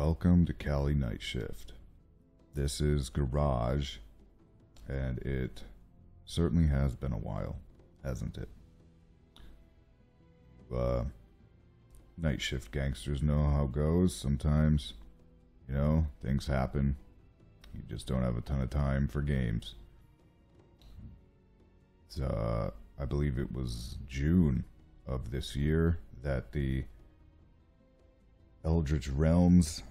Welcome to Cali Night Shift. This is Garage, and it certainly has been a while, hasn't it? Night shift gangsters know how it goes. Sometimes, you know, things happen. You just don't have a ton of time for games. It's, I believe it was June of this year that the Eldritch Realms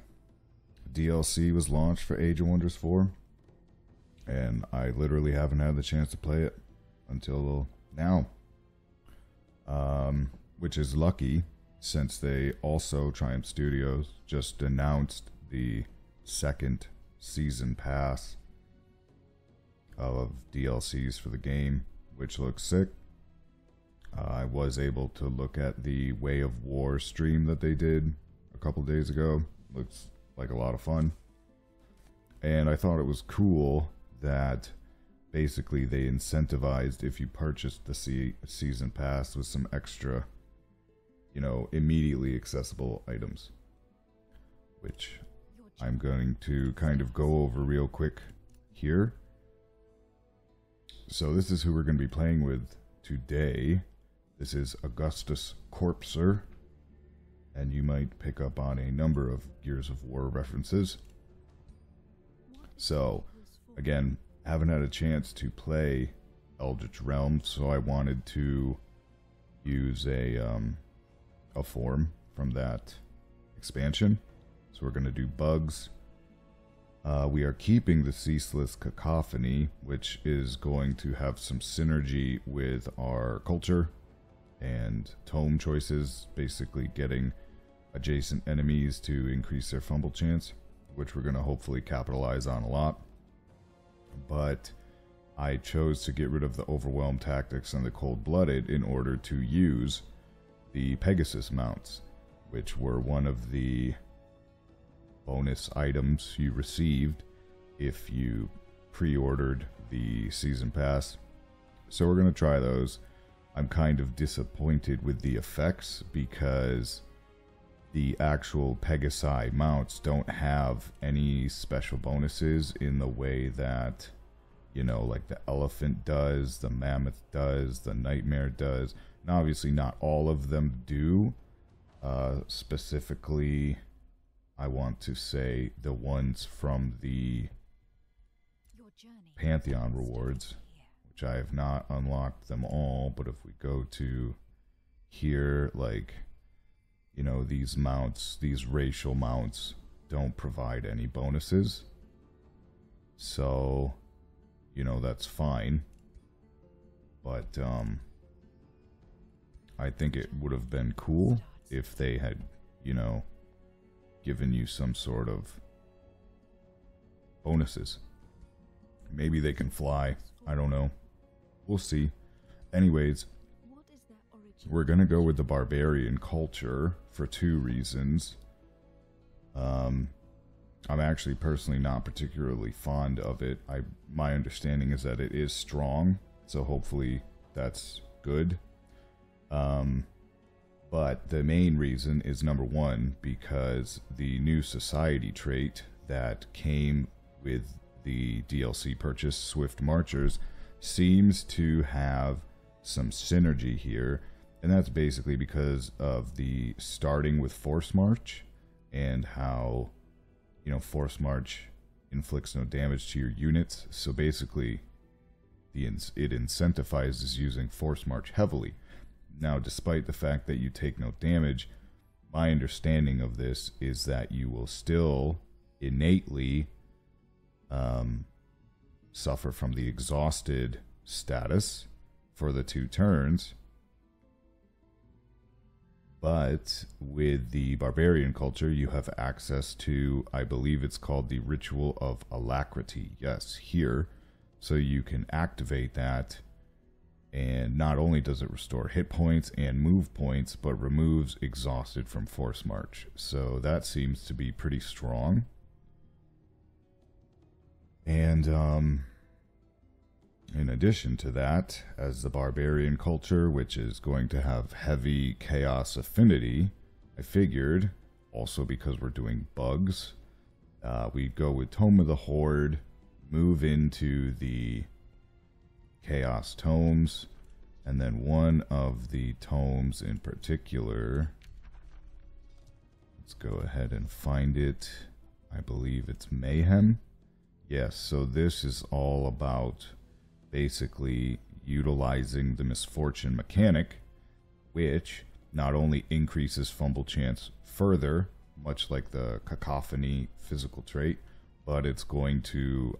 DLC was launched for Age of Wonders 4, and I literally haven't had the chance to play it until now, which is lucky, since they also, Triumph Studios, just announced the second season pass of DLCs for the game, which looks sick. I was able to look at the Way of War stream that they did a couple days ago. Looks like a lot of fun. And I thought it was cool that basically they incentivized, if you purchased the season pass, with some extra, you know, immediately accessible items, which I'm going to kind of go over real quick here. So this is who we're going to be playing with today. This is Augustus Corpser, and you might pick up on a number of Gears of War references. So, again, haven't had a chance to play Eldritch Realms, so I wanted to use a form from that expansion. So we're going to do bugs. We are keeping the Ceaseless Cacophony, which is going to have some synergy with our culture and tome choices, basically getting adjacent enemies to increase their fumble chance, which we're going to hopefully capitalize on a lot. But I chose to get rid of the Overwhelm Tactics and the Cold-Blooded in order to use the Pegasus mounts, which were one of the bonus items you received if you pre-ordered the season pass. So we're going to try those. I'm kind of disappointed with the effects because the actual Pegasi mounts don't have any special bonuses in the way that, you know, like the Elephant does, the Mammoth does, the Nightmare does. Now, obviously not all of them do. Specifically, I want to say the ones from the Pantheon rewards, which I have not unlocked them all, but if we go to here, like, you know, these mounts, these racial mounts don't provide any bonuses. So, you know, that's fine. But, I think it would have been cool if they had, you know, given you some sort of bonuses. Maybe they can fly. I don't know. We'll see. Anyways, we're going to go with the Barbarian culture for two reasons. I'm actually personally not particularly fond of it. My understanding is that it is strong, so hopefully that's good. But the main reason is, number one, because the new society trait that came with the DLC purchase, Swift Marchers, seems to have some synergy here, and that's basically because of the starting with Force March and how, you know, Force March inflicts no damage to your units, so basically it incentivizes using Force March heavily. Now, despite the fact that you take no damage, my understanding of this is that you will still innately suffer from the exhausted status for the 2 turns. But with the Barbarian culture, you have access to, I believe it's called the Ritual of Alacrity. Yes, here. So you can activate that. And not only does it restore hit points and move points, but removes exhausted from Force March. So that seems to be pretty strong. And in addition to that, as the Barbarian culture, which is going to have heavy chaos affinity, I figured also because we're doing bugs. We go with Tome of the Horde, move into the Chaos Tomes, and then one of the tomes in particular, let's go ahead and find it. I believe it's Mayhem. Yes, so this is all about basically utilizing the misfortune mechanic, which not only increases fumble chance further, much like the cacophony physical trait, but it's going to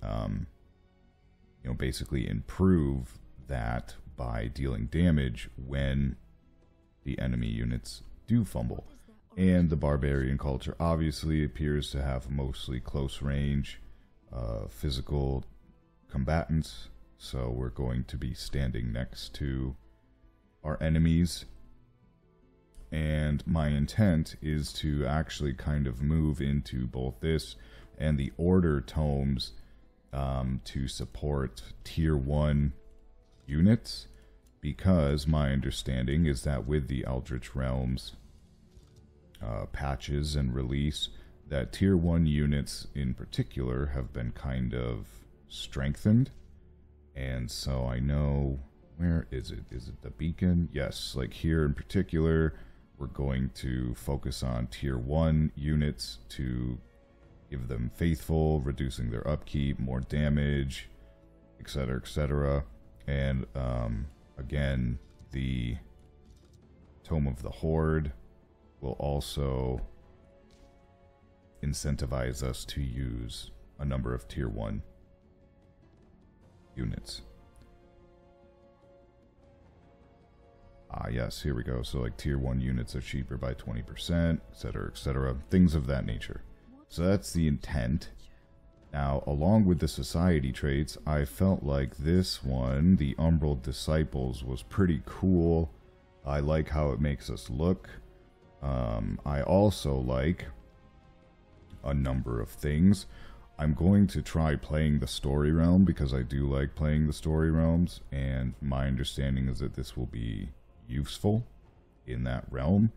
basically improve that by dealing damage when the enemy units do fumble. And the barbarian culture obviously appears to have mostly close range physical combatants, so we're going to be standing next to our enemies. And my intent is to actually kind of move into both this and the Order tomes to support tier 1 units, because my understanding is that with the Eldritch Realms patches and release, that tier 1 units in particular have been kind of strengthened. And so I know, where is it? Is it the beacon? Yes, like here in particular, we're going to focus on tier 1 units to give them faithful, reducing their upkeep, more damage, etc., etc. And again, the Tome of the Horde will also incentivize us to use a number of tier 1 units. Yes, here we go. So like tier 1 units are cheaper by 20%, etc., etc., things of that nature. So that's the intent. Now, along with the society traits, I felt like this one, the Umbral Disciples, was pretty cool. I like how it makes us look. I also like a number of things. I'm going to try playing the story realm because I do like playing the story realms, and my understanding is that this will be useful in that realm.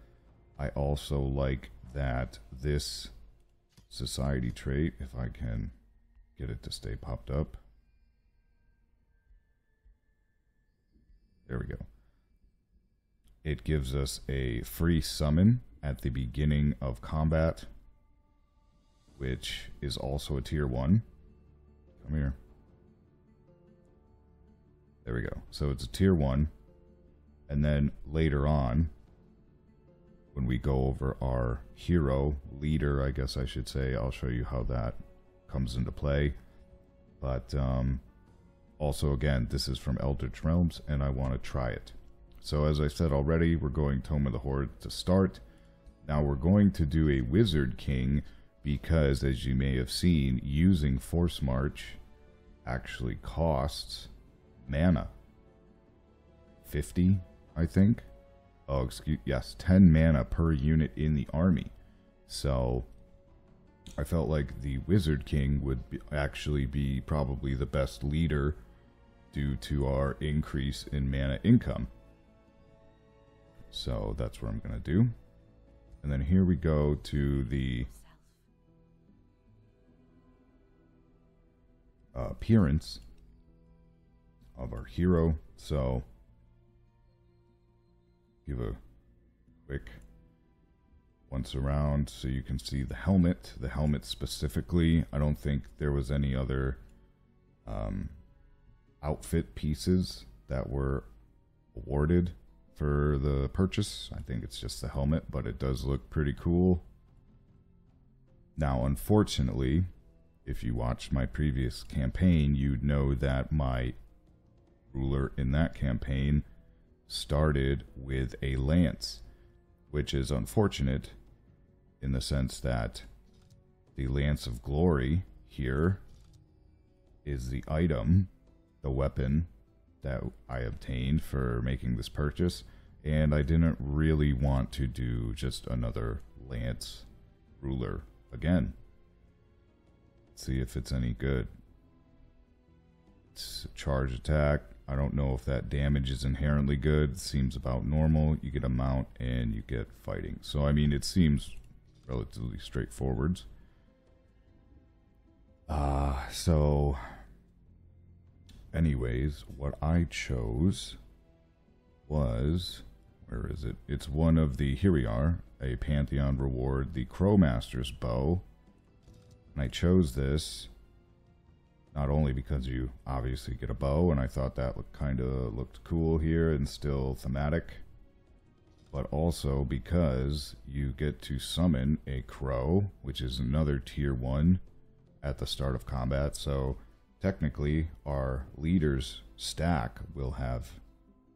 I also like that this society trait, if I can get it to stay popped up. There we go. It gives us a free summon at the beginning of combat, which is also a tier 1. Come here. There we go. So it's a tier 1. And then later on, when we go over our hero, leader, I guess I should say, I'll show you how that comes into play. But also, again, this is from Eldritch Realms, and I want to try it. So as I said already, we're going Tome of the Horde to start. Now we're going to do a Wizard King because, as you may have seen, using Force March actually costs mana. 50, I think. Oh, excuse, yes, 10 mana per unit in the army. So I felt like the Wizard King would actually be probably the best leader due to our increase in mana income. So that's what I'm going to do. And then here we go to the appearance of our hero. So give a quick once around so you can see the helmet. The helmet specifically, I don't think there was any other outfit pieces that were awarded for the purchase. I think it's just the helmet, but it does look pretty cool. Now, unfortunately, if you watched my previous campaign, you'd know that my ruler in that campaign started with a lance, which is unfortunate in the sense that the Lance of Glory here is the item, the weapon that I obtained for making this purchase, and I didn't really want to do just another lance ruler again. Let's see if it's any good. It's a charge attack. I don't know if that damage is inherently good. It seems about normal. You get a mount and you get fighting. So, I mean, it seems relatively straightforward. So anyways, what I chose was, where is it? It's one of the, here we are, a Pantheon reward, the Crowmaster's Bow. And I chose this not only because you obviously get a bow, and I thought that kind of looked cool here and still thematic, but also because you get to summon a crow, which is another tier 1 at the start of combat. So technically our leader's stack will have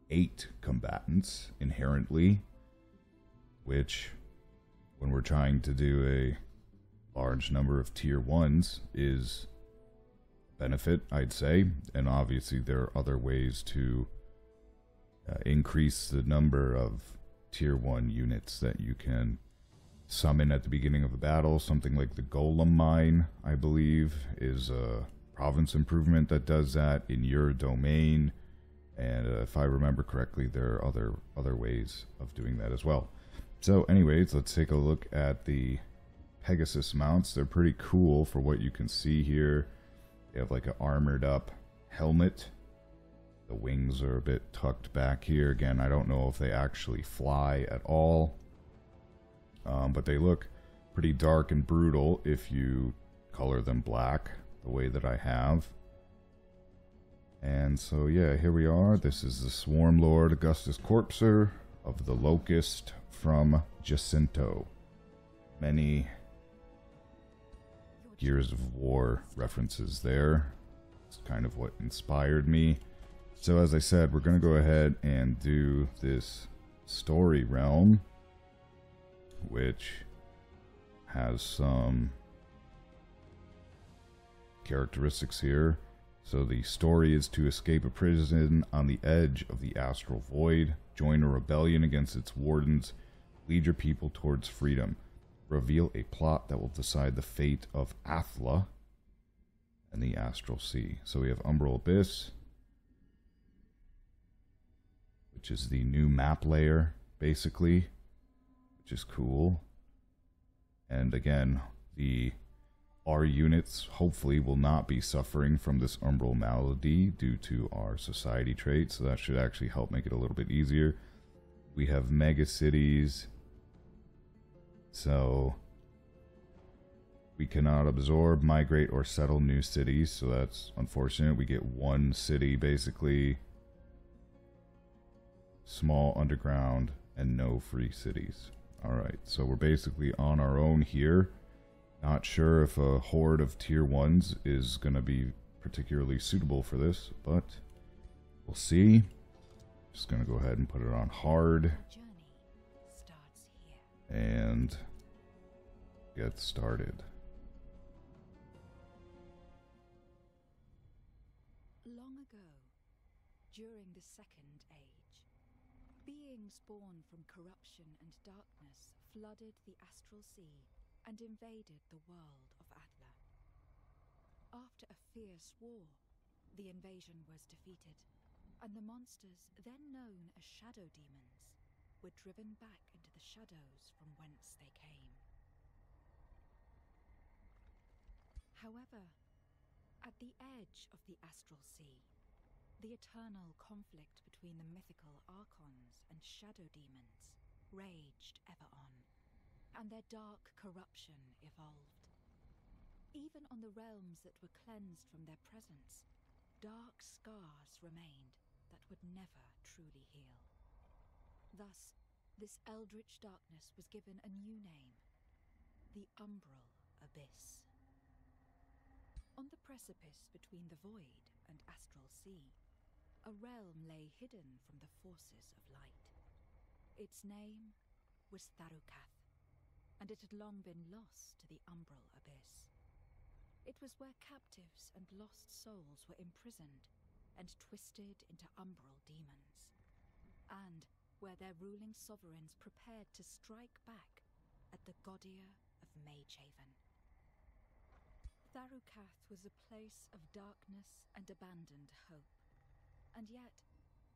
8 combatants inherently, which when we're trying to do a large number of tier 1s is benefit, I'd say. And obviously there are other ways to increase the number of tier 1 units that you can summon at the beginning of a battle. Something like the Golem Mine, I believe, is a province improvement that does that in your domain. And if I remember correctly, there are other ways of doing that as well. So anyways, let's take a look at the Pegasus mounts. They're pretty cool for what you can see here. They have like an armored up helmet. The wings are a bit tucked back here. Again, I don't know if they actually fly at all. But they look pretty dark and brutal if you color them black the way that I have. And so yeah, here we are. This is the Swarm Lord Augustus Corpser of the Locust from Jacinto. Many Gears of War references there. It's kind of what inspired me. So as I said, we're going to go ahead and do this story realm, which has some characteristics here. So the story is to escape a prison on the edge of the astral void, join a rebellion against its wardens, lead your people towards freedom, reveal a plot that will decide the fate of Athla and the Astral Sea. So we have Umbral Abyss, which is the new map layer, basically, which is cool. And again, the our units hopefully will not be suffering from this umbral malady due to our society trait, so that should actually help make it a little bit easier. We have mega cities, so we cannot absorb, migrate, or settle new cities, so that's unfortunate. We get one city basically, small underground, and no free cities. Alright, so we're basically on our own here. Not sure if a horde of tier 1s is going to be particularly suitable for this, but we'll see. Just going to go ahead and put it on hard. And get started. Long ago, during the Second Age, beings born from corruption and darkness flooded the Astral Sea and invaded the world of Athla. After a fierce war, the invasion was defeated, and the monsters, then known as shadow demons, were driven back into the shadows from whence they came. However, at the edge of the Astral Sea, the eternal conflict between the mythical Archons and shadow demons raged ever on, and their dark corruption evolved. Even on the realms that were cleansed from their presence, dark scars remained that would never truly heal. Thus, this eldritch darkness was given a new name, the Umbral Abyss. On the precipice between the Void and Astral Sea, a realm lay hidden from the forces of light. Its name was Tharukath, and it had long been lost to the Umbral Abyss. It was where captives and lost souls were imprisoned and twisted into umbral demons, and where their ruling sovereigns prepared to strike back at the Gaudia of Magehaven. Tharukath was a place of darkness and abandoned hope, and yet,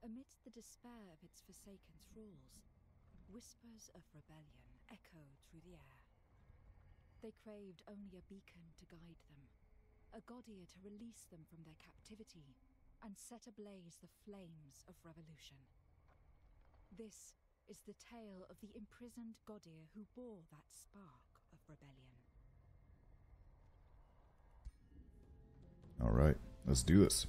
amidst the despair of its forsaken thralls, whispers of rebellion echoed through the air, They craved only a beacon to guide them, a Godia to release them from their captivity, and set ablaze the flames of revolution. This is the tale of the imprisoned Godia who bore that spark of rebellion. Alright, let's do this.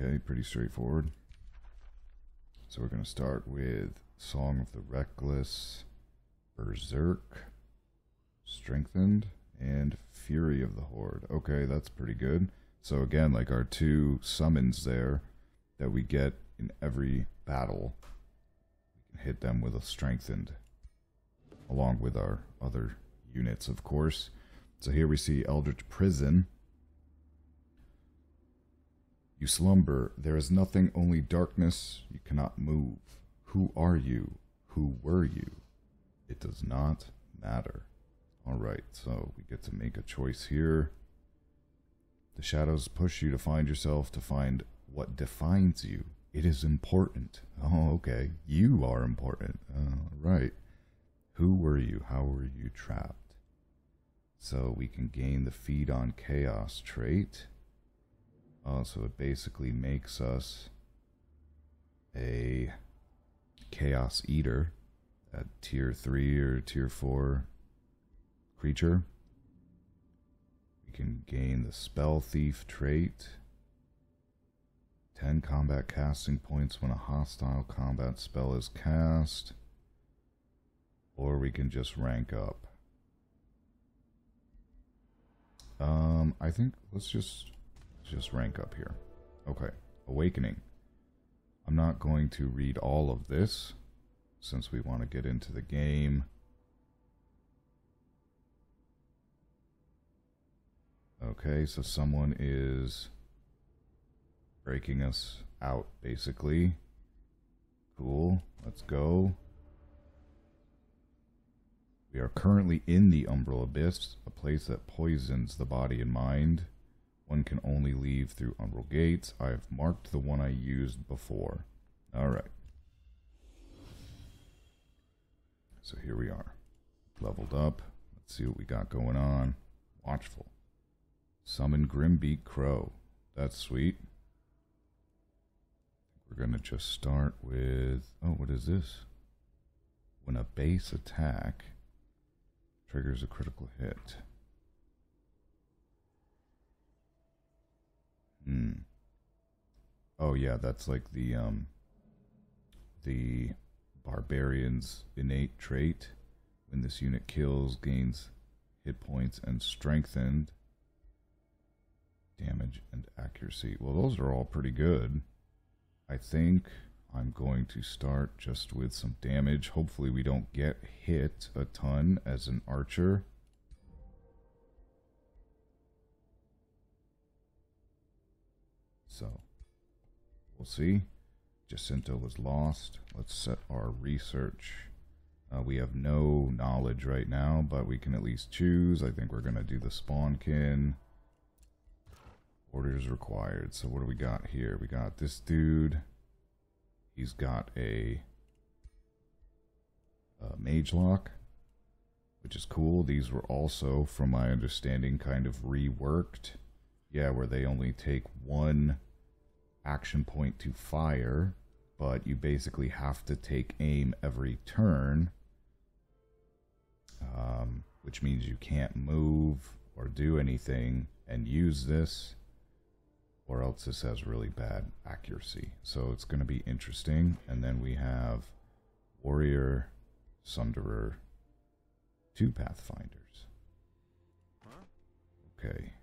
Okay, pretty straightforward. So we're going to start with Song of the Reckless, Berserk, Strengthened, and Fury of the Horde. Okay, that's pretty good. So again, like our two summons there that we get in every battle, we can hit them with a Strengthened, along with our other units, of course. So here we see Eldritch Prison. You slumber, there is nothing, only darkness, you cannot move. Who are you? Who were you? It does not matter. Alright, so we get to make a choice here. The shadows push you to find yourself, to find what defines you. It is important. Oh, okay. You are important. Right. Who were you? How were you trapped? So we can gain the Feed on Chaos trait. So it basically makes us a Chaos Eater, a tier 3 or tier 4 creature. We can gain the Spell Thief trait. 10 combat casting points when a hostile combat spell is cast. Or we can just rank up. I think let's just rank up here. Okay, Awakening. I'm not going to read all of this since we want to get into the game. Okay, so someone is breaking us out, basically. Cool, let's go. We are currently in the Umbral Abyss, a place that poisons the body and mind. One can only leave through Umbral Gates. I have marked the one I used before. Alright. So here we are. Leveled up. Let's see what we got going on. Watchful. Summon Grimbeak Crow. That's sweet. We're going to just start with... Oh, what is this? When a base attack triggers a critical hit. Oh yeah, that's like the Barbarian's innate trait. When this unit kills, gains hit points and strengthened damage and accuracy. Well, those are all pretty good. I think I'm going to start just with some damage. Hopefully we don't get hit a ton as an archer. So, we'll see. Jacinta was lost. Let's set our research. We have no knowledge right now, but we can at least choose. I think we're going to do the Spawnkin. Orders required. So what do we got here? We got this dude. He's got a Mage Lock, which is cool. These were also, from my understanding, kind of reworked. Yeah, where they only take one action point to fire, but you basically have to take aim every turn, which means you can't move or do anything and use this, or else this has really bad accuracy. So it's going to be interesting. And then we have Warrior, Sunderer, 2 Pathfinders. Okay.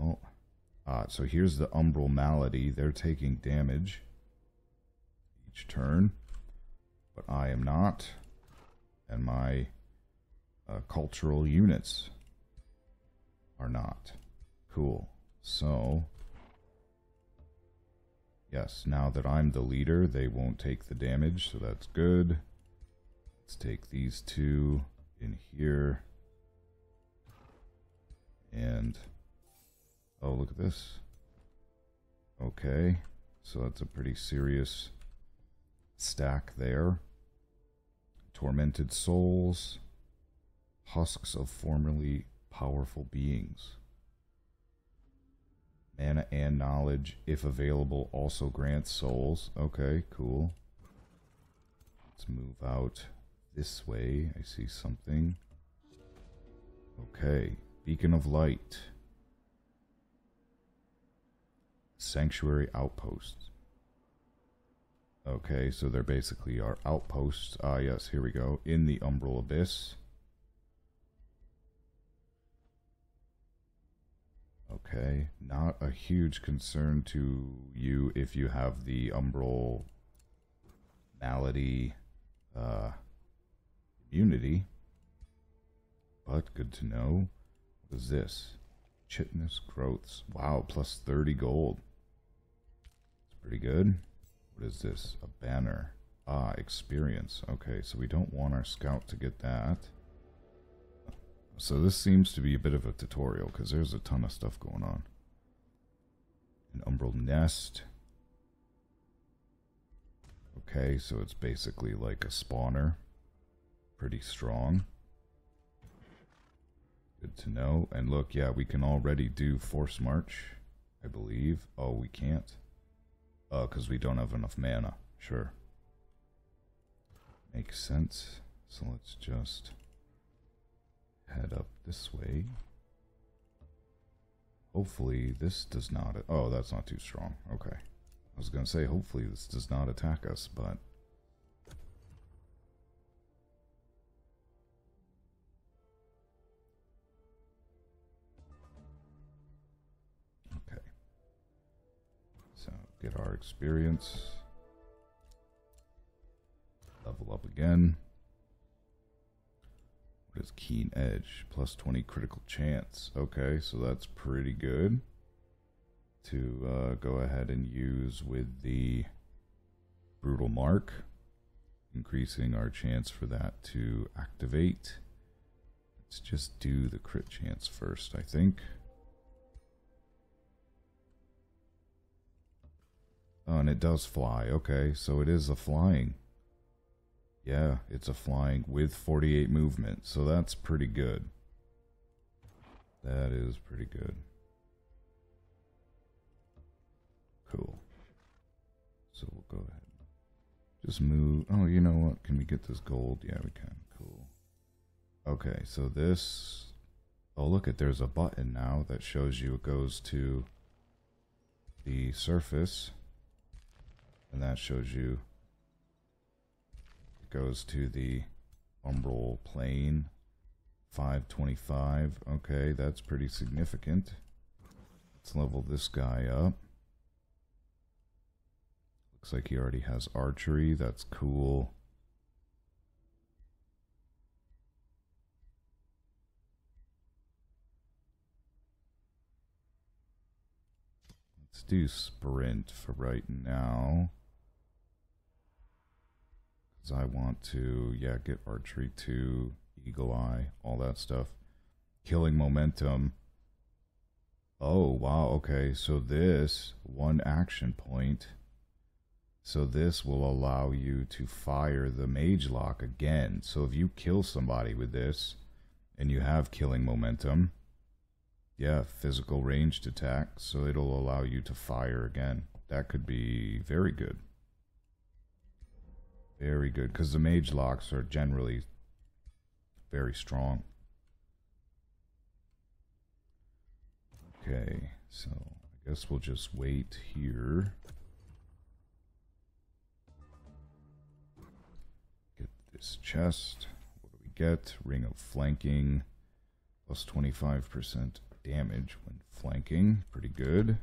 Oh, so here's the Umbral Malady. They're taking damage each turn, but I am not, and my cultural units are not. Cool. So, yes, now that I'm the leader, they won't take the damage, so that's good. Let's take these two in here. and oh, look at this. Okay, so that's a pretty serious stack there. Tormented souls, husks of formerly powerful beings. Mana and knowledge, if available, also grants souls. Okay, cool. Let's move out this way. I see something. Okay, beacon of light. Sanctuary outposts. Okay, so they're basically our outposts. Ah, yes, here we go. In the Umbral Abyss. Okay, not a huge concern to you if you have the Umbral Malady immunity. But good to know. What is this? Chitinous growths. Wow, plus 30 gold. Pretty good. What is this? A banner. Ah, experience. Okay, so we don't want our scout to get that. So this seems to be a bit of a tutorial because there's a ton of stuff going on. An umbral nest. Okay, so it's basically like a spawner. Pretty strong. Good to know. And look, yeah, we can already do Force March, I believe. Oh, we can't. Because we don't have enough mana. Sure. Makes sense. So let's just head up this way. Hopefully this does not... Oh, that's not too strong. Okay. I was going to say, hopefully this does not attack us, but... Get our experience. Level up again. What is Keen Edge? Plus 20 critical chance. Okay, so that's pretty good to go ahead and use with the Brutal Mark. Increasing our chance for that to activate. Let's just do the crit chance first, I think. Oh, and it does fly. Okay, so it is a flying. Yeah, it's a flying with 48 movement. So that's pretty good. That is pretty good. Cool. So we'll go ahead. Just move. Oh, you know what? Can we get this gold? Yeah, we can. Cool. Okay, so this... Oh, look, there's a button now that shows you it goes to the surface. And that shows you it goes to the umbral plane. 525. Okay, that's pretty significant. Let's level this guy up. Looks like he already has archery. That's cool. Let's do sprint for right now. I want to, yeah, get archery to eagle eye, all that stuff. Killing momentum. Oh, wow, okay, so this one action point. So this will allow you to fire the mage lock again. So if you kill somebody with this and you have killing momentum, yeah, physical ranged attack, so it'll allow you to fire again. That could be very good. Very good, because the mage locks are generally very strong. Okay, so I guess we'll just wait here. Get this chest. What do we get? Ring of Flanking. Plus 25% damage when flanking. Pretty good.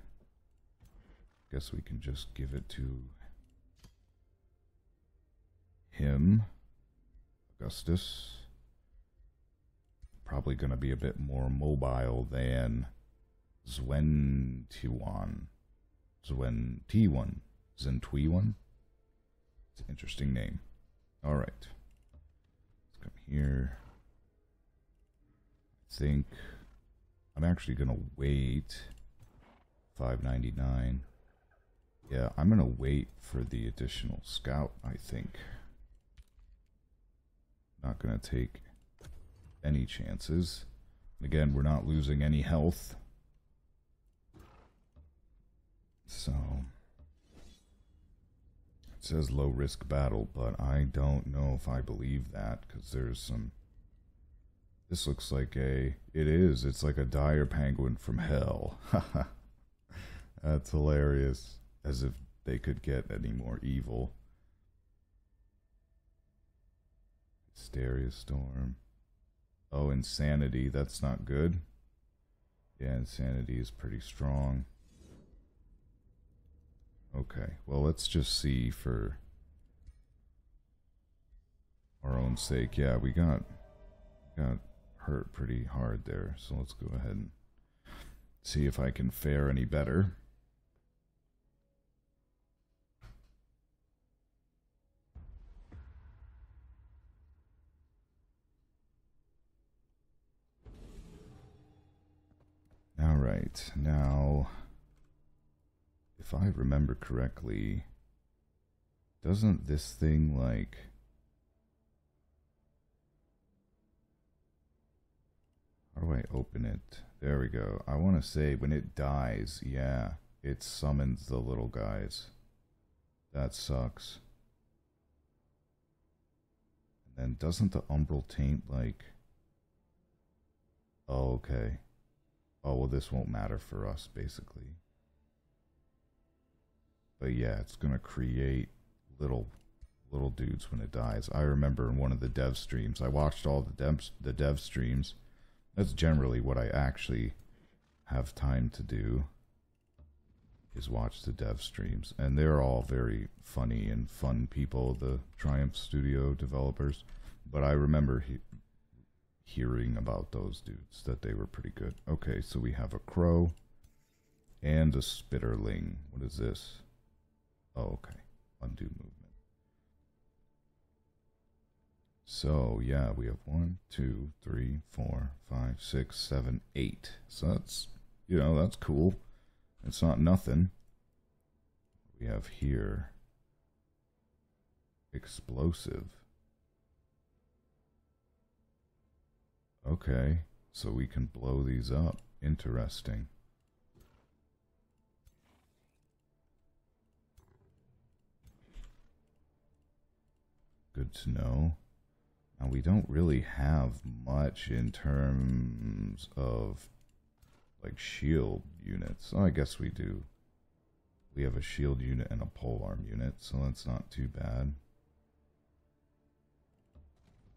Guess we can just give it to... him, Augustus. Probably going to be a bit more mobile than Zwentuiwan. It's an interesting name. All right, let's come here. I think I'm actually going to wait. $5.99. Yeah, I'm going to wait for the additional scout, I think. Not going to take any chances. And again, we're not losing any health. So, it says low risk battle, but I don't know if I believe that, because there's some... This looks like a... It is. It's like a dire penguin from hell. That's hilarious. As if they could get any more evil. Hysteria storm. Oh, insanity. That's not good. Yeah, insanity is pretty strong. Okay, well, let's just see for our own sake. Yeah, we got hurt pretty hard there, so let's go ahead and see if I can fare any better. All right, now... If I remember correctly, doesn't this thing, like, how do I open it? There we go. I want to say when it dies, yeah, it summons the little guys. That sucks. And then doesn't the umbral taint, like, oh, okay. Oh, well, this won't matter for us, basically. But yeah, it's going to create little dudes when it dies. I remember in one of the dev streams, I watched all the dev streams. That's generally what I actually have time to do, is watch the dev streams. And they're all very funny and fun people, the Triumph Studio developers. But I remember hearing about those dudes, that they were pretty good. Okay, so we have a crow and a spitterling. What is this? Oh, okay. Undo movement. So, yeah, we have 1, 2, 3, 4, 5, 6, 7, 8. So that's, you know, that's cool. It's not nothing. We have here explosive. Okay, so we can blow these up. Interesting. Good to know. Now, we don't really have much in terms of, like, shield units. Oh, I guess we do. We have a shield unit and a polearm unit, so that's not too bad.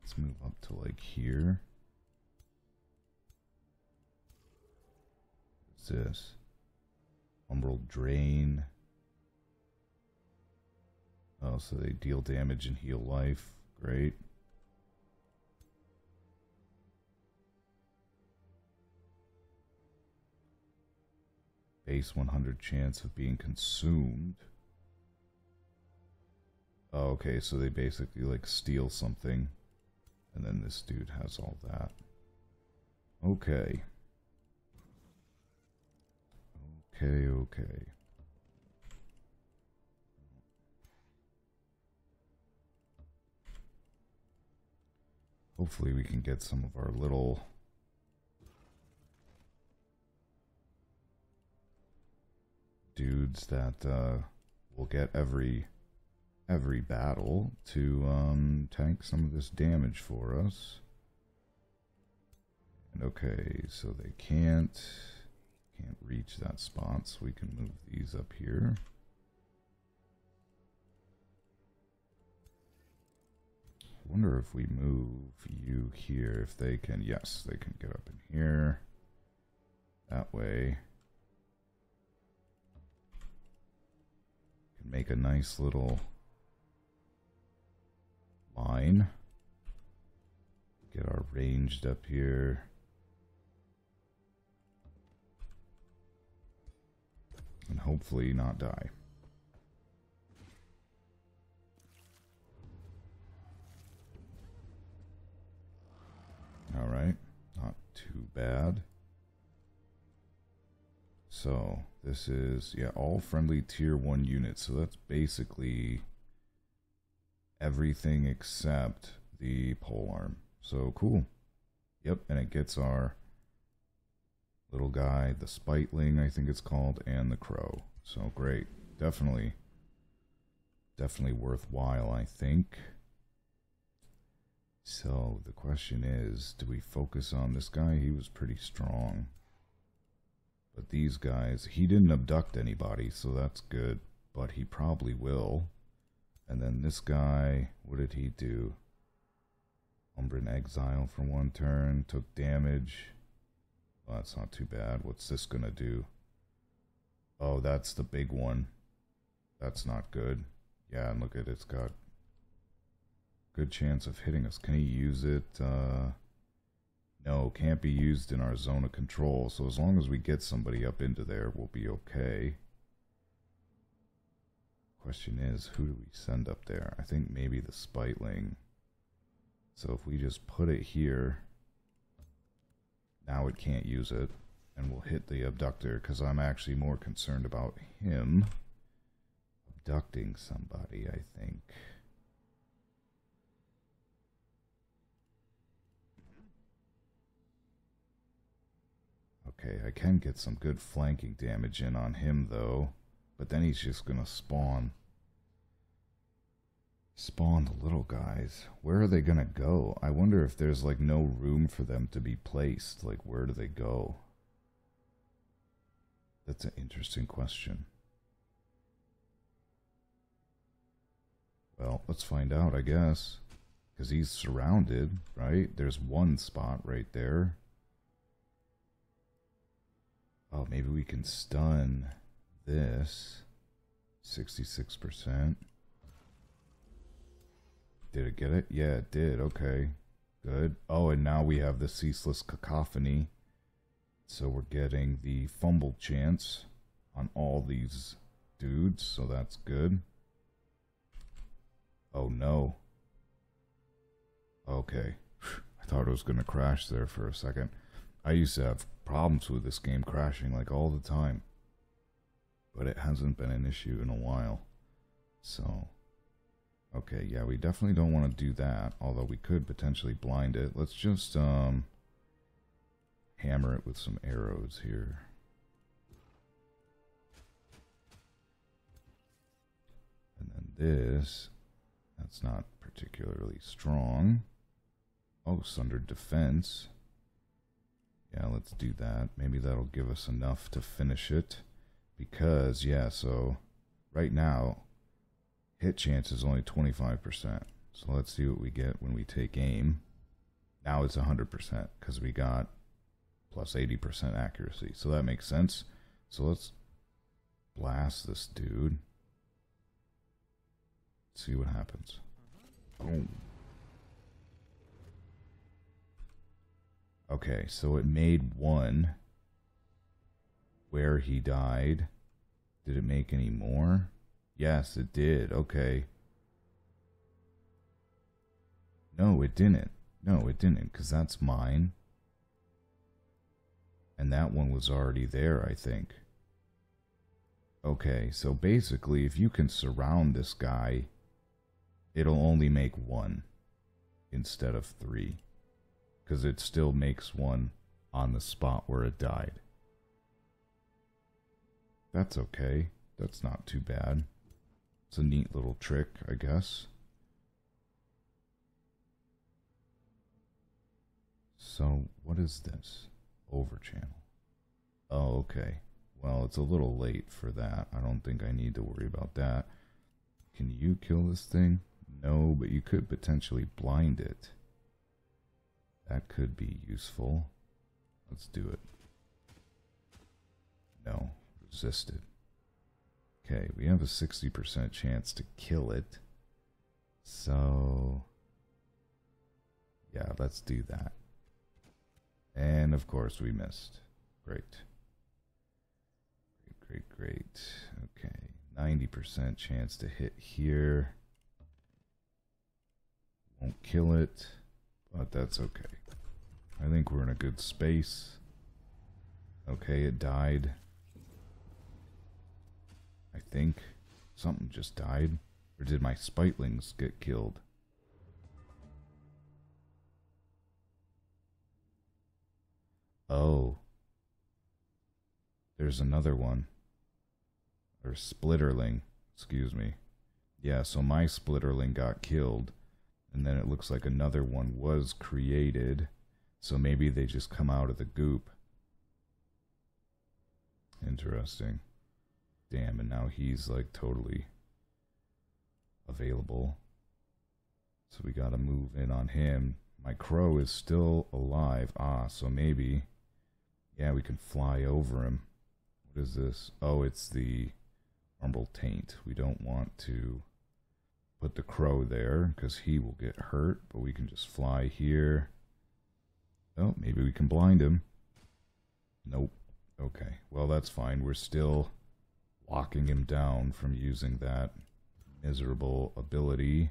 Let's move up to, like, here. What's this? Umbral Drain. Oh, so they deal damage and heal life. Great. Base 100 chance of being consumed. Oh, okay, so they basically, like, steal something. And then this dude has all that. Okay. Okay, okay. Hopefully we can get some of our little dudes that will get every battle to tank some of this damage for us. And okay, so they can't reach that spot, so we can move these up here. I wonder if we move you here, if they can. Yes, they can get up in here. That way. Can make a nice little line. Get our ranged up here. And hopefully not die. All right, not too bad. So this is, yeah, all friendly tier 1 units. So that's basically everything except the polearm. So cool. Yep, and it gets our little guy, the Spiteling, I think it's called, and the Crow. So great. Definitely worthwhile, I think. So the question is, do we focus on this guy? He was pretty strong. But these guys, he didn't abduct anybody, so that's good. But he probably will. And then this guy, what did he do? Umbran Exile for one turn, took damage. Well, that's not too bad. What's this gonna do? Oh, that's the big one. That's not good. Yeah, and look at it, it's got good chance of hitting us. Can he use it? No, can't be used in our zone of control. So as long as we get somebody up into there, we'll be okay. Question is, who do we send up there? I think maybe the Spiteling. So if we just put it here, now it can't use it. And we'll hit the Abductor, because I'm actually more concerned about him abducting somebody, I think. Okay, I can get some good flanking damage in on him, though. But then he's just going to spawn. Spawn the little guys. Where are they going to go? I wonder if there's, like, no room for them to be placed. Like, where do they go? That's an interesting question. Well, let's find out, I guess. Because he's surrounded, right? There's one spot right there. Oh, maybe we can stun this. 66%. Did it get it? Yeah, it did. Okay. Good. Oh, and now we have the Ceaseless Cacophony. So we're getting the fumble chance on all these dudes, so that's good. Oh, no. Okay. I thought it was going to crash there for a second. I used to have problems with this game crashing like all the time, but it hasn't been an issue in a while. So okay, yeah, we definitely don't want to do that, although we could potentially blind it. Let's just hammer it with some arrows here. And then this, that's not particularly strong. Oh, Sundered Defense. Yeah, let's do that. Maybe that'll give us enough to finish it. Because, yeah, so right now, hit chance is only 25%. So let's see what we get when we take aim. Now it's 100% because we got plus 80% accuracy. So that makes sense. So let's blast this dude. See what happens. Boom. Okay, so it made one where he died. Did it make any more? Yes, it did. Okay. No, it didn't. No, it didn't, because that's mine. And that one was already there, I think. Okay, so basically, if you can surround this guy, it'll only make one instead of three. Because it still makes one on the spot where it died. That's okay. That's not too bad. It's a neat little trick, I guess. So, what is this? Overchannel. Oh, okay. Well, it's a little late for that. I don't think I need to worry about that. Can you kill this thing? No, but you could potentially blind it. That could be useful. Let's do it. No. Resisted. Okay, we have a 60% chance to kill it. So yeah, let's do that. And of course we missed. Great. Great, great, great. Okay, 90% chance to hit here. Won't kill it, but that's okay. I think we're in a good space. Okay, it died. I think. Something just died. Or did my spitlings get killed? Oh. There's another one. Or splitterling. Excuse me. Yeah, so my splitterling got killed. And then it looks like another one was created. So maybe they just come out of the goop. Interesting. Damn, and now he's like totally available. So we gotta move in on him. My crow is still alive. Ah, so maybe. Yeah, we can fly over him. What is this? Oh, it's the Umbral Taint. We don't want to put the crow there because he will get hurt, but we can just fly here. Oh, maybe we can blind him. Nope. Okay, well that's fine. We're still locking him down from using that miserable ability.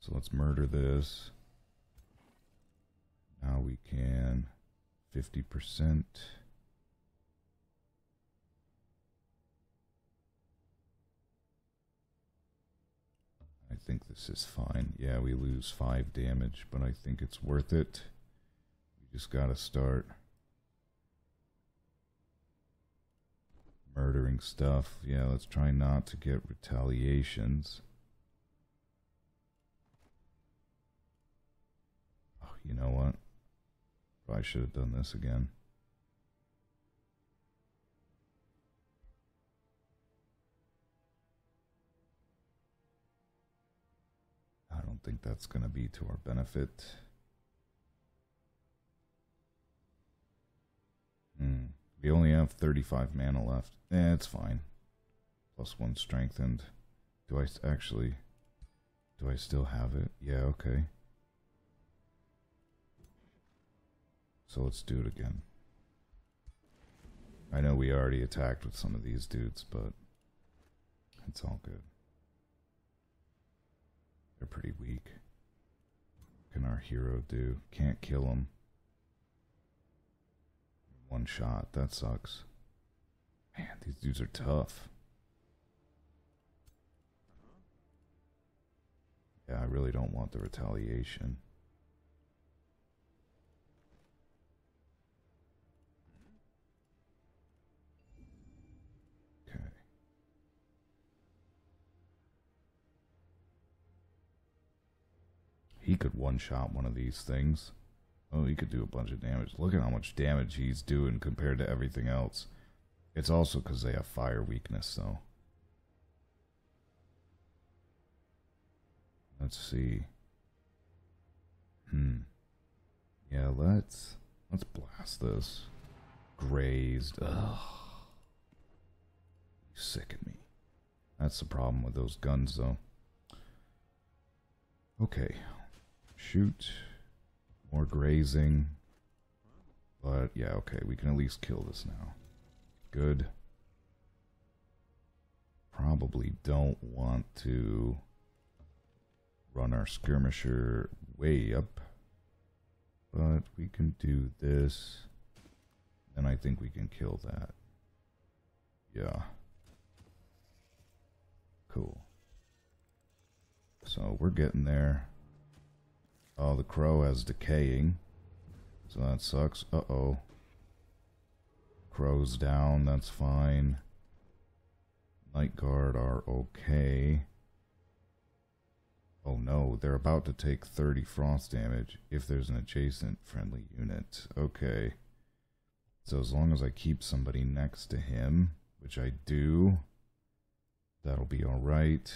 So let's murder this. Now we can 50%. I think this is fine. Yeah, we lose 5 damage, but I think it's worth it. We just gotta start murdering stuff. Yeah, let's try not to get retaliations. Oh, you know what? Probably should have done this again. I don't think that's going to be to our benefit. We only have 35 mana left. Eh, it's fine. Plus 1 strengthened. Do I actually... do I still have it? Yeah, okay. So let's do it again. I know we already attacked with some of these dudes, but it's all good. They're pretty weak. What can our hero do? Can't kill him. One shot, that sucks. Man, these dudes are tough. Yeah, I really don't want the retaliation. Okay. He could one-shot one of these things. Oh, he could do a bunch of damage. Look at how much damage he's doing compared to everything else. It's also because they have fire weakness, though. Let's see. Yeah, let's blast this. Grazed. Ugh. You sicken me. That's the problem with those guns, though. Okay. Shoot. More grazing, but yeah, okay, we can at least kill this now. Good. Probably don't want to run our skirmisher way up, but we can do this, and I think we can kill that. Yeah. Cool. So we're getting there. Oh, the crow has decaying, so that sucks. Uh-oh. Crow's down, that's fine. Night Guard are okay. Oh no, they're about to take 30 frost damage if there's an adjacent friendly unit. Okay. So as long as I keep somebody next to him, which I do, that'll be alright.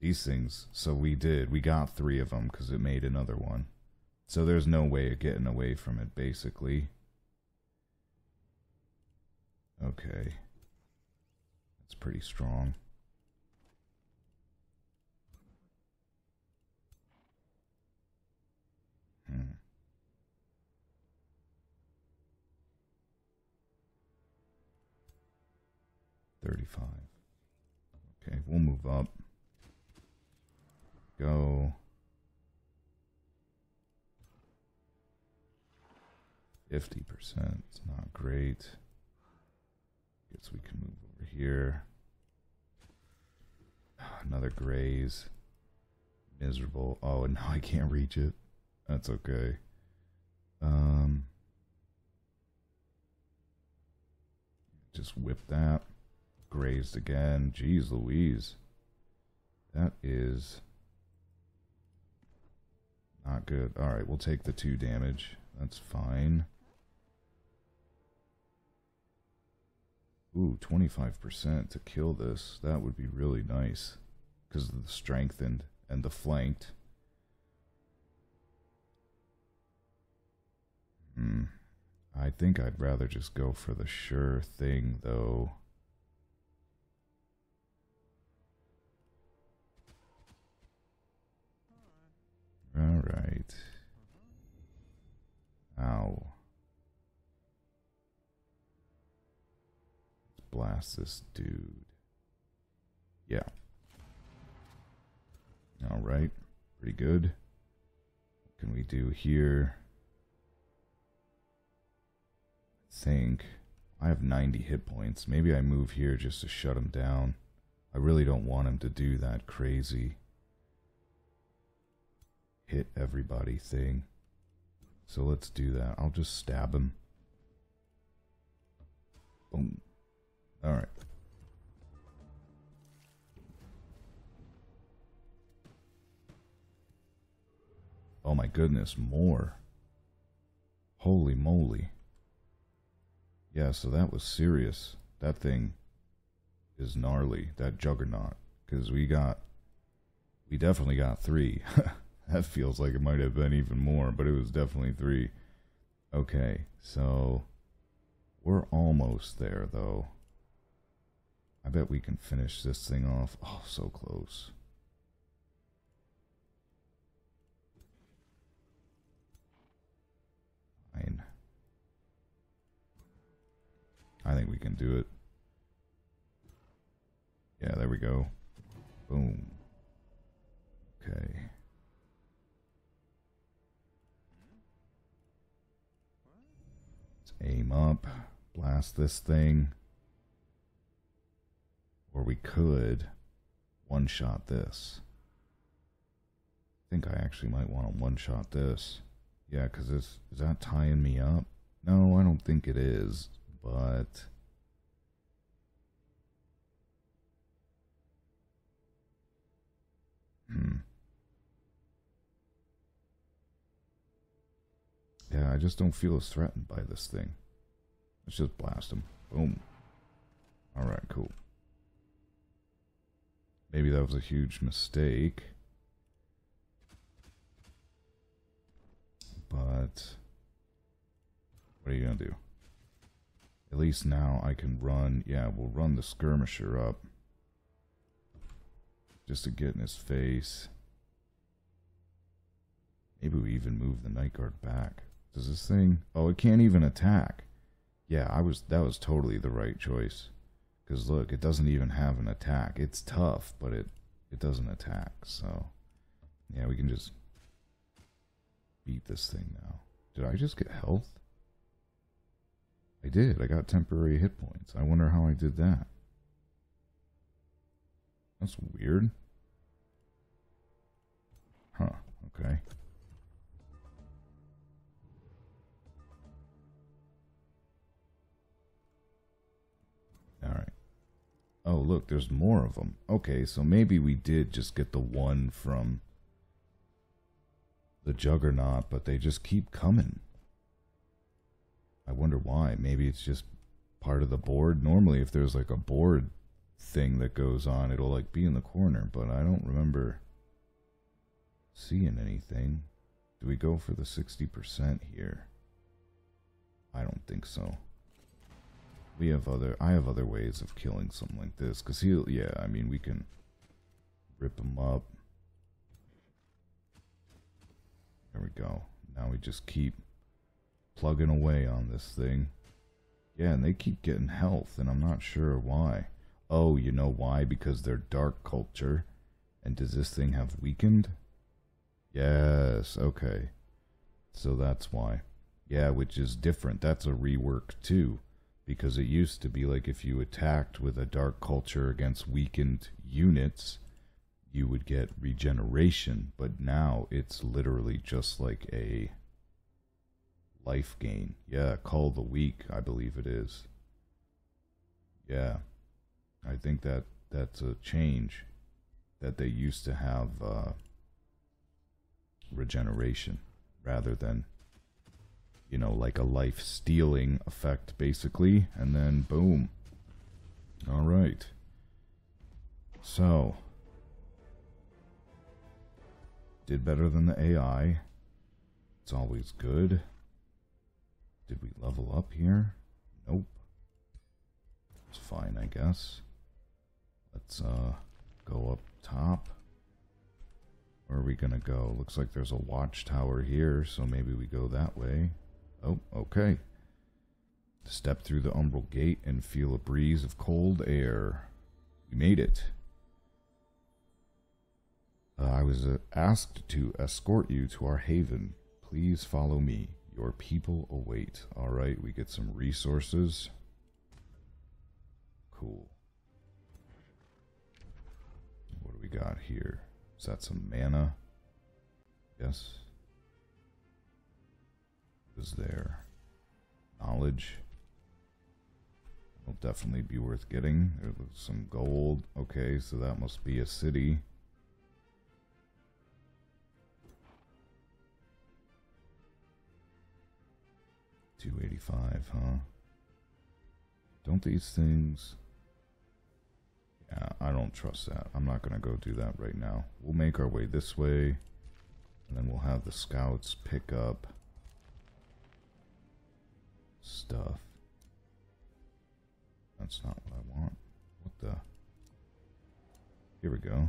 These things, so we did. We got 3 of them because it made another one. So there's no way of getting away from it, basically. Okay. That's pretty strong. $35. Okay, we'll move up. Go 50%, it's not great. Guess we can move over here. Another graze. Miserable. Oh, and now I can't reach it. That's okay. Just whip that. Grazed again. Jeez Louise. That is not good. Alright, we'll take the 2 damage. That's fine. Ooh, 25% to kill this. That would be really nice. Because of the strengthened and the flanked. I think I'd rather just go for the sure thing, though. Alright. Ow. Let's blast this dude. Yeah. Alright. Pretty good. What can we do here? I think I have 90 hit points. Maybe I move here just to shut him down. I really don't want him to do that crazy hit everybody thing. So let's do that. I'll just stab him. Boom. Alright. Oh my goodness, more. Holy moly. Yeah, so that was serious. That thing is gnarly, that juggernaut. Because we definitely got 3. That feels like it might have been even more, but it was definitely 3. Okay, so we're almost there, though. I bet we can finish this thing off. Oh, so close. Fine. I think we can do it. Yeah, there we go. Boom. Okay. Aim up, blast this thing, or we could one-shot this. I think I actually might want to one-shot this. Yeah, because is that tying me up? No, I don't think it is, but yeah, I just don't feel as threatened by this thing. Let's just blast him. Boom. Alright, cool. Maybe that was a huge mistake. But what are you going to do? At least now I can run. Yeah, we'll run the skirmisher up. Just to get in his face. Maybe we even move the night guard back. Does this thing... Oh, it can't even attack. Yeah, that was totally the right choice. Because look, it doesn't even have an attack. It's tough, but it doesn't attack. So, yeah, we can just beat this thing now. Did I just get health? I did. I got temporary hit points. I wonder how I did that. That's weird. Huh, okay. Alright. Oh, look, there's more of them. Okay, so maybe we did just get the one from the juggernaut, but they just keep coming. I wonder why. Maybe it's just part of the board. Normally, if there's like a board thing that goes on, it'll like be in the corner, but I don't remember seeing anything. Do we go for the 60% here? I don't think so. I have other ways of killing something like this, because yeah, I mean, we can rip him up. There we go. Now we just keep plugging away on this thing. Yeah, and they keep getting health, and I'm not sure why. Oh, you know why? Because they're dark culture. And does this thing have weakened? Yes, okay. So that's why. Yeah, which is different. That's a rework too, because it used to be like if you attacked with a dark culture against weakened units, you would get regeneration, but now it's literally just like a life gain. Yeah, Call the Weak, I believe it is. Yeah, I think that's a change, that they used to have regeneration rather than, you know, like a life stealing effect basically, and then boom. All right, so did better than the AI. It's always good. Did we level up here? Nope. It's fine, I guess. Let's go up top. Where are we gonna go? Looks like there's a watchtower here, so maybe we go that way. Oh, okay. Step through the Umbral Gate and feel a breeze of cold air. We made it. I was asked to escort you to our haven. Please follow me. Your people await. Alright, we get some resources. Cool. What do we got here? Is that some mana? Yes. Is there knowledge? It'll definitely be worth getting. There's some gold. Okay, so that must be a city. $285, huh? Don't these things... Yeah, I don't trust that. I'm not gonna go do that right now. We'll make our way this way, and then we'll have the scouts pick up stuff. That's not what I want. What the? Here we go.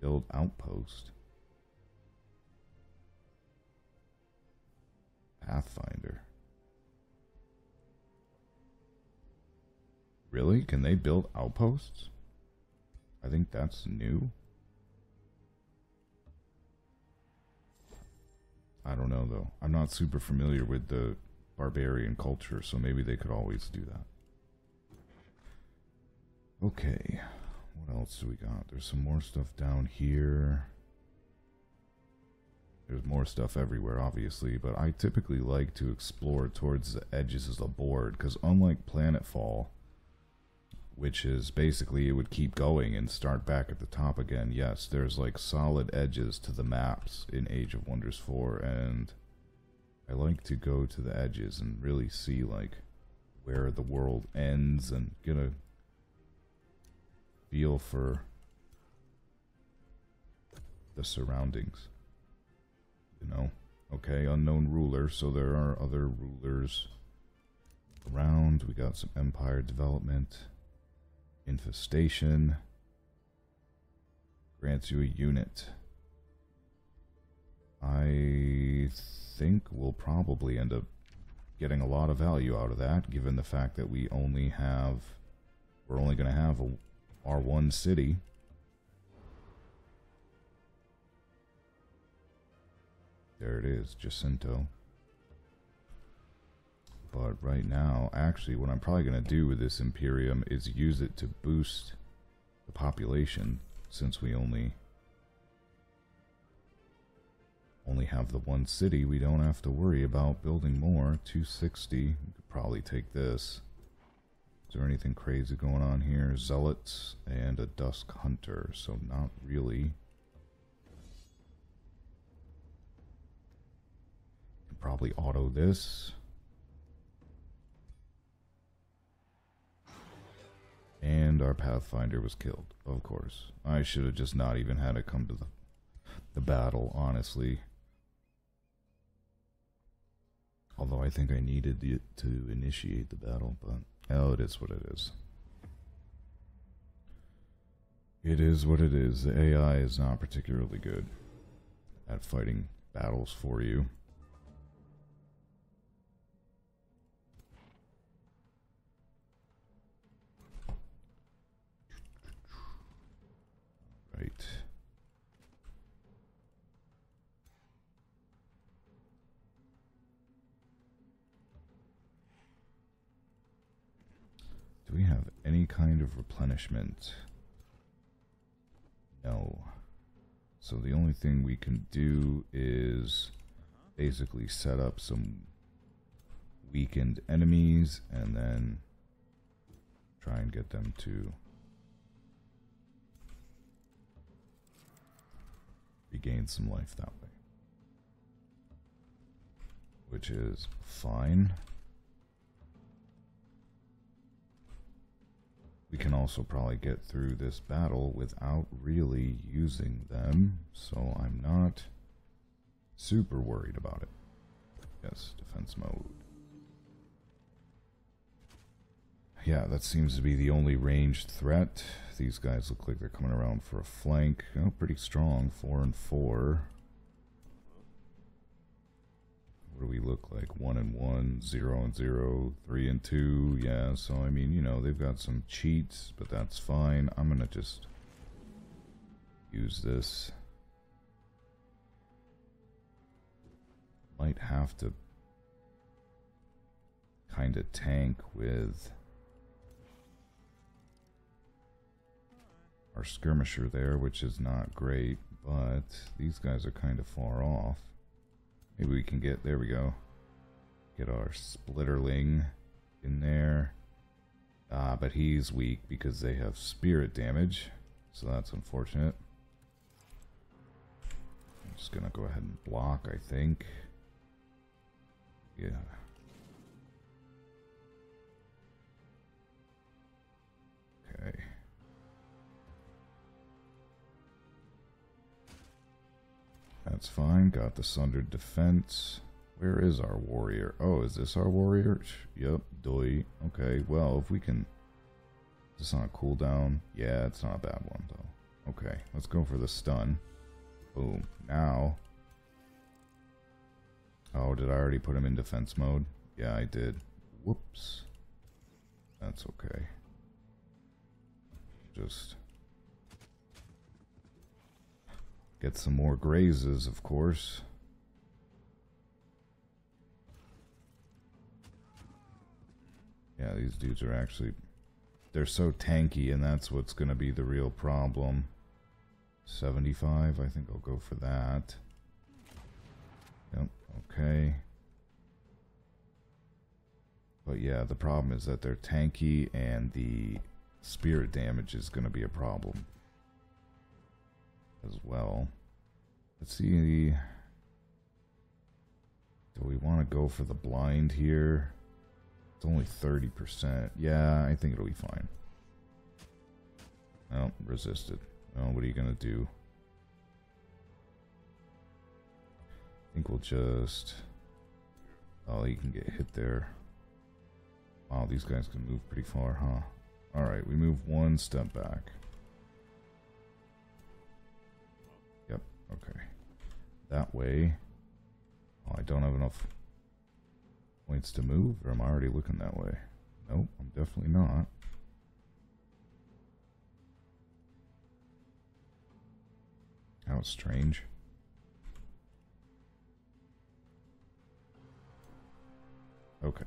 Build outpost. Pathfinder. Really? Can they build outposts? I think that's new. I don't know though. I'm not super familiar with the barbarian culture, so maybe they could always do that. Okay. What else do we got? There's some more stuff down here. There's more stuff everywhere, obviously, but I typically like to explore towards the edges of the board, because unlike Planetfall, which is basically it would keep going and start back at the top again, yes, there's like solid edges to the maps in Age of Wonders 4, and I like to go to the edges and really see like where the world ends and get a feel for the surroundings. You know, okay, unknown ruler, so there are other rulers around. We got some empire development. Infestation grants you a unit. I think we'll probably end up getting a lot of value out of that, given the fact that we only have, we're only going to have our one city. There it is, Jacinto. But right now, actually, what I'm probably going to do with this Imperium is use it to boost the population, since we only have the one city. We don't have to worry about building more. 260. We could probably take this. Is there anything crazy going on here? Zealots and a Dusk Hunter, so not really. Probably auto this, and our Pathfinder was killed, of course. I should have just not even had it come to the battle, honestly, although I think I needed to initiate the battle, but oh, it is what it is. It is what it is. The AI is not particularly good at fighting battles for you. Right. Do we have any kind of replenishment? No. So the only thing we can do is basically set up some weakened enemies and then try and get them to regain some life that way. Which is fine. We can also probably get through this battle without really using them, so I'm not super worried about it. Yes, defense mode. Yeah, that seems to be the only ranged threat. These guys look like they're coming around for a flank. Oh, pretty strong, 4 and 4. What do we look like? 1 and 1, 0 and 0, 3 and 2. Yeah, so I mean, you know, they've got some cheats, but that's fine. I'm gonna just use this. Might have to kind of tank with our skirmisher there, which is not great, but these guys are kind of far off. Maybe we can get, there we go, get our splitterling in there. Ah, but he's weak because they have spirit damage, so that's unfortunate. I'm just gonna go ahead and block, I think. Yeah. Okay. That's fine. Got the sundered defense. Where is our warrior? Oh, is this our warrior? Yep. Doi. Okay. Well, if we can... Is this on a cooldown? Yeah, it's not a bad one, though. Okay. Let's go for the stun. Boom. Now... Oh, did I already put him in defense mode? Yeah, I did. Whoops. That's okay. Just... get some more grazes, of course. Yeah, these dudes are actually... they're so tanky, and that's what's going to be the real problem. 75, I think I'll go for that. Yep, okay. But yeah, the problem is that they're tanky, and the spirit damage is going to be a problem as well. Let's see, do we want to go for the blind here? It's only 30%. Yeah, I think it'll be fine. Oh, resisted. Oh, what are you gonna do? I think we'll just... oh, he can get hit there. Wow, these guys can move pretty far, huh? Alright, we move one step back. Okay, that way. Oh, I don't have enough points to move, or am I already looking that way? Nope, I'm definitely not. How strange. Okay.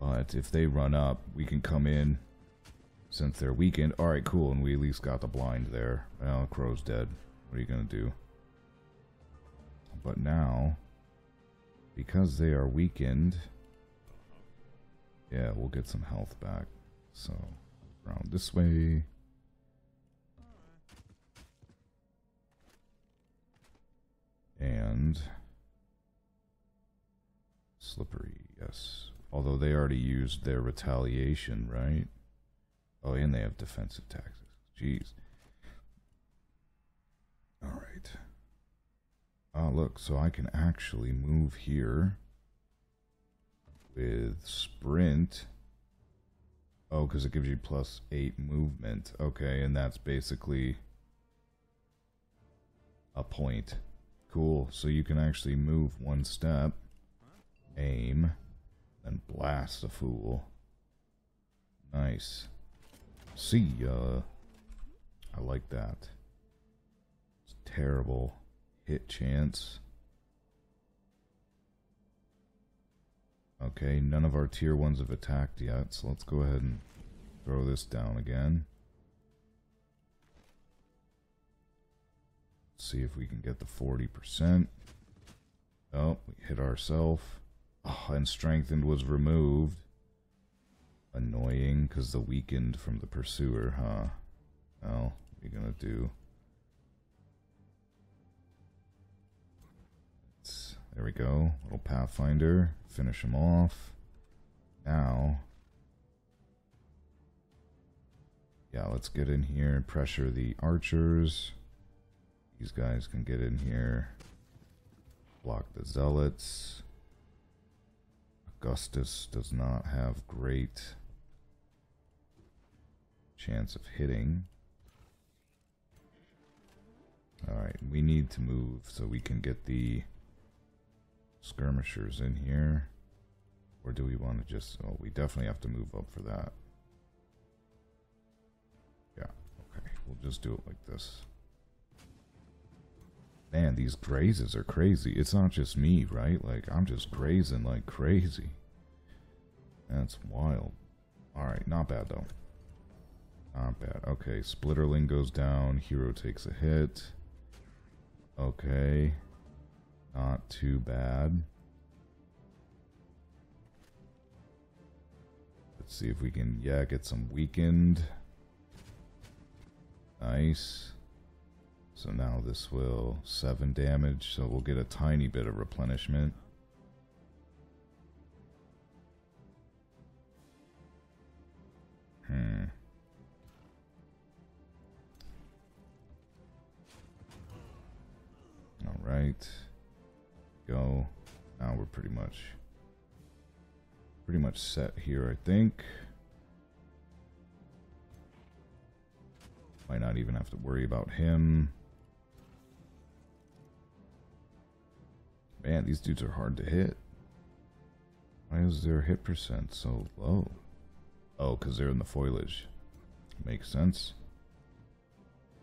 But if they run up, we can come in. Since they're weakened. Alright, cool, and we at least got the blind there. Well, Crow's dead. What are you gonna do? But now, because they are weakened, yeah, we'll get some health back. So, round this way. And... slippery, yes. Although they already used their retaliation, right? Oh, and they have defensive taxes. Jeez. Alright. Oh, look, so I can actually move here with sprint. Oh, because it gives you +8 movement. Okay, and that's basically a point. Cool, so you can actually move one step, aim, and blast a fool. Nice. See ya. I like that. It's a terrible hit chance. Okay, none of our tier 1s have attacked yet, so let's go ahead and throw this down again. See if we can get the 40%. Oh, we hit ourselves. Oh, and strengthened was removed. Annoying, because the weakened from the pursuer, huh? Well, what are you gonna do? There we go. Little Pathfinder. Finish him off. Now. Yeah, let's get in here and pressure the archers. These guys can get in here. Block the zealots. Augustus does not have great chance of hitting. Alright, we need to move so we can get the skirmishers in here. Or do we want to just... oh, we definitely have to move up for that. Yeah, okay. We'll just do it like this. Man, these grazes are crazy. It's not just me, right? Like, I'm just grazing like crazy. That's wild. Alright, not bad though. Not bad. Okay, Splitterling goes down. Hero takes a hit. Okay. Not too bad. Let's see if we can, yeah, get some weakened. Nice. So now this will 7 damage, so we'll get a tiny bit of replenishment. Alright. Go. Now we're pretty much set here, I think. Might not even have to worry about him. Man, these dudes are hard to hit. Why is their hit percent so low? Oh, because they're in the foliage. Makes sense.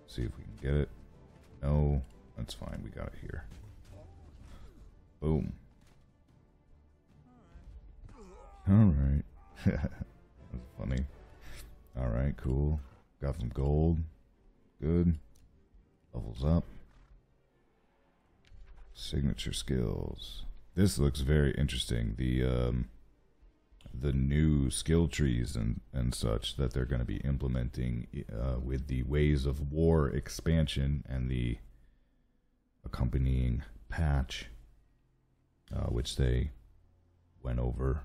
See if we can get it. No, that's fine. We got it here. Boom. Alright. That's funny. Alright, cool. Got some gold. Good. Levels up. Signature skills. This looks very interesting. The new skill trees and such that they're going to be implementing with the Ways of War expansion and the accompanying patch. Which they went over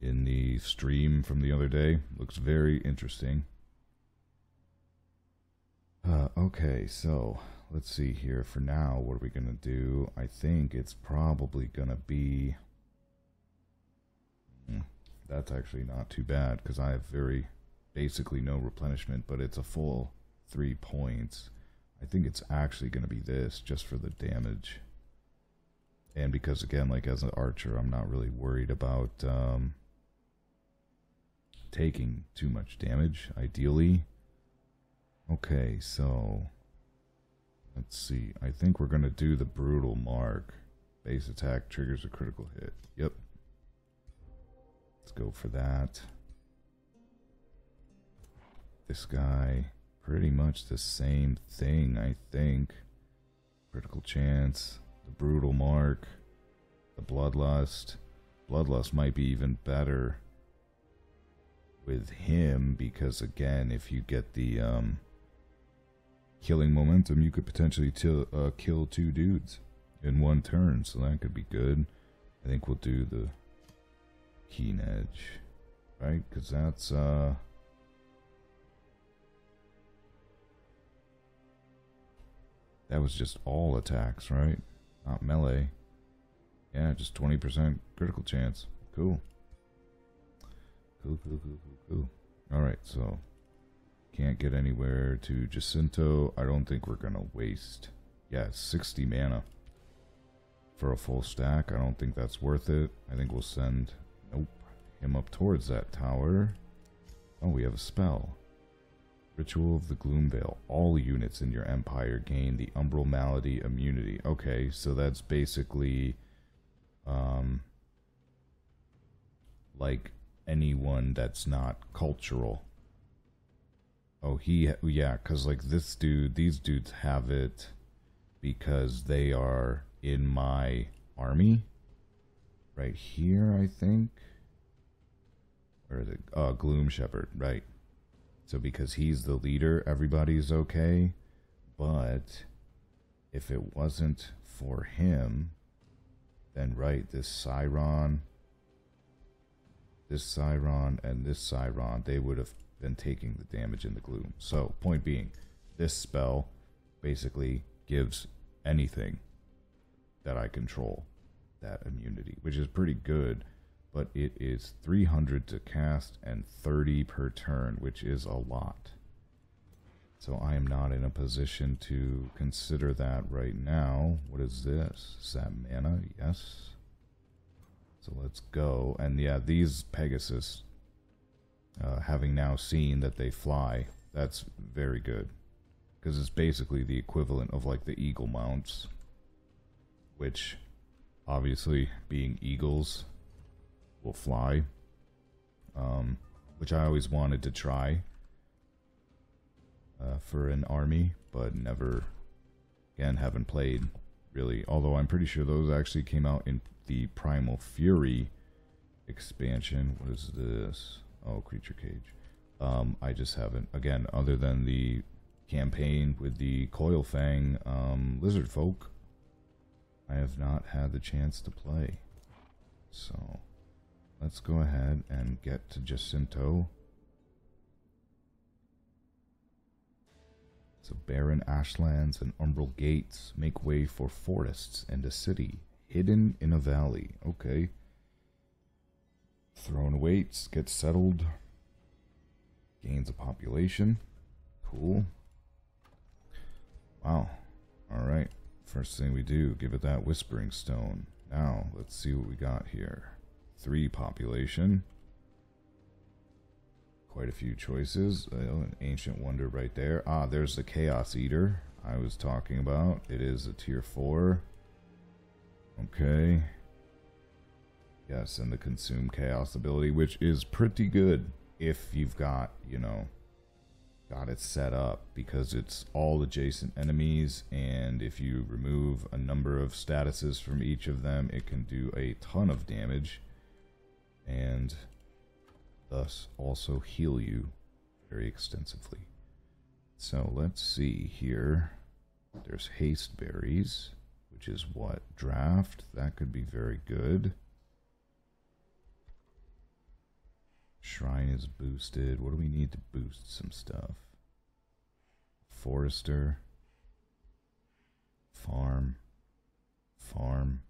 in the stream from the other day. Looks very interesting. Okay, so let's see here. For now, what are we going to do? I think it's probably going to be... that's actually not too bad because I have basically no replenishment, but it's a full 3 points. I think it's actually going to be this just for the damage. And because, again, like as an archer, I'm not really worried about taking too much damage, ideally. Okay, so let's see. I think we're going to do the Brutal Mark. Base attack triggers a critical hit. Yep. Let's go for that. This guy, pretty much the same thing, I think. Critical chance. The Brutal Mark, the Bloodlust. Bloodlust might be even better with him because, again, if you get the killing momentum, you could potentially kill 2 dudes in 1 turn, so that could be good. I think we'll do the Keen Edge, right? Because that's... that was just all attacks, right? Not melee. Yeah, just 20% critical chance. Cool. Cool. Alright, so can't get anywhere to Jacinto. I don't think we're gonna waste. Yeah, 60 mana for a full stack. I don't think that's worth it. I think we'll send him up towards that tower. Oh, we have a spell. Ritual of the Gloomveil. All units in your empire gain the Umbral Malady immunity. Okay, so that's basically like anyone that's not cultural. Oh, he, yeah, because like this dude, these dudes have it because they are in my army. Right here, I think. Where is it? Gloom Shepherd, right. So because he's the leader, everybody's okay. But if it wasn't for him, then right, this Siron, and this Siron, they would have been taking the damage in the gloom. So point being, this spell basically gives anything that I control that immunity, which is pretty good, but it is 300 to cast and 30 per turn, which is a lot. So I am not in a position to consider that right now. What is this? Is that mana? Yes. So let's go. And yeah, these Pegasus, having now seen that they fly, that's very good. Because it's basically the equivalent of like the eagle mounts. Which, obviously, being eagles, will fly. Which I always wanted to try. For an army, but never again, haven't played really, although I'm pretty sure those actually came out in the Primal Fury expansion. What is this? Oh, Creature Cage. I just haven't, again, other than the campaign with the Coil Fang lizard folk, I have not had the chance to play. So let's go ahead and get to Jacinto. So barren ashlands and umbral gates make way for forests and a city hidden in a valley. Okay. Throne awaits, gets settled, gains a population. Cool. Wow. Alright. First thing we do, give it that whispering stone. Now, let's see what we got here. 3 population. Quite a few choices. An ancient wonder right there. Ah, there's the Chaos Eater I was talking about. It is a tier 4. Okay. Yes, and the Consume Chaos ability, which is pretty good if you've got, you know, got it set up, because it's all adjacent enemies, and if you remove a number of statuses from each of them, it can do a ton of damage. And thus also heal you very extensively. So let's see here. There's haste berries, which is what? Draft. That could be very good. Shrine is boosted. What do we need to boost some stuff? Forester. Farm. Farm.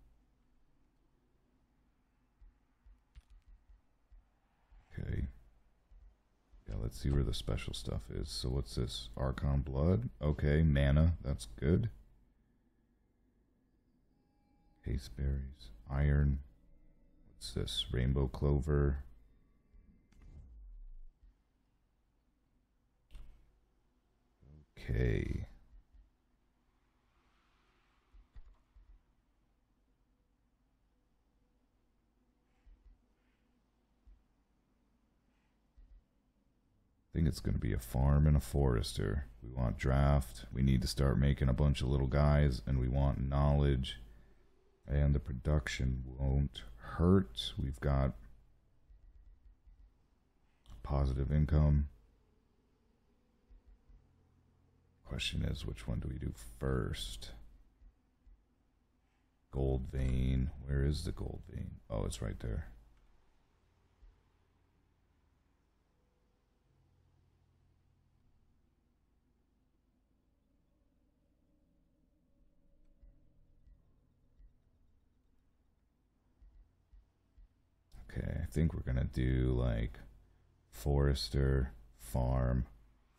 Okay. Yeah, let's see where the special stuff is. So what's this? Archon Blood? Okay, mana. That's good. Haste berries. Iron. What's this? Rainbow Clover. Okay. I think it's going to be a farm and a forester. We want draft. We need to start making a bunch of little guys, and we want knowledge. And the production won't hurt. We've got positive income. Question is, which one do we do first? Gold vein. Where is the gold vein? Oh, it's right there. Okay, I think we're gonna do like forester, farm,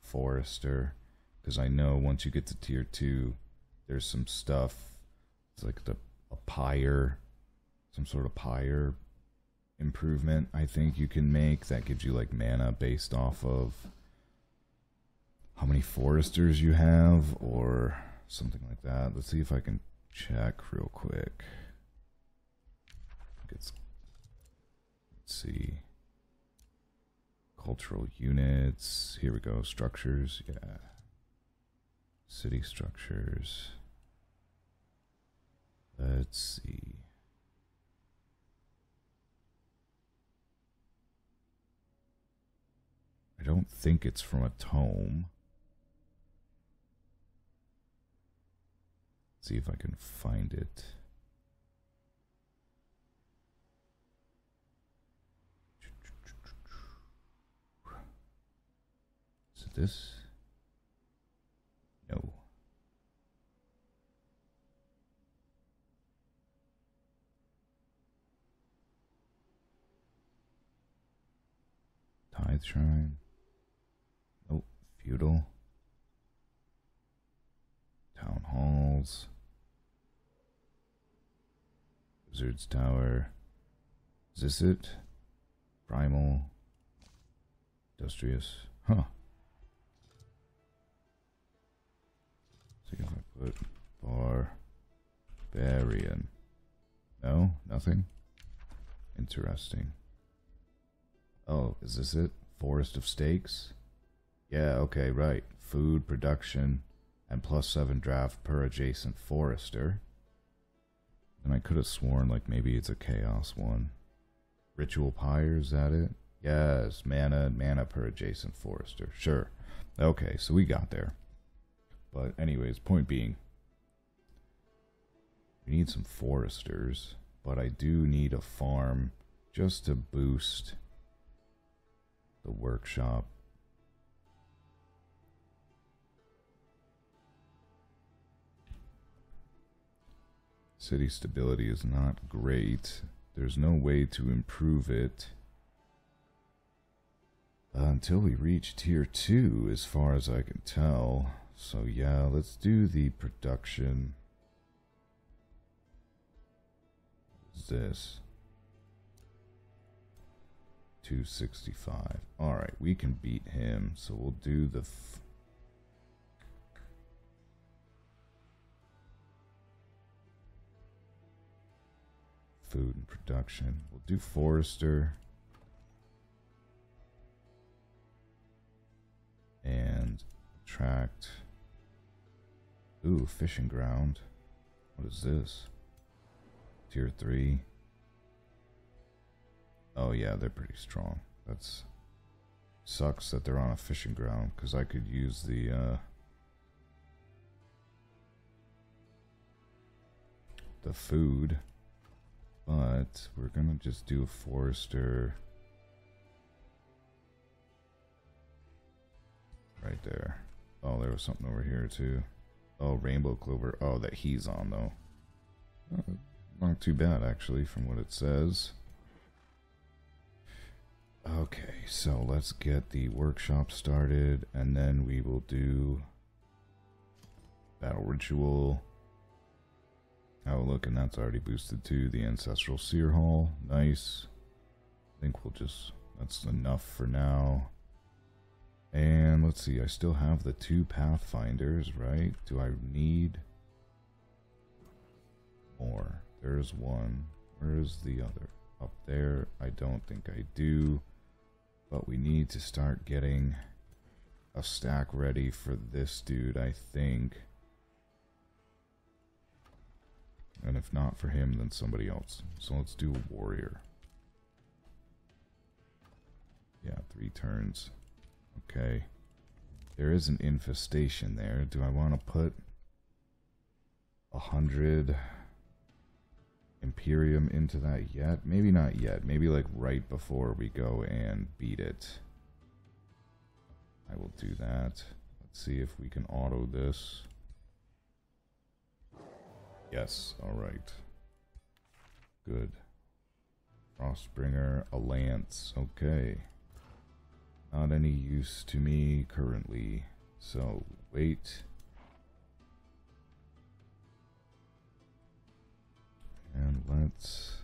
forester, because I know once you get to tier 2, there's some stuff. It's like a pyre, some sort of pyre improvement I think you can make that gives you like mana based off of how many foresters you have or something like that. Let's see if I can check real quick. Let's see. agricultural units. Here we go. Structures. Yeah. City structures. Let's see. I don't think it's from a tome. Let's see if I can find it. Is it this? No. Tithe shrine. Nope. Feudal. Town halls. Wizard's Tower. Is this it? Primal. Industrious. Huh. See if I put barbarian. No, nothing. Interesting. Oh, is this it? Forest of Stakes? Yeah, okay, right. Food production and +7 draft per adjacent forester. And I could have sworn, like, maybe it's a chaos one. Ritual Pyre, is that it? Yes, mana and mana per adjacent forester. Sure. Okay, so we got there. But anyways, point being, we need some foresters, but I do need a farm just to boost the workshop. City stability is not great. There's no way to improve it until we reach tier 2, as far as I can tell. So yeah, let's do the production. What is this? 265. Alright, we can beat him. So we'll do the... food and production. We'll do forester. And attract... Ooh, fishing ground. What is this? Tier 3. Oh yeah, they're pretty strong. That's... sucks that they're on a fishing ground, because I could use the, the food. But we're gonna just do a forester... right there. Oh, there was something over here too. Oh, rainbow clover. Oh, that he's on though. Oh, not too bad actually, from what it says. Okay, so let's get the workshop started, and then we will do battle ritual. Oh, look, and that's already boosted to the ancestral seer hall. Nice. I think we'll just... that's enough for now. And let's see, I still have the 2 pathfinders, right? Do I need more? There's one. Where's the other? Up there? I don't think I do. But we need to start getting a stack ready for this dude, I think. And if not for him, then somebody else. So let's do a warrior. Yeah, 3 turns. Okay, there is an infestation there. Do I want to put 100 Imperium into that yet? Maybe not yet. Maybe like right before we go and beat it. I will do that. Let's see if we can auto this. Yes, alright. Good. Frostbringer, a lance. Okay. Not any use to me currently, so wait. And let's...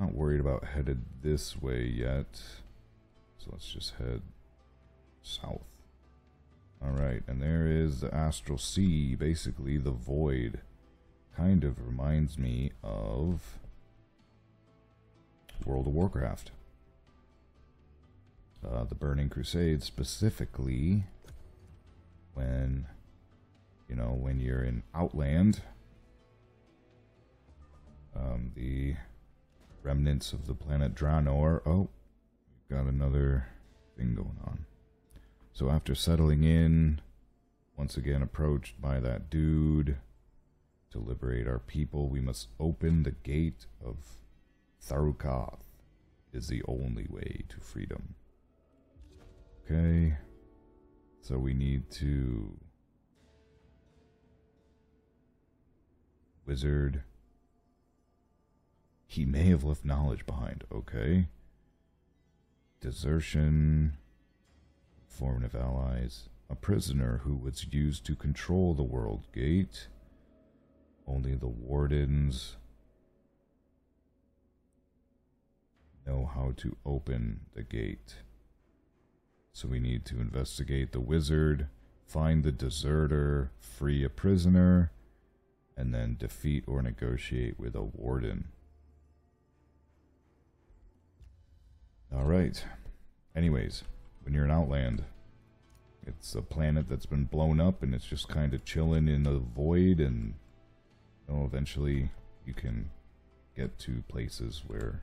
not worried about headed this way yet, so let's just head south. Alright, and there is the Astral Sea, basically the void. Kind of reminds me of World of Warcraft. the Burning Crusade specifically, when, you know, when you're in Outland, the remnants of the planet Draenor. Oh, we've got another thing going on. So after settling in, once again approached by that dude to liberate our people, we must open the gate of Tharukath. It is the only way to freedom. Okay, so we need to wizard. He may have left knowledge behind. Okay. Desertion. Formative allies. A prisoner who was used to control the world gate. Only the wardens know how to open the gate. So we need to investigate the wizard, find the deserter, free a prisoner, and then defeat or negotiate with a warden. Alright, anyways, when you're in Outland, it's a planet that's been blown up and it's just kind of chilling in the void, and you know, eventually you can get to places where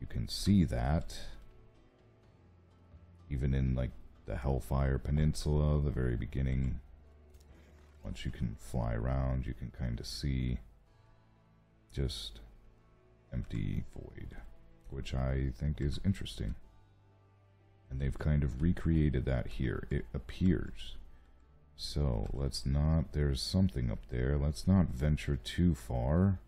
you can see that. Even in like the Hellfire Peninsula, the very beginning, once you can fly around, you can kind of see just empty void, which I think is interesting. And they've kind of recreated that here, it appears. So let's not, there's something up there, let's not venture too far.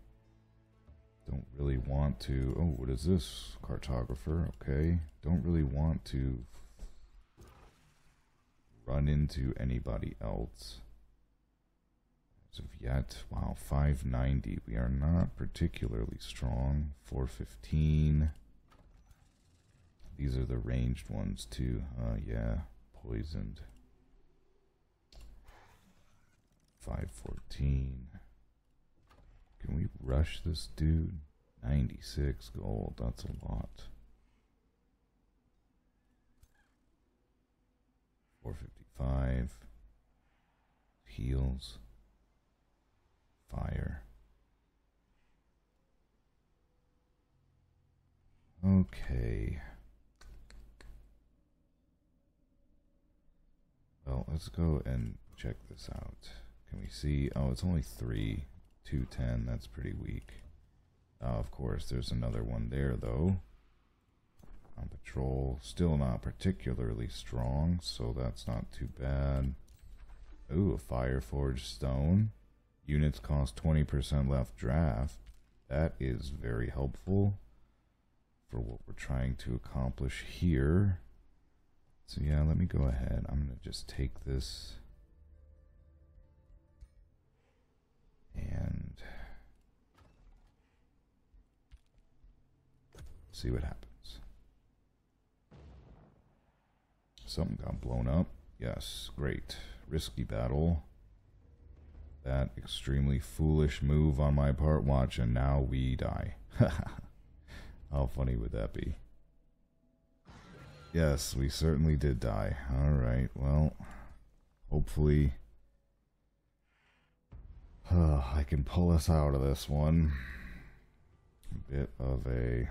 Don't really want to, oh, what is this? Cartographer, okay. Don't really want to run into anybody else. As of yet, wow, 590. We are not particularly strong. 415. These are the ranged ones too. Yeah, poisoned. 514. Can we rush this dude? 96 gold, that's a lot. 455. Heals. Fire. Okay. Well, let's go and check this out. Can we see? Oh, it's only 3. 210, that's pretty weak. Of course, there's another one there, though. On patrol, still not particularly strong, so that's not too bad. Ooh, a Fireforged Stone. Units cost 20% left draft. That is very helpful for what we're trying to accomplish here. So yeah, let me go ahead. I'm going to just take this and see what happens. Something got blown up. Yes, great. Risky battle. That extremely foolish move on my part. Watch, and now we die. How funny would that be? Yes, we certainly did die. Alright, well, hopefully I can pull us out of this one. A bit of a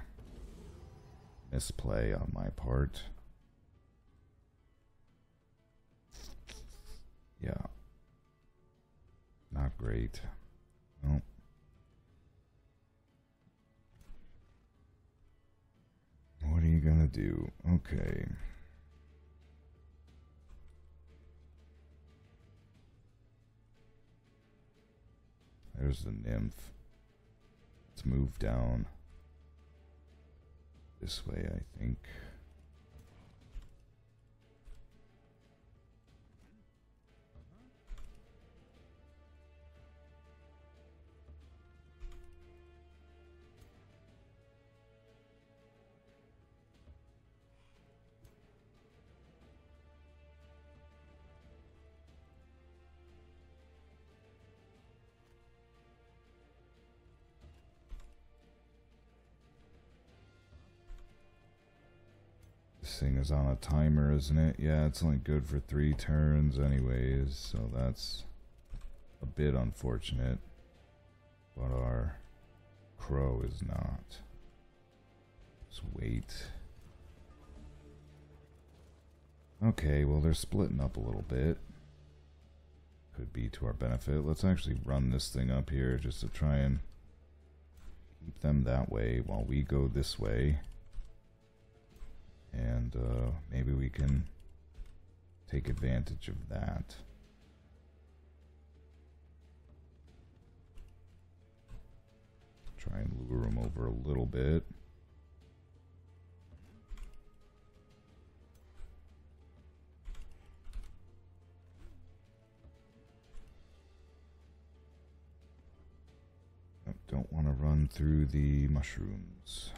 misplay on my part. Yeah. Not great. Nope. What are you gonna do? Okay. There's the nymph. Let's move down this way, I think. Seeing as on a timer, isn't it? Yeah, it's only good for 3 turns anyways, so that's a bit unfortunate. But our crow is not. Just wait. Okay, well they're splitting up a little bit. Could be to our benefit. Let's actually run this thing up here just to try and keep them that way while we go this way. And maybe we can take advantage of that. Try and lure them over a little bit. I don't want to run through the mushrooms.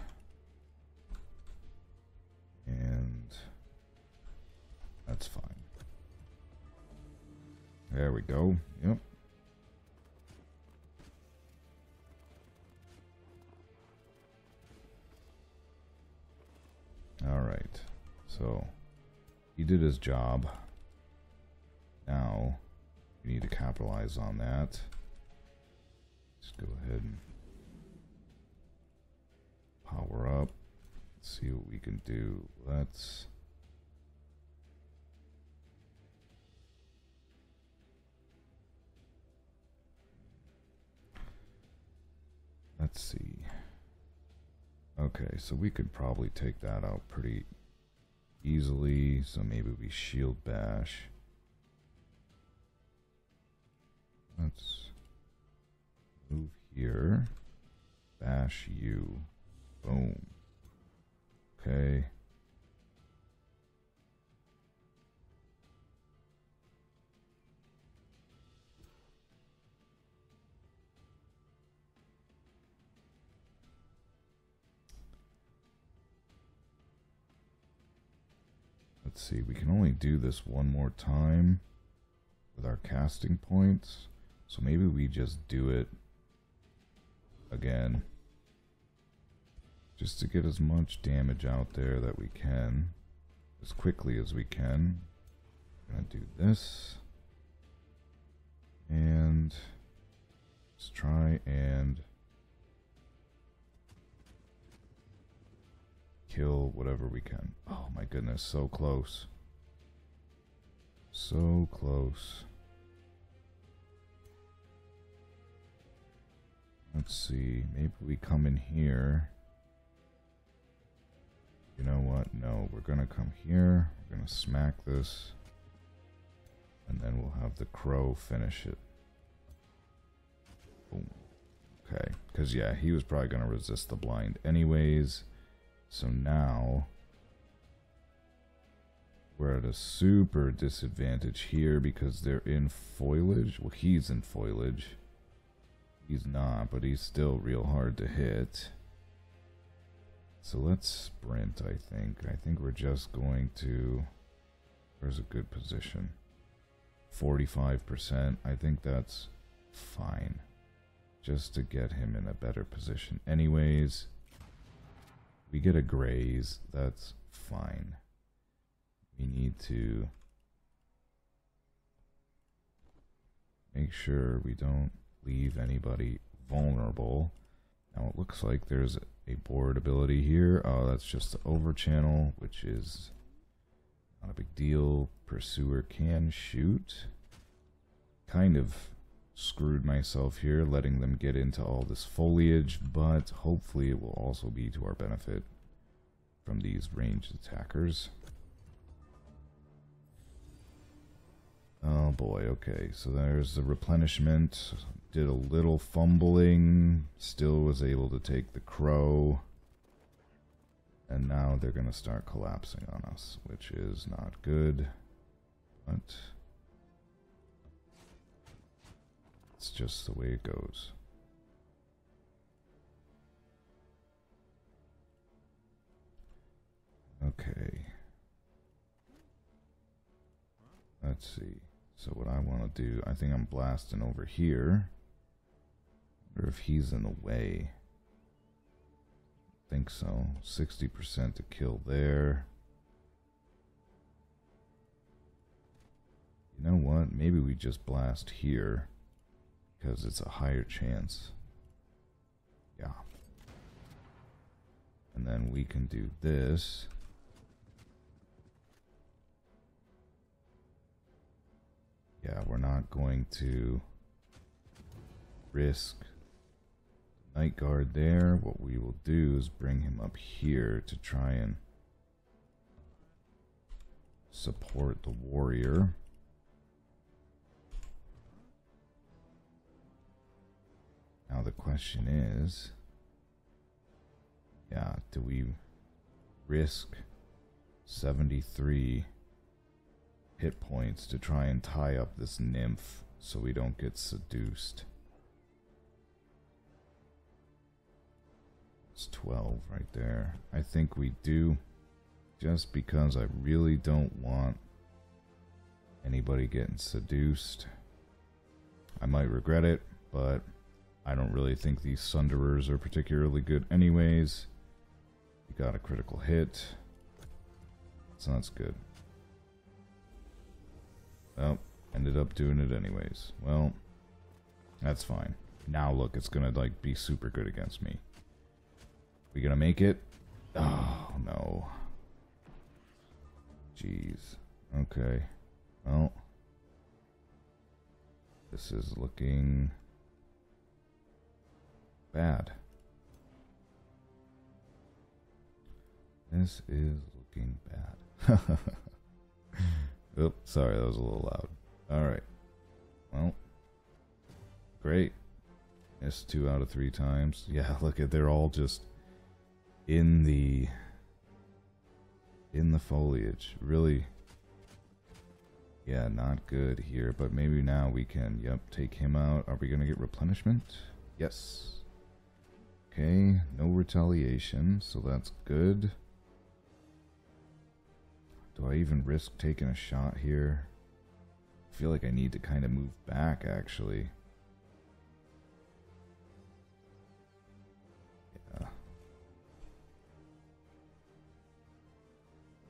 And that's fine. There we go. Yep. Alright. So, he did his job. Now, we need to capitalize on that. Just go ahead and power up. See what we can do. Let's see. Okay, so we could probably take that out pretty easily, so maybe we shield bash. Let's move here. Bash you. Boom. Okay. Let's see, we can only do this one more time with our casting points, so maybe we just do it again. Just to get as much damage out there that we can, as quickly as we can. I'm gonna do this, and let's try and kill whatever we can. Oh my goodness, so close. So close. Let's see, maybe we come in here. You know what? No, we're gonna come here, we're gonna smack this, and then we'll have the crow finish it. Boom. Okay, because yeah, he was probably gonna resist the blind anyways, so now we're at a super disadvantage here because they're in foliage. Well, he's in foliage. He's not, but he's still real hard to hit. So let's sprint, I think. I think we're just going to... There's a good position. 45%. I think that's fine. Just to get him in a better position. Anyways, we get a graze. That's fine. We need to make sure we don't leave anybody vulnerable. Now it looks like there's a board ability here. Oh, that's just the over channel, which is not a big deal. Pursuer can shoot. Kind of screwed myself here, letting them get into all this foliage, but hopefully it will also be to our benefit from these ranged attackers. Oh boy, okay, so there's the replenishment. Did a little fumbling, still was able to take the crow, and now they're gonna start collapsing on us, which is not good, but it's just the way it goes. Okay. Let's see. So what I want to do, I think I'm blasting over here. Wonder if he's in the way. Think so. 60% to kill there. You know what? Maybe we just blast here because it's a higher chance. Yeah. And then we can do this. Yeah, we're not going to risk Night Guard there. What we will do is bring him up here to try and support the warrior. Now the question is, yeah, do we risk 73 hit points to try and tie up this nymph so we don't get seduced? It's 12 right there. I think we do, just because I really don't want anybody getting seduced. I might regret it, but I don't really think these Sunderers are particularly good anyways. You got a critical hit, so that's good. Oh, ended up doing it anyways. Well, that's fine. Now look, it's gonna like be super good against me. We gonna make it? Oh no. Jeez. Okay. Well, this is looking bad. This is looking bad. Oops, sorry, that was a little loud. Alright. Well, great. Missed 2 out of 3 times. Yeah, look at, they're all just in the foliage. Really, yeah, not good here, but maybe now we can, yep, take him out. Are we gonna get replenishment? Yes. Okay, no retaliation, so that's good. Do I even risk taking a shot here? I feel like I need to kind of move back, actually.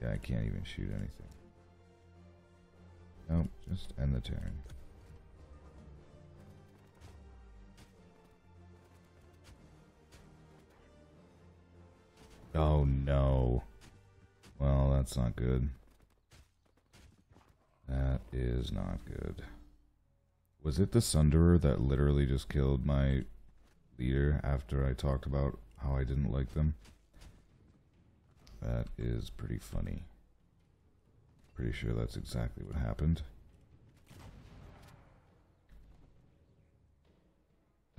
Yeah, I can't even shoot anything. Nope, just end the turn. Oh no. Well, that's not good. That is not good. Was it the Sunderer that literally just killed my leader after I talked about how I didn't like them? That is pretty funny. Pretty sure that's exactly what happened.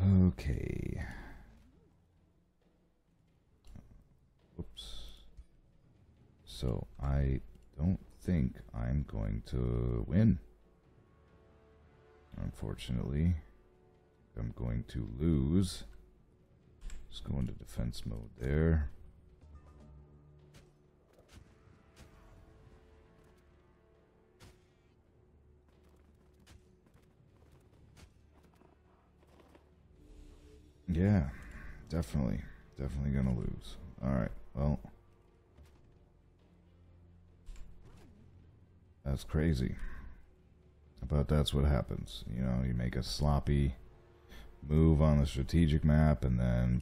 Okay. Oops. So I don't think I'm going to win. Unfortunately, I'm going to lose. Just go into defense mode there. Yeah, definitely gonna lose. Alright, well, that's crazy, but that's what happens. You know, you make a sloppy move on the strategic map and then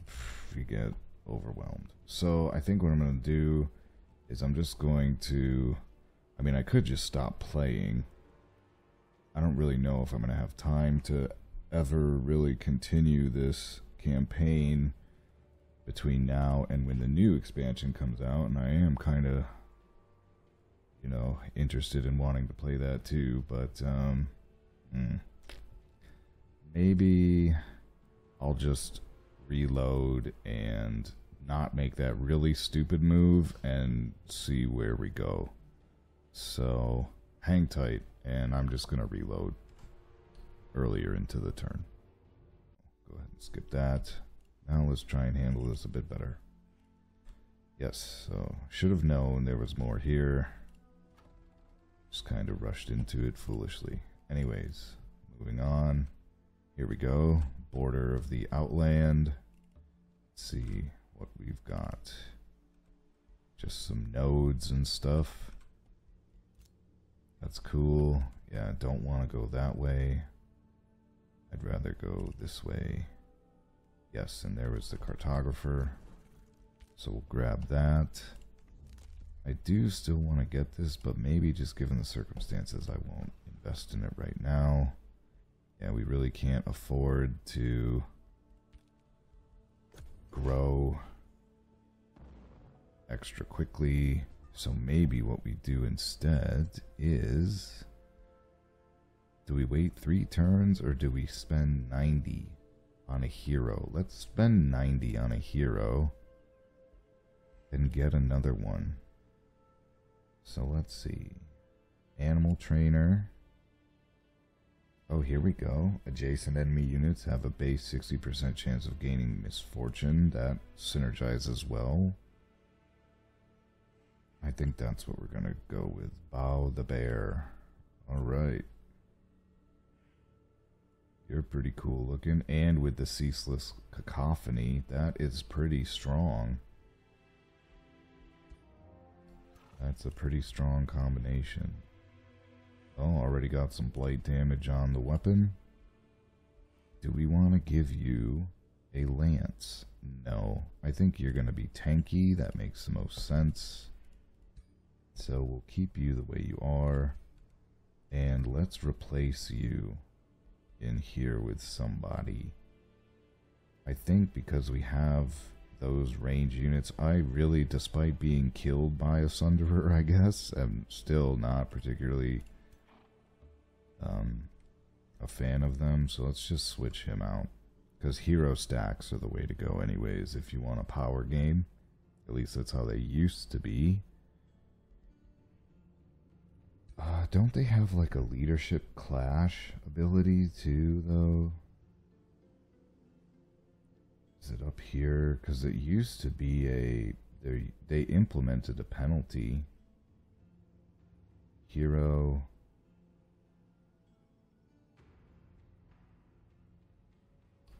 you get overwhelmed. So I think what I'm gonna do is I'm just going to, I mean, I could just stop playing. I don't really know if I'm gonna have time to ever really continue this campaign between now and when the new expansion comes out, and I am kind of, you know, interested in wanting to play that too, but maybe I'll just reload and not make that really stupid move and see where we go. So hang tight, and I'm just gonna reload earlier into the turn. Go ahead and skip that. Now let's try and handle this a bit better. Yes, so should have known there was more here. Just kind of rushed into it foolishly. Anyways, moving on. Here we go. Border of the Outland. Let's see what we've got. Just some nodes and stuff. That's cool. Yeah, I don't want to go that way. I'd rather go this way. Yes, and there was the cartographer. So we'll grab that. I do still want to get this, but maybe just given the circumstances, I won't invest in it right now. Yeah, we really can't afford to grow extra quickly. So maybe what we do instead is, do we wait 3 turns or do we spend 90 on a hero? Let's spend 90 on a hero and get another one. So let's see. Animal trainer. Oh, here we go. Adjacent enemy units have a base 60% chance of gaining misfortune. That synergizes well. I think that's what we're going to go with. Bao the Bear. Alright. You're pretty cool looking. And with the Ceaseless Cacophony, that is pretty strong. That's a pretty strong combination. Oh, already got some blight damage on the weapon. Do we want to give you a lance? No. I think you're going to be tanky. That makes the most sense. So we'll keep you the way you are. And let's replace you in here with somebody. I think because we have those range units, I really, despite being killed by a Sunderer, I guess, I'm still not particularly a fan of them, so let's just switch him out, because hero stacks are the way to go anyways if you want a power game. At least that's how they used to be. Don't they have like a leadership clash ability too, though? Is it up here? Because it used to be a, they implemented a penalty. Hero.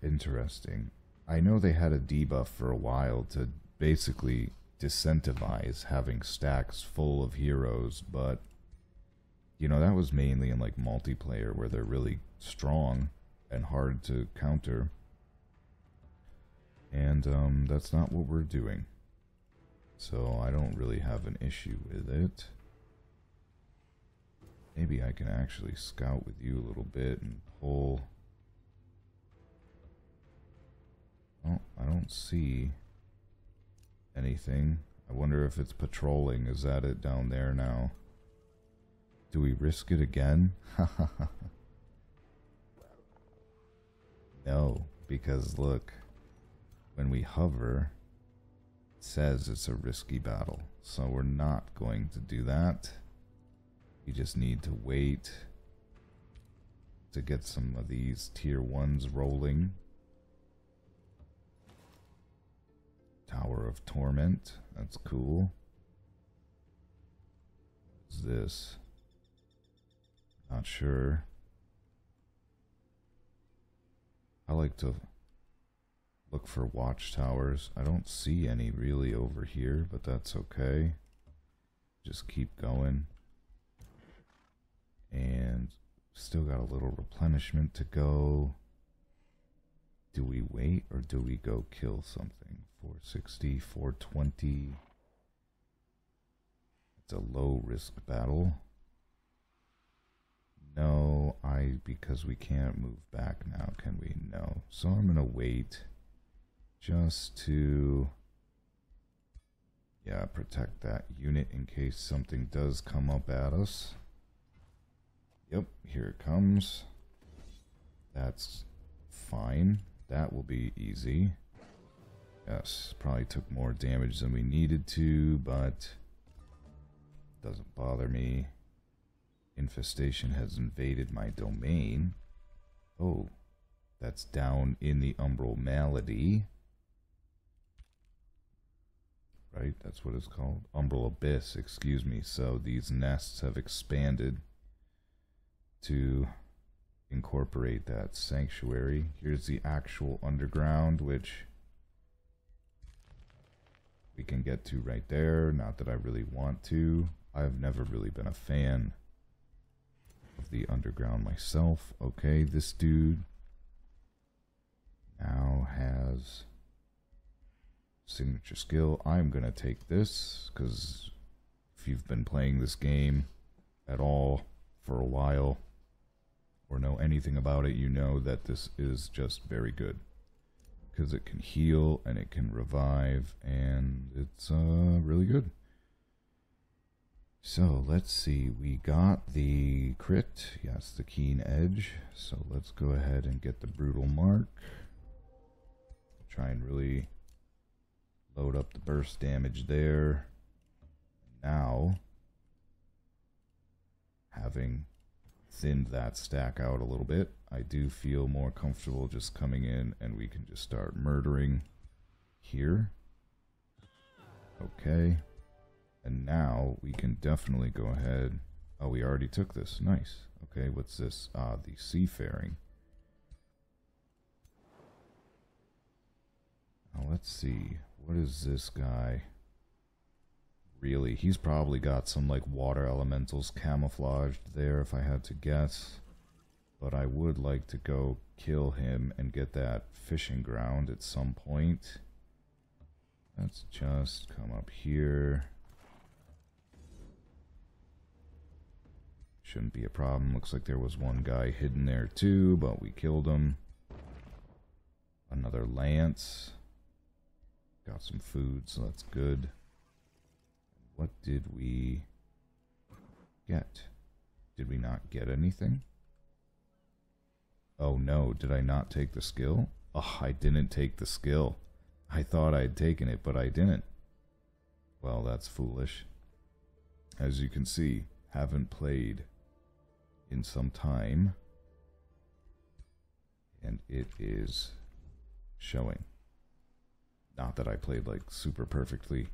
Interesting. I know they had a debuff for a while to basically disincentivize having stacks full of heroes, but you know, that was mainly in like multiplayer where they're really strong and hard to counter. And that's not what we're doing. So I don't really have an issue with it. Maybe I can actually scout with you a little bit and pull. Oh, I don't see anything. I wonder if it's patrolling. Is that it down there now? Do we risk it again? No, because look, when we hover, it says it's a risky battle. So we're not going to do that. We just need to wait to get some of these tier 1s rolling. Tower of Torment, that's cool. What's this? Not sure. I like to look for watchtowers. I don't see any really over here, but that's okay. Just keep going. And still got a little replenishment to go. Do we wait or do we go kill something? 460, 420. It's a low risk battle. No, because we can't move back now, can we? No. So I'm gonna wait just to, yeah, protect that unit in case something does come up at us. Yep, here it comes. That's fine. That will be easy. Yes, probably took more damage than we needed to, but doesn't bother me. Infestation has invaded my domain. Oh, that's down in the Umbral Malady. Right, that's what it's called. Umbral Abyss, excuse me. So these nests have expanded to incorporate that sanctuary. Here's the actual underground, which we can get to right there. Not that I really want to. I've never really been a fan the underground myself. Okay, this dude now has signature skill. I'm gonna take this because if you've been playing this game at all for a while or know anything about it, you know that this is just very good because it can heal and it can revive and it's really good. So let's see, we got the crit, yes, the keen edge, so let's go ahead and get the brutal mark, try and really load up the burst damage there. Now, having thinned that stack out a little bit, I do feel more comfortable just coming in and we can just start murdering here. Okay. And now we can definitely go ahead. Oh, we already took this. Nice. Okay, what's this? The seafaring. Now let's see. What is this guy? Really, he's probably got some like water elementals camouflaged there if I had to guess. But I would like to go kill him and get that fishing ground at some point. Let's just come up here. Shouldn't be a problem. Looks like there was one guy hidden there too, but we killed him. Another lance. Got some food, so that's good. What did we get? Did we not get anything? Oh no, did I not take the skill? Oh, I didn't take the skill. I thought I'd taken it, but I didn't. Well, that's foolish. As you can see, haven't played in some time, and it is showing. Not that I played like super perfectly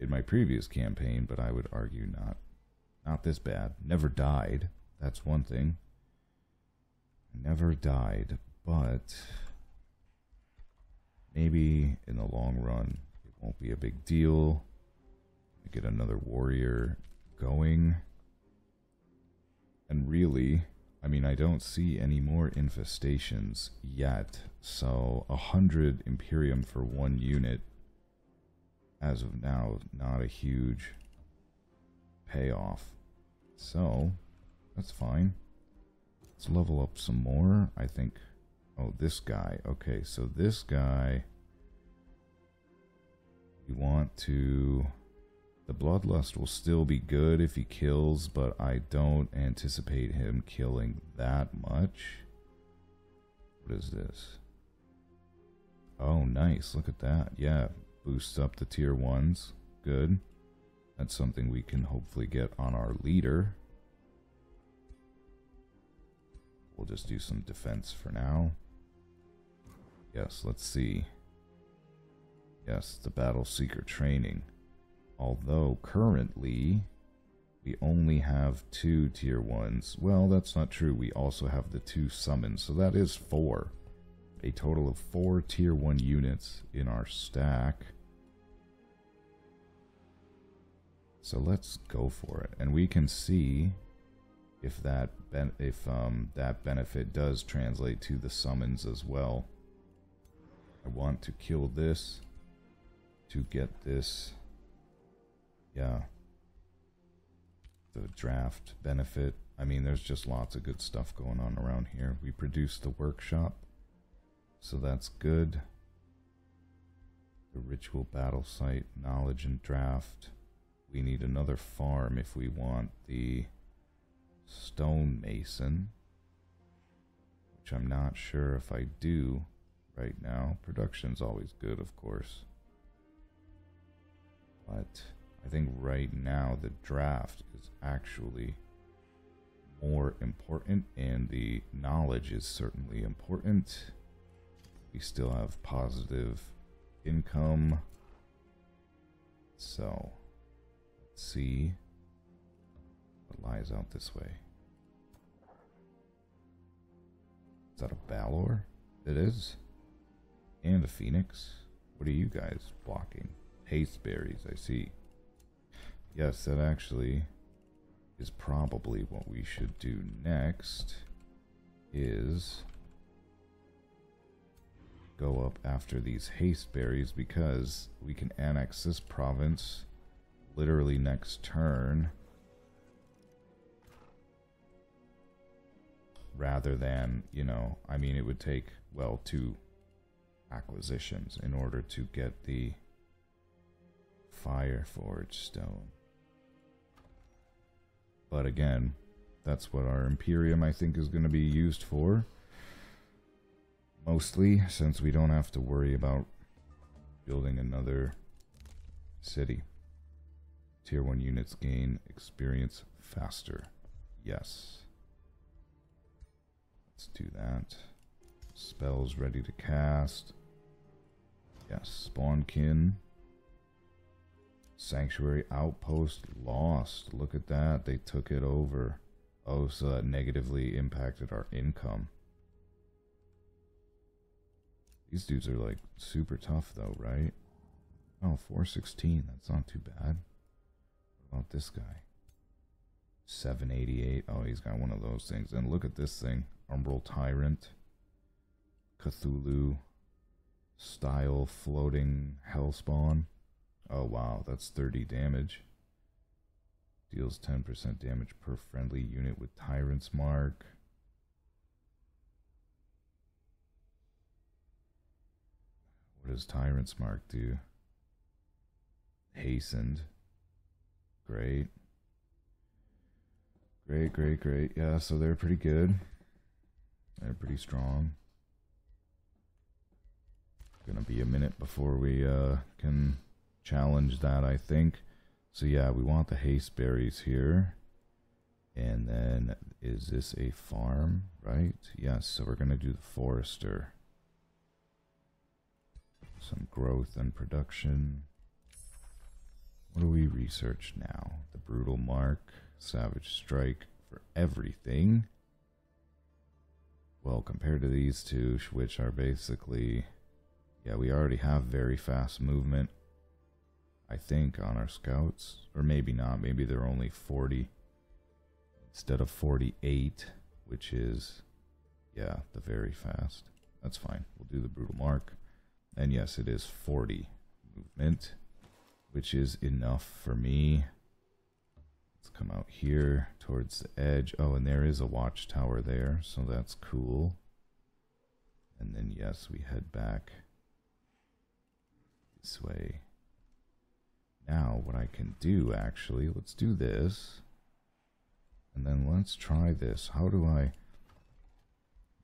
in my previous campaign, but I would argue not this bad. Never died, that's one thing. Never died, but maybe in the long run it won't be a big deal. We get another warrior going. And really, I mean, I don't see any more infestations yet, so 100 Imperium for one unit, as of now, not a huge payoff. So, that's fine. Let's level up some more, I think. Oh, this guy. Okay, so this guy, we want to... The Bloodlust will still be good if he kills, but I don't anticipate him killing that much. What is this? Oh, nice. Look at that. Yeah, boosts up the tier 1s. Good. That's something we can hopefully get on our leader. We'll just do some defense for now. Yes, let's see. Yes, the Battle Seeker training. Although currently we only have 2 tier 1s. Well, that's not true. We also have the 2 summons, so that is 4. A total of 4 tier 1 units in our stack. So let's go for it, and we can see if that benefit does translate to the summons as well. I want to kill this to get this. Yeah, the draft benefit. I mean, there's just lots of good stuff going on around here. We produced the workshop, so that's good. The ritual battle site, knowledge and draft. We need another farm if we want the stonemason, which I'm not sure if I do right now. Production's always good, of course. But... I think right now the draft is actually more important, and the knowledge is certainly important. We still have positive income. So, let's see what lies out this way. Is that a Balor? It is. And a Phoenix. What are you guys blocking? Haste berries, I see. Yes, that actually is probably what we should do next, is go up after these haste berries, because we can annex this province literally next turn rather than, you know, I mean, it would take, well, 2 acquisitions in order to get the fire forge stone. But again, that's what our Imperium, I think, is going to be used for. Mostly, since we don't have to worry about building another city. Tier 1 units gain experience faster. Yes. Let's do that. Spells ready to cast. Yes. Spawnkin. Sanctuary outpost lost. Look at that. They took it over. Oh, so that negatively impacted our income. These dudes are like super tough though, right? Oh, 416, that's not too bad. What about this guy? 788, oh, he's got one of those things. And look at this thing, Umbral Tyrant, Cthulhu style floating hellspawn. Oh wow, that's 30 damage. Deals 10% damage per friendly unit with Tyrant's Mark. What does Tyrant's Mark do? Hastened. Great. Great, great, great. Yeah, so they're pretty good. They're pretty strong. Gonna be a minute before we can challenge that, I think. So yeah, we want the haste berries here. And then, is this a farm, right? Yes, so we're gonna do the forester. Some growth and production. What do we research now? The brutal mark, savage strike for everything. Well, compared to these two, which are basically, yeah, we already have very fast movement, I think, on our scouts, or maybe not. Maybe they're only 40 instead of 48, which is, yeah, the very fast. That's fine. We'll do the brutal mark. And yes, it is 40 movement, which is enough for me. Let's come out here towards the edge. Oh, and there is a watchtower there, so that's cool. And then, yes, we head back this way. Now, what I can do, actually, let's do this. And then let's try this. How do I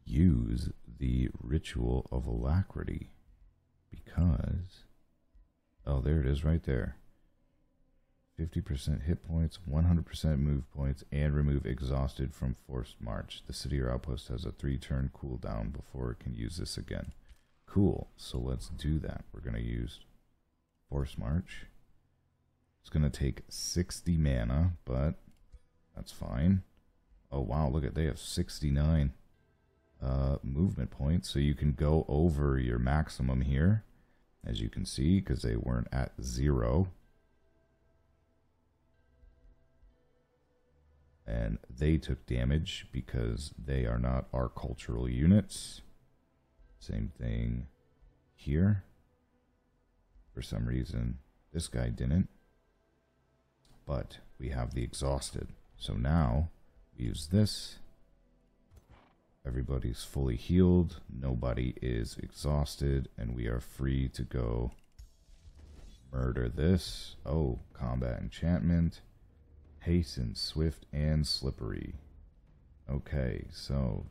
use the Ritual of Alacrity? Because, oh, there it is right there. 50% hit points, 100% move points, and remove exhausted from forced march. The city or outpost has a 3-turn cooldown before it can use this again. Cool, so let's do that. We're going to use forced march. It's going to take 60 mana, but that's fine. Oh wow, look at, they have 69. Movement points, so you can go over your maximum here, as you can see, because they weren't at 0. And they took damage because they are not our cultural units. Same thing here. For some reason, this guy didn't. But we have the exhausted. So now, we use this. Everybody's fully healed, nobody is exhausted, and we are free to go murder this. Oh, combat enchantment. Hasten, swift, and slippery. Okay, so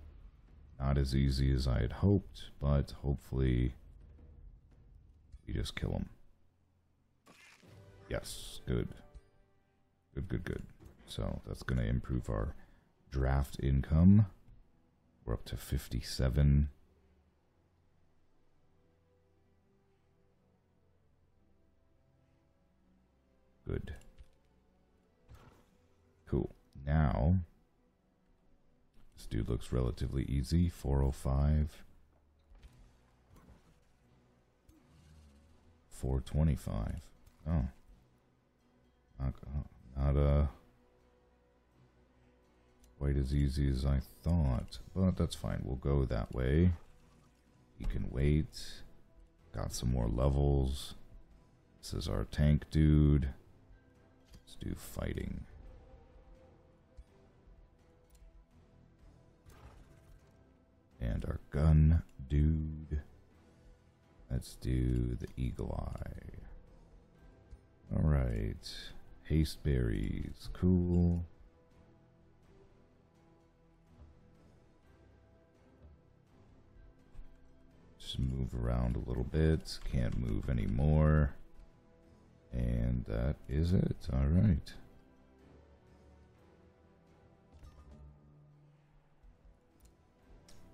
not as easy as I had hoped, but hopefully we just kill him. Yes, good. Good, good, good. So that's going to improve our draft income. We're up to 57. Good. Cool. Now, this dude looks relatively easy. 405. 425. Oh. Not quite as easy as I thought, but that's fine. We'll go that way. He can wait. Got some more levels. This is our tank dude. Let's do fighting. And our gun dude. Let's do the eagle eye. Alright. Haste berries. Cool. Just move around a little bit. Can't move anymore. And that is it. Alright.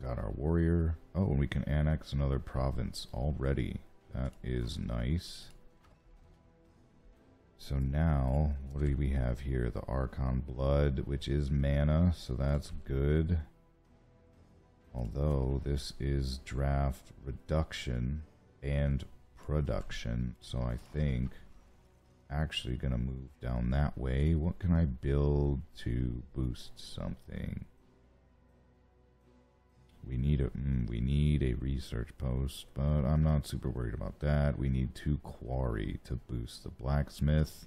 Got our warrior. Oh, and we can annex another province already. That is nice. So now, what do we have here? The Archon Blood, which is mana, so that's good. Although, this is draft reduction and production, so I think actually going to move down that way. What can I build to boost something? We need a research post, but I'm not super worried about that. We need 2 quarry to boost the blacksmith.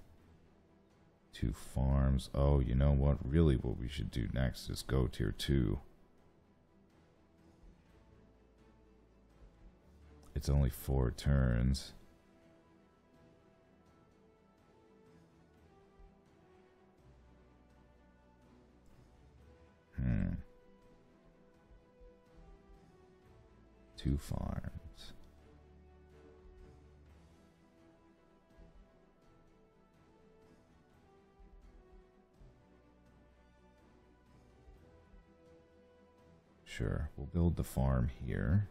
2 farms. Oh, you know what? Really what we should do next is go tier 2. It's only 4 turns. Two farms. Sure, we'll build the farm here.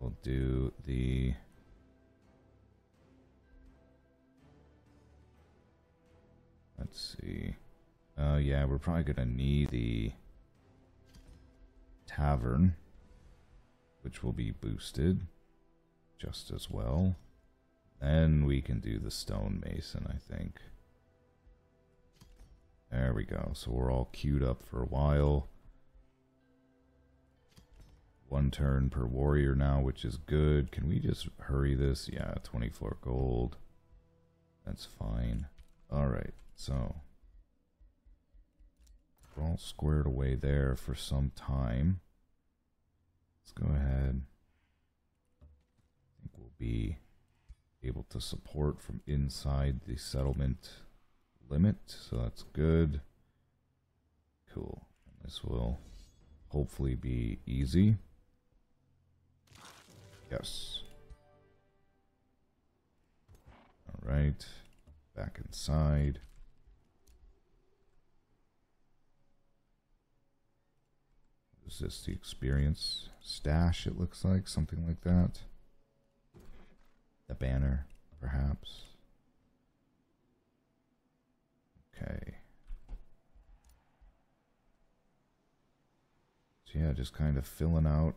We'll do the let's see. Yeah, we're probably going to need the tavern, which will be boosted just as well. Then we can do the stonemason, I think. There we go. So we're all queued up for a while. 1 turn per warrior now, which is good. Can we just hurry this? Yeah, 24 gold. That's fine. Alright, so we're all squared away there for some time. Let's go ahead. I think we'll be able to support from inside the settlement limit, so that's good. Cool. This will hopefully be easy. Yes. Alright. Back inside. Is this the experience stash? It looks like something like that. The banner, perhaps. Okay. So yeah, just kind of filling out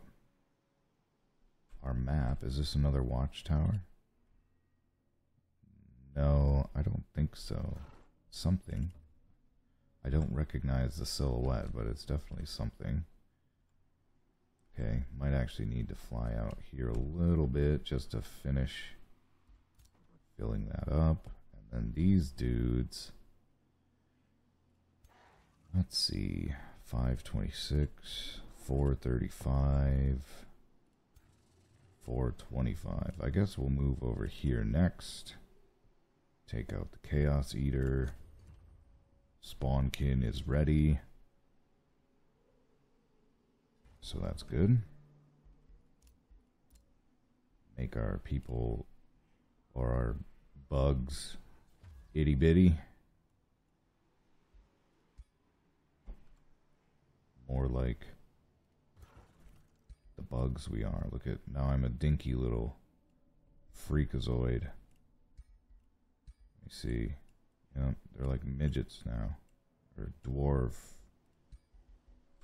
our map. Is this another watchtower? No, I don't think so. Something. I don't recognize the silhouette, but it's definitely something. Okay, might actually need to fly out here a little bit just to finish filling that up. And then these dudes, let's see, 526, 435, 425. I guess we'll move over here next. Take out the Chaos Eater. Spawnkin is ready. So that's good. Make our people or our bugs itty bitty. More like the bugs we are. Look at now, I'm a dinky little freakazoid. Let me see. Yep, they're like midgets now. Or dwarf.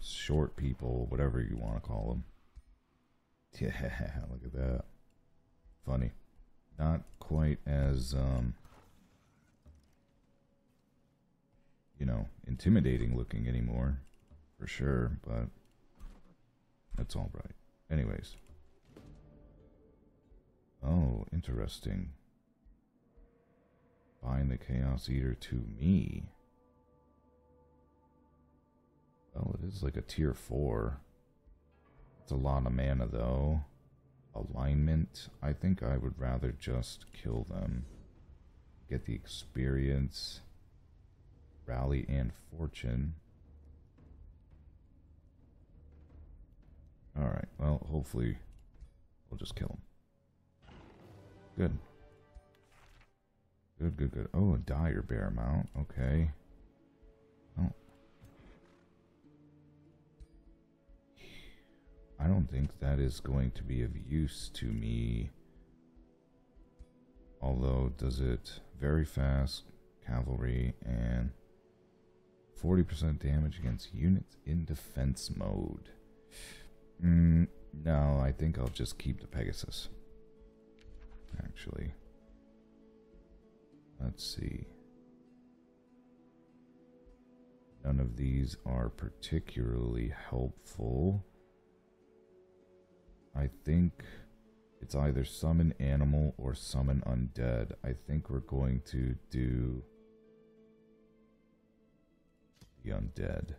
Short people, whatever you want to call them. Yeah, look at that. Funny. Not quite as you know, intimidating looking anymore, for sure, but that's all right. Anyways. Oh, interesting. Bind the Chaos Eater to me. Oh, it is like a tier 4. It's a lot of mana, though. Alignment. I think I would rather just kill them. Get the experience, rally, and fortune. Alright, well, hopefully we'll just kill them. Good. Good, good, good. Oh, a dire bear amount. Okay. Oh. I don't think that is going to be of use to me. Although, does it very fast, cavalry, and 40% damage against units in defense mode. No, I think I'll just keep the Pegasus. Actually. Let's see. None of these are particularly helpful. I think it's either summon animal or summon undead. I think we're going to do the undead.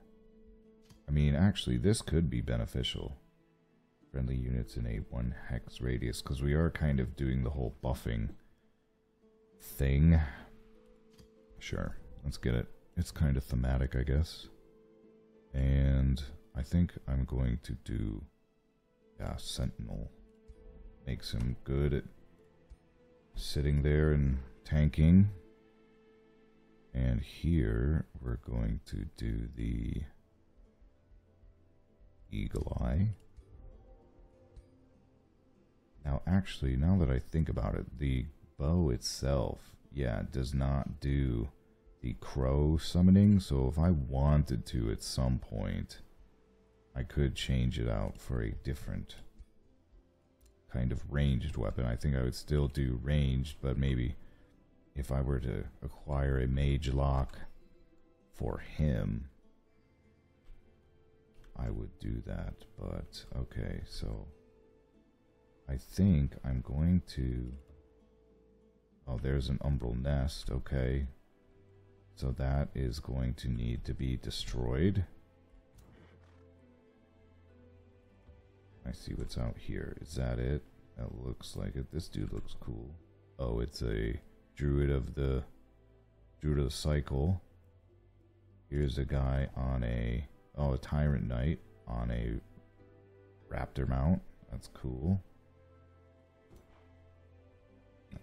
I mean, actually, this could be beneficial. Friendly units in a 1 hex radius, because we are kind of doing the whole buffing thing. Sure, let's get it. It's kind of thematic, I guess. And I think I'm going to do, yeah, Sentinel. Makes him good at sitting there and tanking. And here we're going to do the Eagle Eye. Now, actually, now that I think about it, the bow itself, yeah, does not do the crow summoning. So if I wanted to at some point, I could change it out for a different kind of ranged weapon. I think I would still do ranged, but maybe if I were to acquire a mage lock for him, I would do that. But, okay, so I think I'm going to... Oh, there's an umbral nest, okay. So that is going to need to be destroyed. I see what's out here. Is that it? That looks like it. This dude looks cool. Oh, it's a druid of the cycle. Here's a guy on a... Oh, a tyrant knight on a raptor mount. That's cool.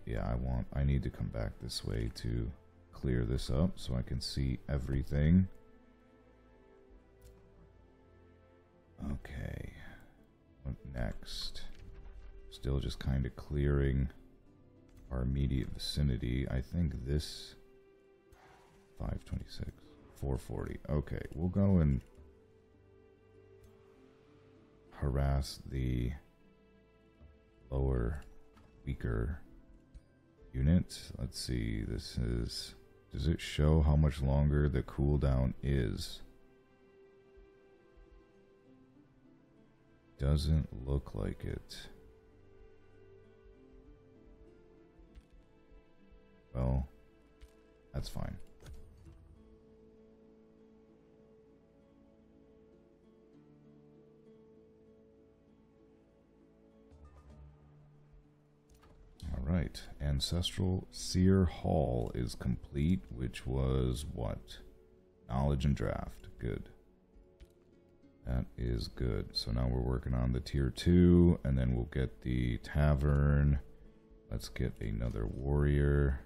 Yeah, I need to come back this way to clear this up so I can see everything. Okay. What next? Still just kind of clearing our immediate vicinity. I think this 526, 440. Okay, we'll go and harass the lower, weaker unit. Let's see, this is... Does it show how much longer the cooldown is? Doesn't look like it. Well, that's fine. Alright, Ancestral Seer Hall is complete, which was what? Knowledge and Draft. Good. That is good. So now we're working on the tier 2, and then we'll get the tavern. Let's get another warrior.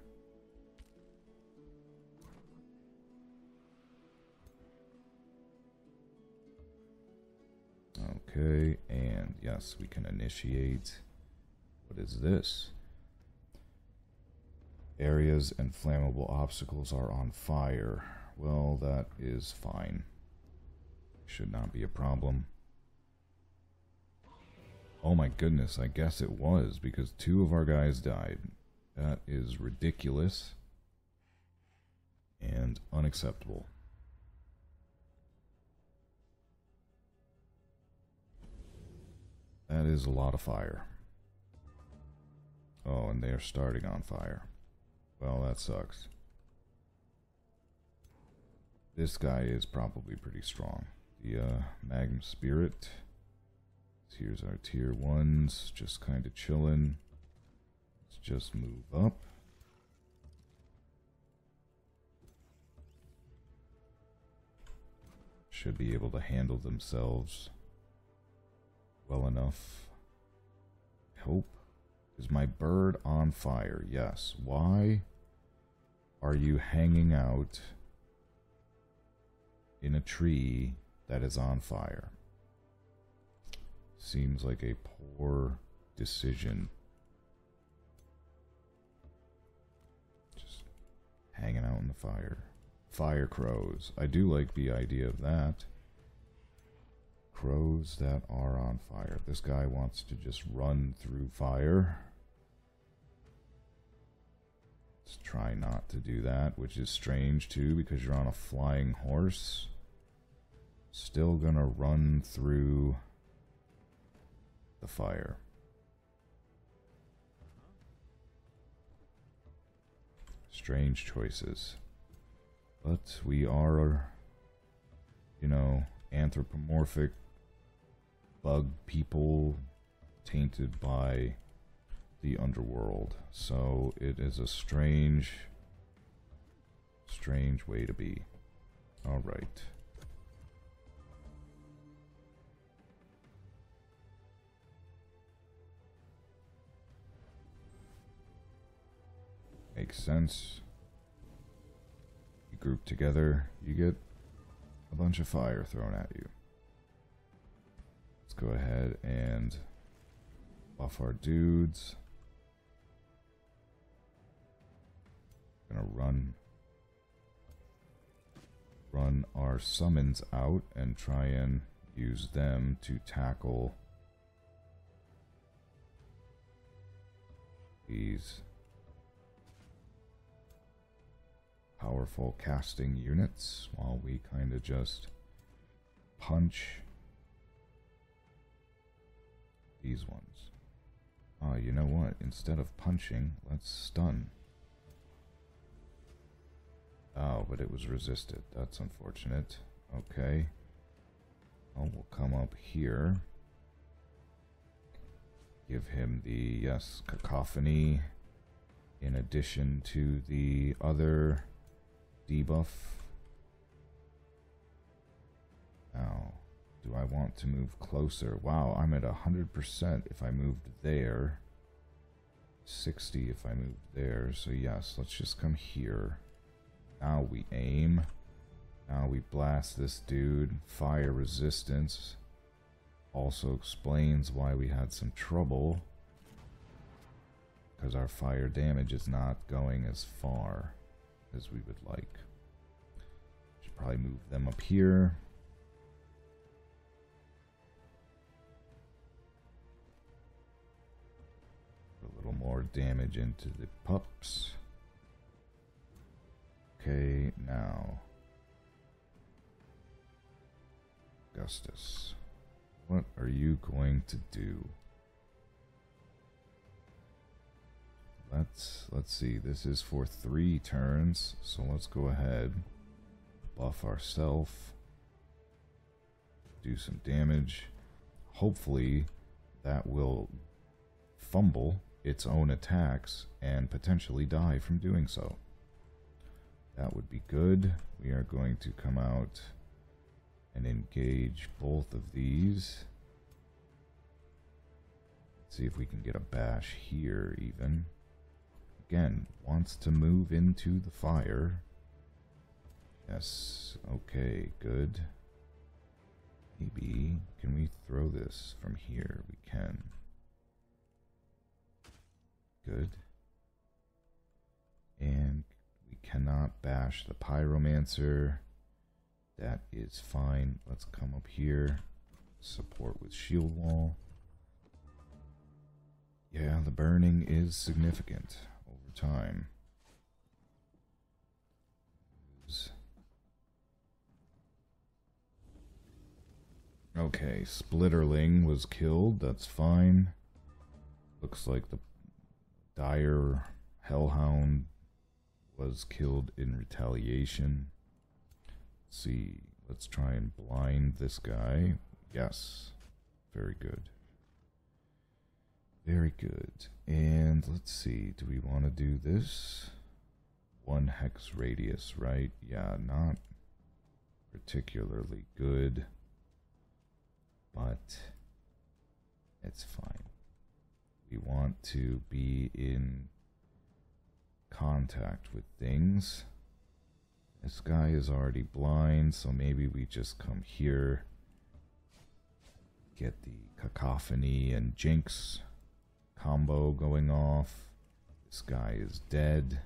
Okay, and yes, we can initiate. What is this? Areas and flammable obstacles are on fire. Well, that is fine. Should not be a problem. Oh my goodness, I guess it was, because 2 of our guys died. That is ridiculous and unacceptable. That is a lot of fire. Oh, and they are starting on fire. Well, that sucks. This guy is probably pretty strong. The Magnum Spirit. Here's our tier 1s, just kind of chilling. Let's just move up. Should be able to handle themselves well enough. I hope. Is my bird on fire? Yes. Why are you hanging out in a tree that is on fire? Seems like a poor decision. Just hanging out in the fire. Fire crows. I do like the idea of that. Crows that are on fire. This guy wants to just run through fire. Let's try not to do that, which is strange too because you're on a flying horse. Still gonna run through the fire. Strange choices. But we are, you know, anthropomorphic bug people tainted by the underworld. So it is a strange way to be. Alright. Makes sense. You group together, you get a bunch of fire thrown at you. Let's go ahead and buff our dudes. Gonna run our summons out and try and use them to tackle these powerful casting units while we kind of just punch these ones. Oh, you know what? Instead of punching, let's stun. Oh, but it was resisted. That's unfortunate. Okay. Oh, we'll come up here. Give him the, yes, cacophony in addition to the other debuff. Now, do I want to move closer? Wow, I'm at 100% if I moved there. 60 if I moved there. So yes, let's just come here. Now we aim. Now we blast this dude. Fire resistance also explains why we had some trouble, because our fire damage is not going as far as we would like. Should probably move them up here. Put a little more damage into the pups. Okay, now Augustus, what are you going to do? Let's see, this is for 3 turns, so let's go ahead, buff ourselves, do some damage. Hopefully that will fumble its own attacks and potentially die from doing so. That would be good. We are going to come out and engage both of these. Let's see if we can get a bash here even. Again, wants to move into the fire. Yes, okay, good. Maybe, can we throw this from here? We can. Good. And we cannot bash the pyromancer. That is fine. Let's come up here. Support with shield wall. Yeah, the burning is significant. Time. Okay, Splitterling was killed, that's fine. Looks like the Dire Hellhound was killed in retaliation. Let's see, let's try and blind this guy. Yes, very good. Very good. And let's see, do we want to do this? 1 hex radius, right? Yeah, not particularly good, but it's fine. We want to be in contact with things. This guy is already blind, so maybe we just come here, get the Cacophony and Jinx combo going off. This guy is dead.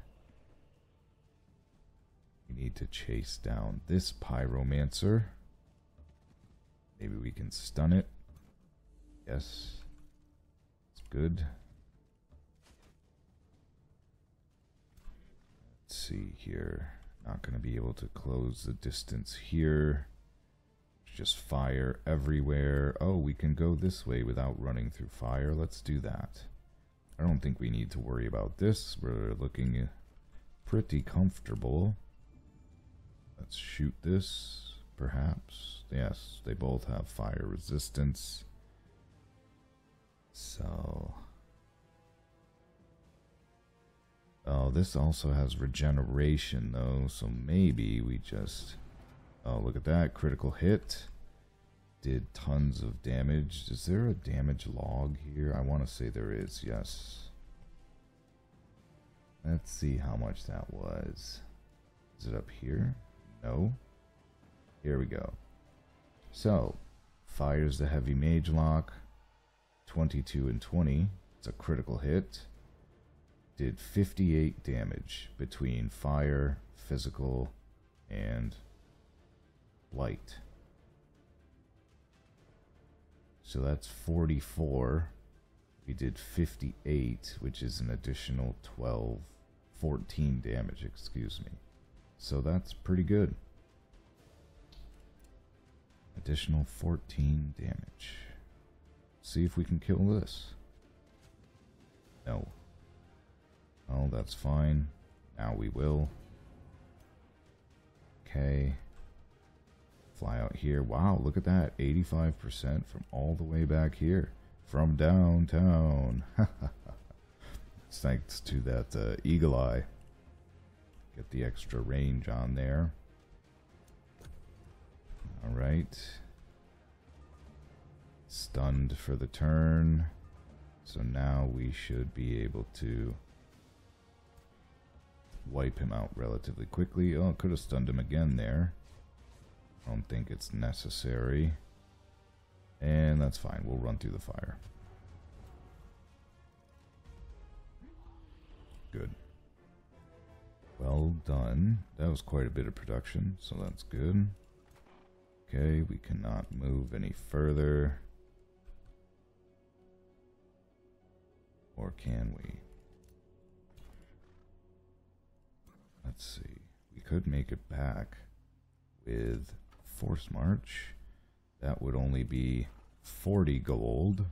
We need to chase down this Pyromancer. Maybe we can stun it. Yes. It's good. Let's see here. Not going to be able to close the distance here. Just fire everywhere. Oh, we can go this way without running through fire. Let's do that. I don't think we need to worry about this. We're looking pretty comfortable. Let's shoot this, perhaps. Yes, they both have fire resistance. So... oh, this also has regeneration, though, so maybe we just... oh, look at that. Critical hit. Did tons of damage. Is there a damage log here? I want to say there is, yes. Let's see how much that was. Is it up here? No. Here we go. So, fires the heavy mage lock. 22 and 20. It's a critical hit. Did 58 damage between fire, physical, and... light. So that's 44. We did 58, which is an additional 14 damage, excuse me. So that's pretty good. Additional 14 damage. See if we can kill this. No. Oh, that's fine. Now we will. Okay. Fly out here. Wow, look at that. 85% from all the way back here. From downtown. Thanks to that Eagle Eye. Get the extra range on there. Alright. Stunned for the turn. So now we should be able to wipe him out relatively quickly. Oh, could have stunned him again there. I don't think it's necessary. And that's fine. We'll run through the fire. Good. Well done. That was quite a bit of production, so that's good. Okay, we cannot move any further. Or can we? Let's see. We could make it back with... Force March. That would only be 40 gold,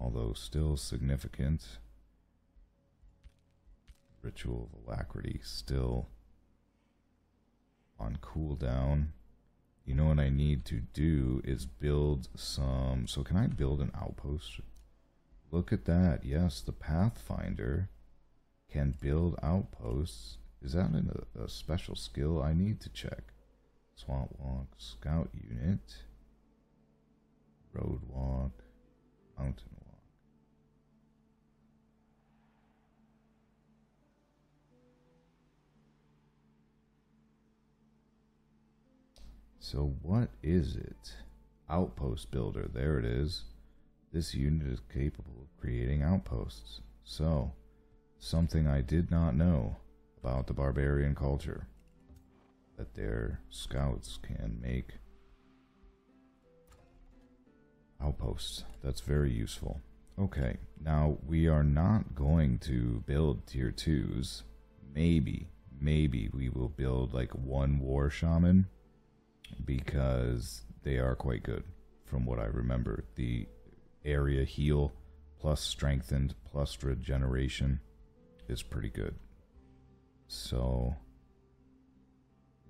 although still significant. Ritual of Alacrity still on cooldown. You know what I need to do is build some... so can I build an outpost? Look at that. Yes, the Pathfinder can build outposts. Is that a special skill? I need to check. Swamp Walk, Scout Unit, Road Walk, Mountain Walk. So what is it? Outpost Builder, there it is. This unit is capable of creating outposts. So, something I did not know about the barbarian culture. That their scouts can make outposts. That's very useful. Okay, now we are not going to build tier 2s. Maybe we will build like one war shaman because they are quite good from what I remember. The area heal plus strengthened plus regeneration is pretty good. So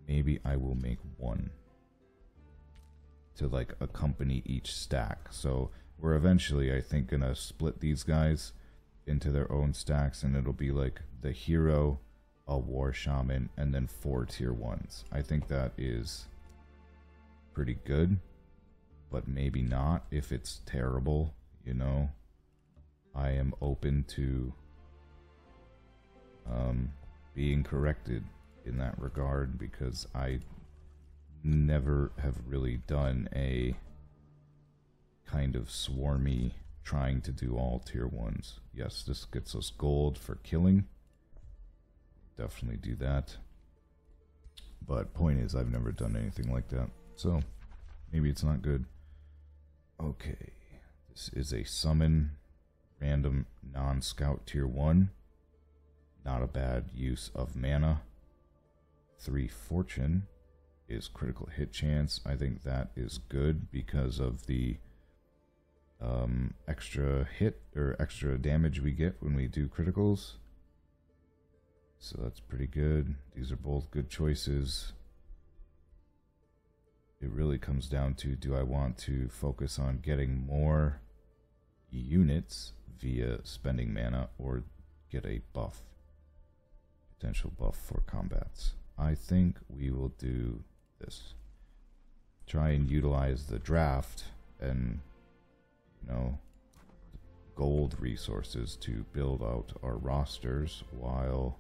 maybe I will make one to like accompany each stack. So we're eventually, I think, gonna split these guys into their own stacks, and it'll be like the hero, a war shaman, and then 4 tier 1s. I think that is pretty good, but maybe not if it's terrible, you know. I am open to being corrected in that regard, because I never have really done a kind of swarmy trying to do all tier 1s. Yes, this gets us gold for killing. Definitely do that. But point is, I've never done anything like that. So maybe it's not good. Okay. This is a summon, random non-scout tier 1. Not a bad use of mana. 3 fortune is critical hit chance. I think that is good because of the extra hit or extra damage we get when we do criticals. So that's pretty good. These are both good choices. It really comes down to, do I want to focus on getting more units via spending mana or get a buff, potential buff for combats? I think we will do this. Try and utilize the draft and, you know, gold resources to build out our rosters while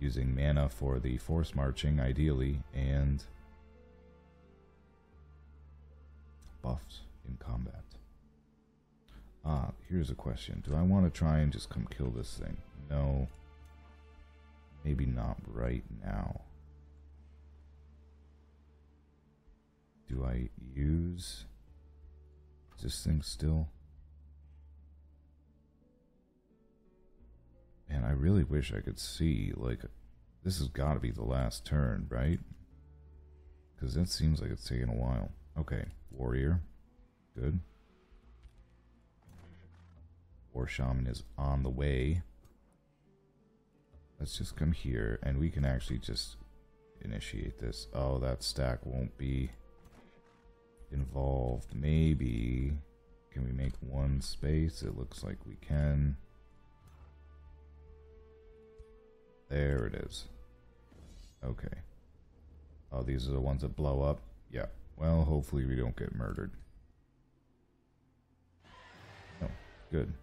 using mana for the force marching, ideally, and buffs in combat. Ah, here's a question. Do I want to try and just come kill this thing? No. Maybe not right now. Do I use this thing still? And I really wish I could see, like, this has got to be the last turn, right? Because that seems like it's taking a while. Okay, warrior. Good. War shaman is on the way. Let's just come here, and we can actually just initiate this. Oh, that stack won't be involved. Maybe. Can we make one space? It looks like we can. There it is. Okay. Oh, these are the ones that blow up? Yeah. Well, hopefully we don't get murdered. Oh, good.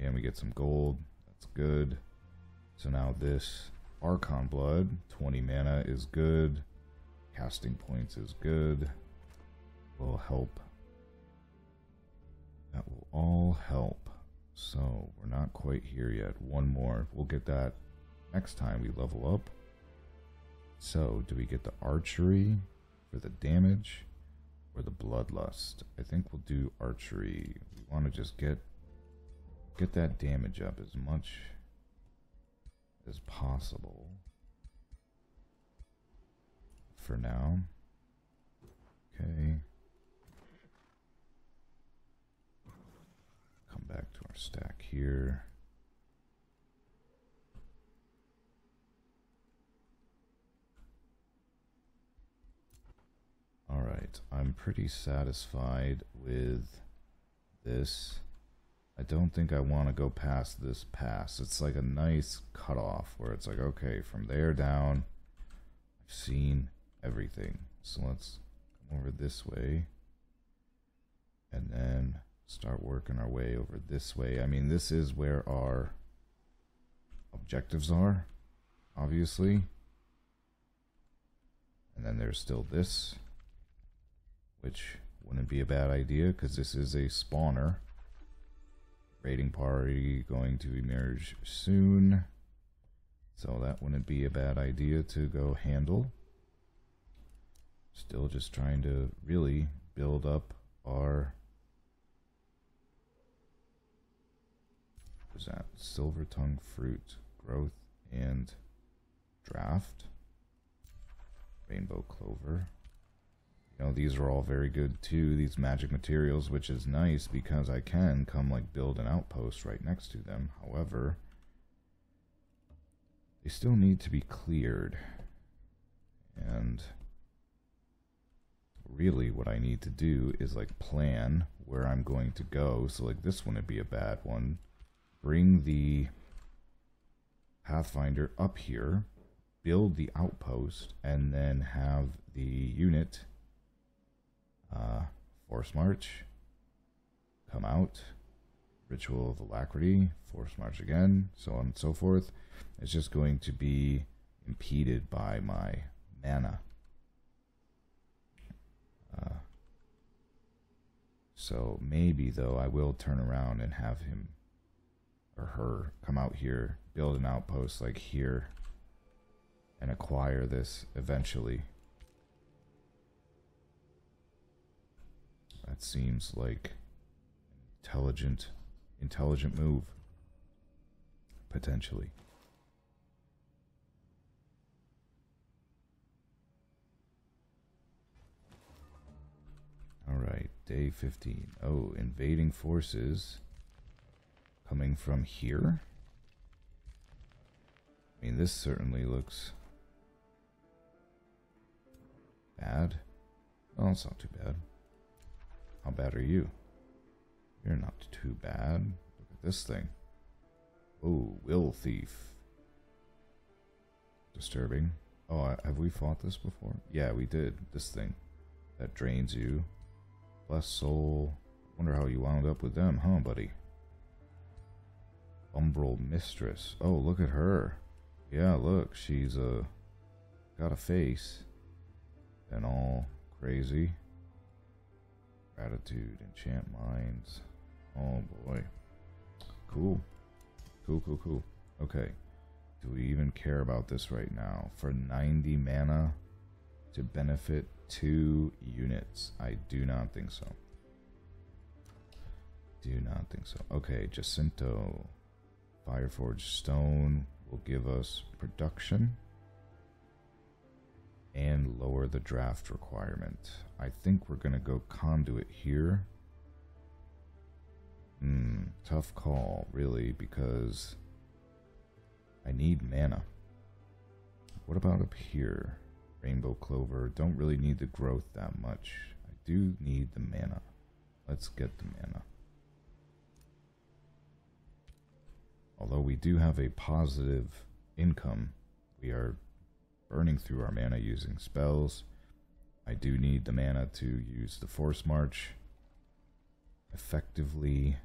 And we get some gold. That's good. So now this Archon Blood, 20 mana is good. Casting points is good. Will help. That will all help. So we're not quite here yet. One more. We'll get that next time we level up. So do we get the archery for the damage or the bloodlust? I think we'll do archery. We want to just get that damage up as much as possible for now. Okay. Come back to our stack here. Alright, I'm pretty satisfied with this. I don't think I want to go past this pass. It's like a nice cutoff where it's like, okay, from there down, I've seen everything. So let's come over this way and then start working our way over this way. I mean, this is where our objectives are, obviously. And then there's still this, which wouldn't be a bad idea because this is a spawner. Raiding party going to emerge soon, so that wouldn't be a bad idea to go handle. Still just trying to really build up our, what was that? Silver tongue fruit growth and draft, rainbow clover. You know, these are all very good too, these magic materials, which is nice because I can come like build an outpost right next to them. However, they still need to be cleared. And really what I need to do is like plan where I'm going to go. So like this one would be a bad one. Bring the Pathfinder up here, build the outpost, and then have the unit force march, come out, ritual of alacrity, force march again, so on and so forth. It's just going to be impeded by my mana. So maybe though I will turn around and have him or her come out here, build an outpost like here, and acquire this eventually. That seems like an intelligent move, potentially. All right, day 15. Oh, invading forces coming from here? I mean, this certainly looks bad. Well, it's not too bad. How bad are you? You're not too bad. Look at this thing. Oh, will thief. Disturbing. Oh, have we fought this before? Yeah, we did. This thing that drains you. Bless soul. Wonder how you wound up with them, huh, buddy? Umbral mistress. Oh, look at her. Yeah, look, she's got a face and all crazy. Gratitude, enchant minds. Oh boy. Cool. Cool, cool, cool. Okay. Do we even care about this right now? For 90 mana to benefit 2 units. I do not think so. Do not think so. Okay, Jacinto. Fireforged stone will give us production and lower the draft requirement. I think we're gonna go conduit here. Tough call, really, because I need mana. What about up here? Rainbow clover. Don't really need the growth that much. I do need the mana. Let's get the mana. Although we do have a positive income, we are burning through our mana using spells. I do need the mana to use the Force March effectively.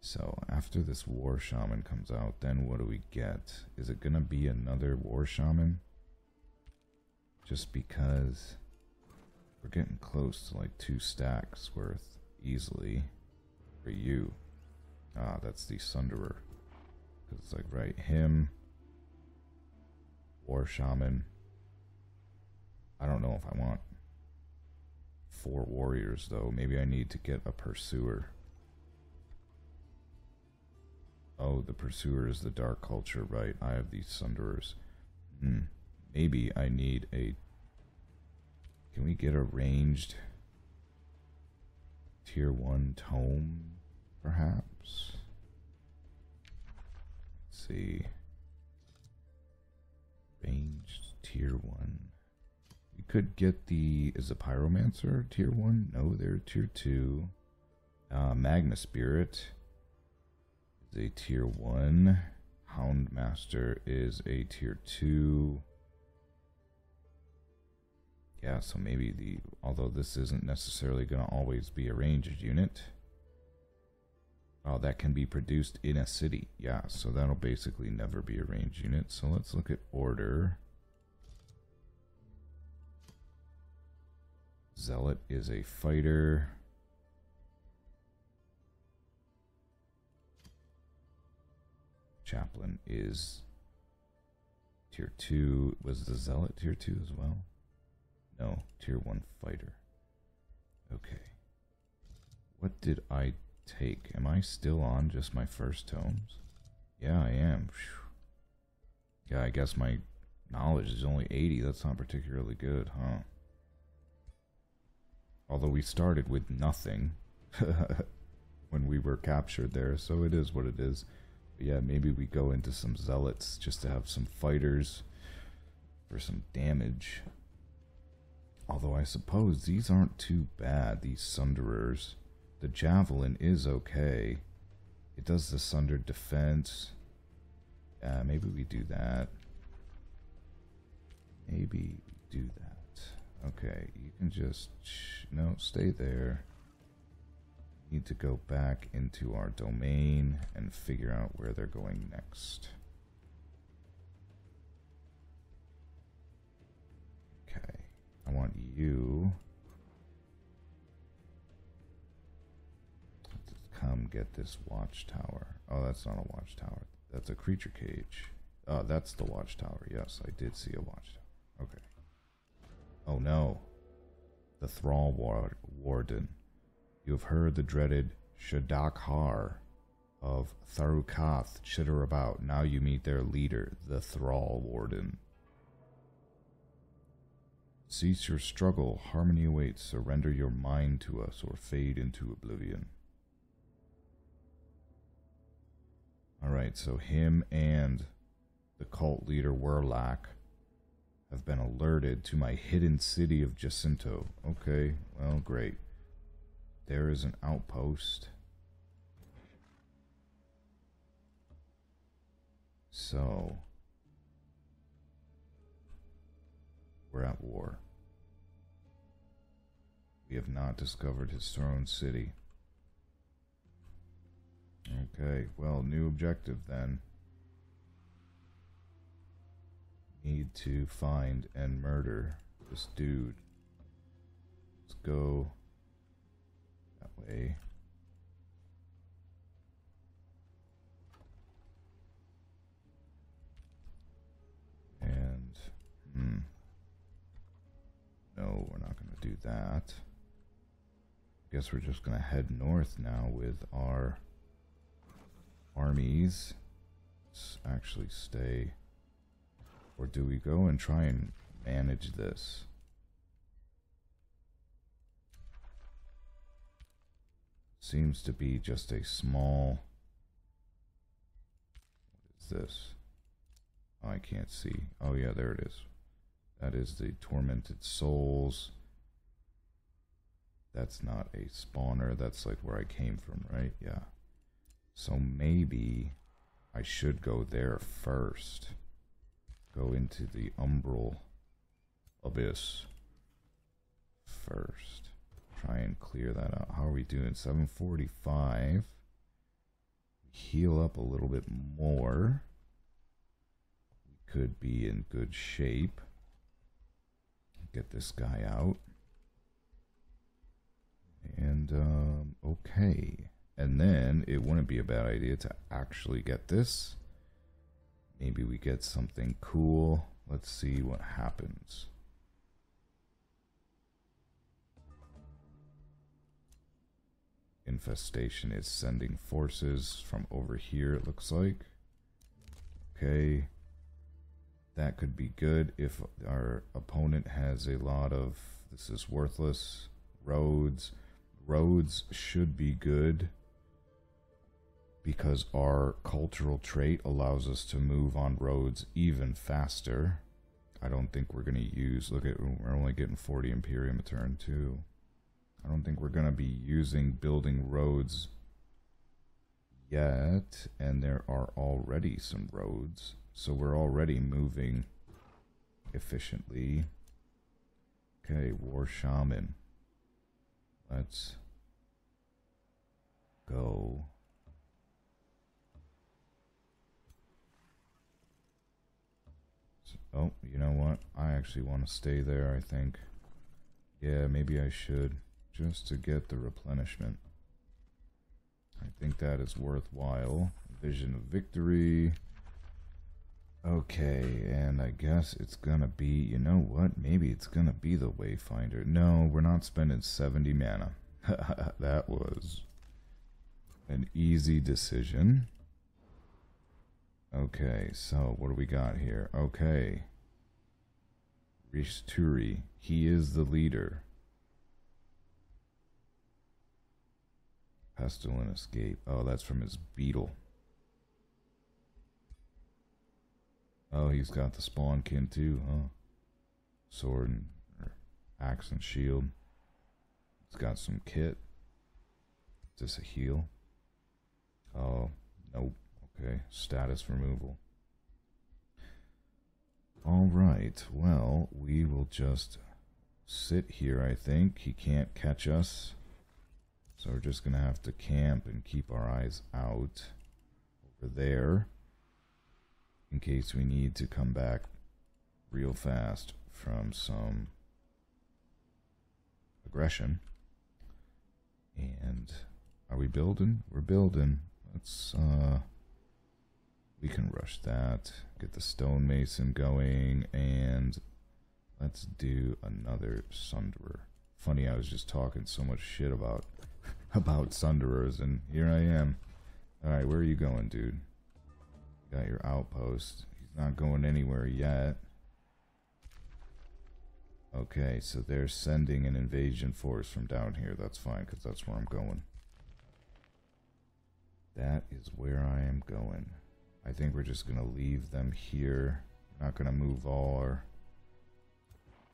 So after this War Shaman comes out, then what do we get? Is it gonna be another War Shaman? Just because we're getting close to like 2 stacks worth easily for you. Ah, that's the Sunderer. Cause it's like right him. War Shaman. I don't know if I want 4 warriors though. Maybe I need to get a Pursuer. Oh, the Pursuer is the Dark Culture, right? I have these Sunderers. Maybe I need a... Can we get a ranged tier 1 tome, perhaps? Let's see. Ranged tier 1. We could get the... Is the Pyromancer tier 1? No, they're tier 2. Magma Spirit is a tier 1. Houndmaster is a tier 2. Yeah, so maybe the... Although this isn't necessarily going to always be a ranged unit. Oh, that can be produced in a city. Yeah, so that'll basically never be a ranged unit. So let's look at order. Zealot is a fighter. Chaplain is tier 2. Was the Zealot tier 2 as well? No, tier 1 fighter. Okay. What did I take? Am I still on just my first tomes? Yeah, I am. Whew. Yeah, I guess my knowledge is only 80. That's not particularly good, huh? Although we started with nothing when we were captured there, so it is what it is. But yeah, maybe we go into some zealots just to have some fighters for some damage. Although I suppose these aren't too bad, these Sunderers. The Javelin is okay. It does the Sundered Defense. Yeah, maybe we do that. Maybe we do that. Okay, you can just... no, stay there. Need to go back into our domain and figure out where they're going next. Okay, I want you to come get this watchtower. Oh, that's not a watchtower. That's a creature cage. Oh, that's the watchtower. Yes, I did see a watchtower. Okay. Oh no. The Thrall Warden. You have heard the dreaded Shadakhar of Tharukath chitter about. Now you meet their leader, the Thrall Warden. Cease your struggle. Harmony awaits. Surrender your mind to us or fade into oblivion. Alright, so him and the cult leader Warlock have been alerted to my hidden city of Jacinto. Okay, well, great. There is an outpost. So, we're at war. We have not discovered his throne city. Okay, well, new objective then. Need to find and murder this dude. Let's go that way. And, no, we're not going to do that. I guess we're just going to head north now with our armies. Let's actually stay. Or do we go and try and manage this? Seems to be just a small... what is this? Oh, I can't see. Oh yeah, there it is. That is the Tormented Souls. That's not a spawner. That's like where I came from, right? Yeah. So maybe I should go there first. Go into the Umbral Abyss first. Try and clear that out. How are we doing? 745. Heal up a little bit more. We could be in good shape. Get this guy out. And, okay. And then it wouldn't be a bad idea to actually get this. Maybe we get something cool. Let's see what happens. Infestation is sending forces from over here, it looks like. Okay. That could be good if our opponent has a lot of... this is worthless. Roads. Roads should be good, because our cultural trait allows us to move on roads even faster. I don't think we're going to use... look at, we're only getting 40 Imperium a turn too. I don't think we're going to be using building roads yet, and there are already some roads, so we're already moving efficiently. Okay, War Shaman. Let's go... oh, you know what? I actually want to stay there, I think. Yeah, maybe I should. Just to get the replenishment. I think that is worthwhile. Vision of victory. Okay, and I guess it's gonna be... you know what? Maybe it's gonna be the Wayfinder. No, we're not spending 70 mana. That was an easy decision. Okay, so what do we got here? Okay. Rishturi. He is the leader. Pestilent escape. Oh, that's from his beetle. Oh, he's got the spawn kin too, huh? Sword and axe and shield. He's got some kit. Is this a heal? Oh, nope. Okay, status removal. Alright, well, we will just sit here, I think. He can't catch us. So we're just going to have to camp and keep our eyes out over there in case we need to come back real fast from some aggression. And are we building? We're building. Let's, we can rush that, get the stonemason going, and let's do another Sunderer. Funny, I was just talking so much shit about Sunderers, and here I am. Alright, where are you going, dude? Got your outpost. He's not going anywhere yet. Okay, so they're sending an invasion force from down here. That's fine, because that's where I'm going. That is where I am going. I think we're just going to leave them here. We're not going to move all our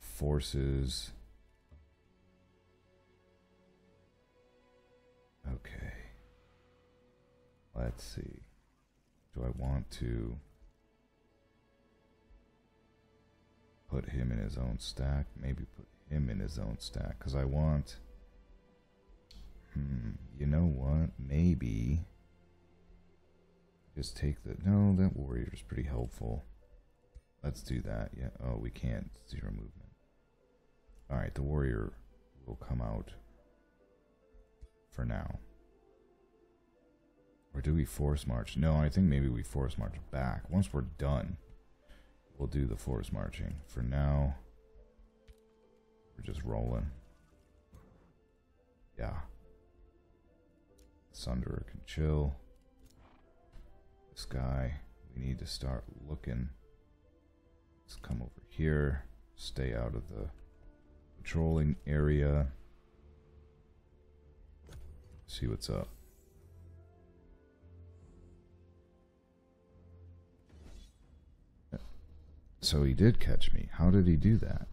forces. Okay. Let's see. Do I want to put him in his own stack? Maybe put him in his own stack. Because I want... you know what? Maybe... just take the... no, that warrior's pretty helpful. Let's do that. Yeah. Oh, we can't. Zero movement. Alright, the warrior will come out for now. Or do we force march? No, I think maybe we force march back. Once we're done, we'll do the force marching. For now, we're just rolling. Yeah. Sunderer can chill. This guy, we need to start looking. Let's come over here. Stay out of the patrolling area. See what's up. So he did catch me. How did he do that?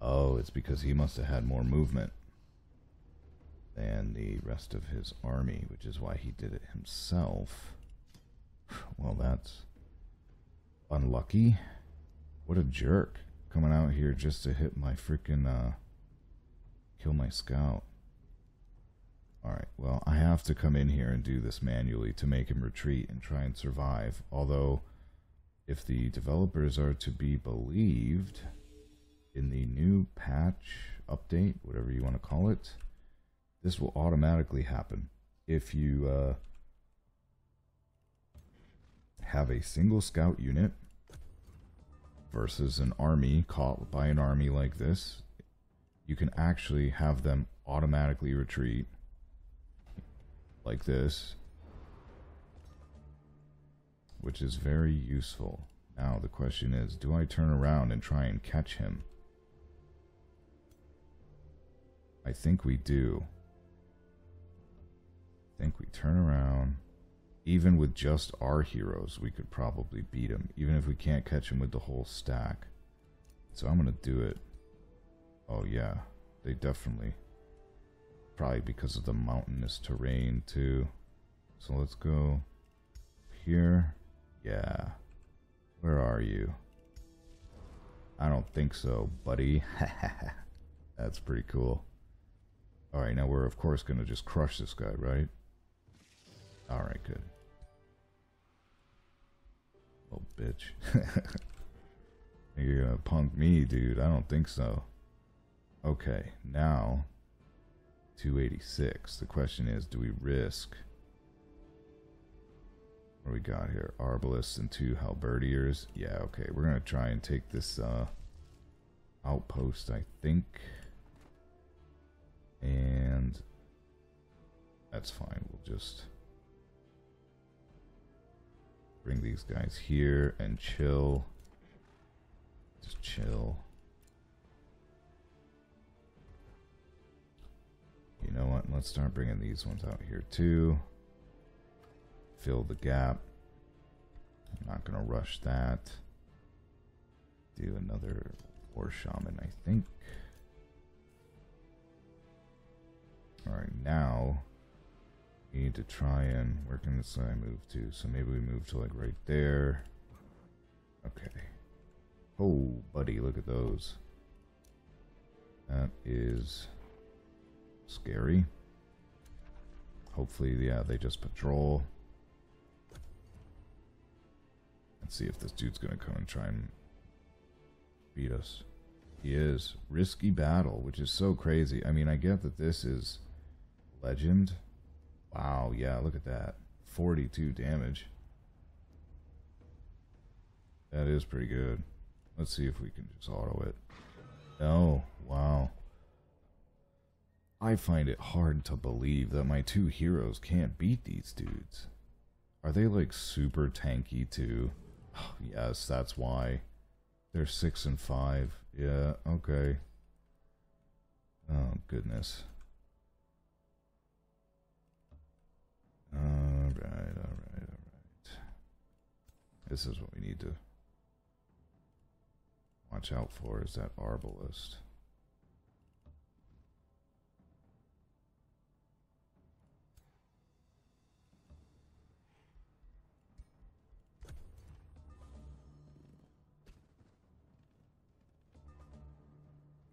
Oh, it's because he must have had more movement than the rest of his army, which is why he did it himself. Well, that's unlucky. What a jerk. Coming out here just to hit my freaking, kill my scout. Alright, well, I have to come in here and do this manually to make him retreat and try and survive. Although, if the developers are to be believed, in the new patch, update, whatever you want to call it, this will automatically happen. If you, have a single scout unit versus an army caught by an army like this, you can actually have them automatically retreat like this, which is very useful. Now the question is, do I turn around and try and catch him? I think we do. I think we turn around. Even with just our heroes, we could probably beat him, even if we can't catch him with the whole stack. So I'm going to do it. Oh yeah, they definitely. Probably because of the mountainous terrain too. So let's go here. Yeah. Where are you? I don't think so, buddy. That's pretty cool. Alright, now we're of course going to just crush this guy, right? Alright, good. Oh, bitch. You're gonna punk me, dude. I don't think so. Okay, now 286. The question is, do we risk? What do we got here? Arbalists and 2 halberdiers. Yeah, okay. We're gonna try and take this outpost, I think. And that's fine. We'll just bring these guys here and chill. Just chill. You You know what? Let's start bringing these ones out here too. Fill the gap. I'm not going to rush that. Do another War Shaman, I think. Alright, now we need to try and... Where can this guy move to? So maybe we move to like right there. Okay. Oh, buddy, look at those. That is scary. Hopefully, yeah, they just patrol. Let's see if this dude's going to come and try and beat us. He is. Risky battle, which is so crazy. I mean, I get that this is legend. Wow, yeah, look at that. 42 damage. That is pretty good. Let's see if we can just auto it. No. Wow. I find it hard to believe that my two heroes can't beat these dudes. Are they like super tanky too? Oh, yes, that's why. They're 6 and 5. Yeah, okay. Oh, goodness. Alright, alright, alright. This is what we need to watch out for, is that Arbalest.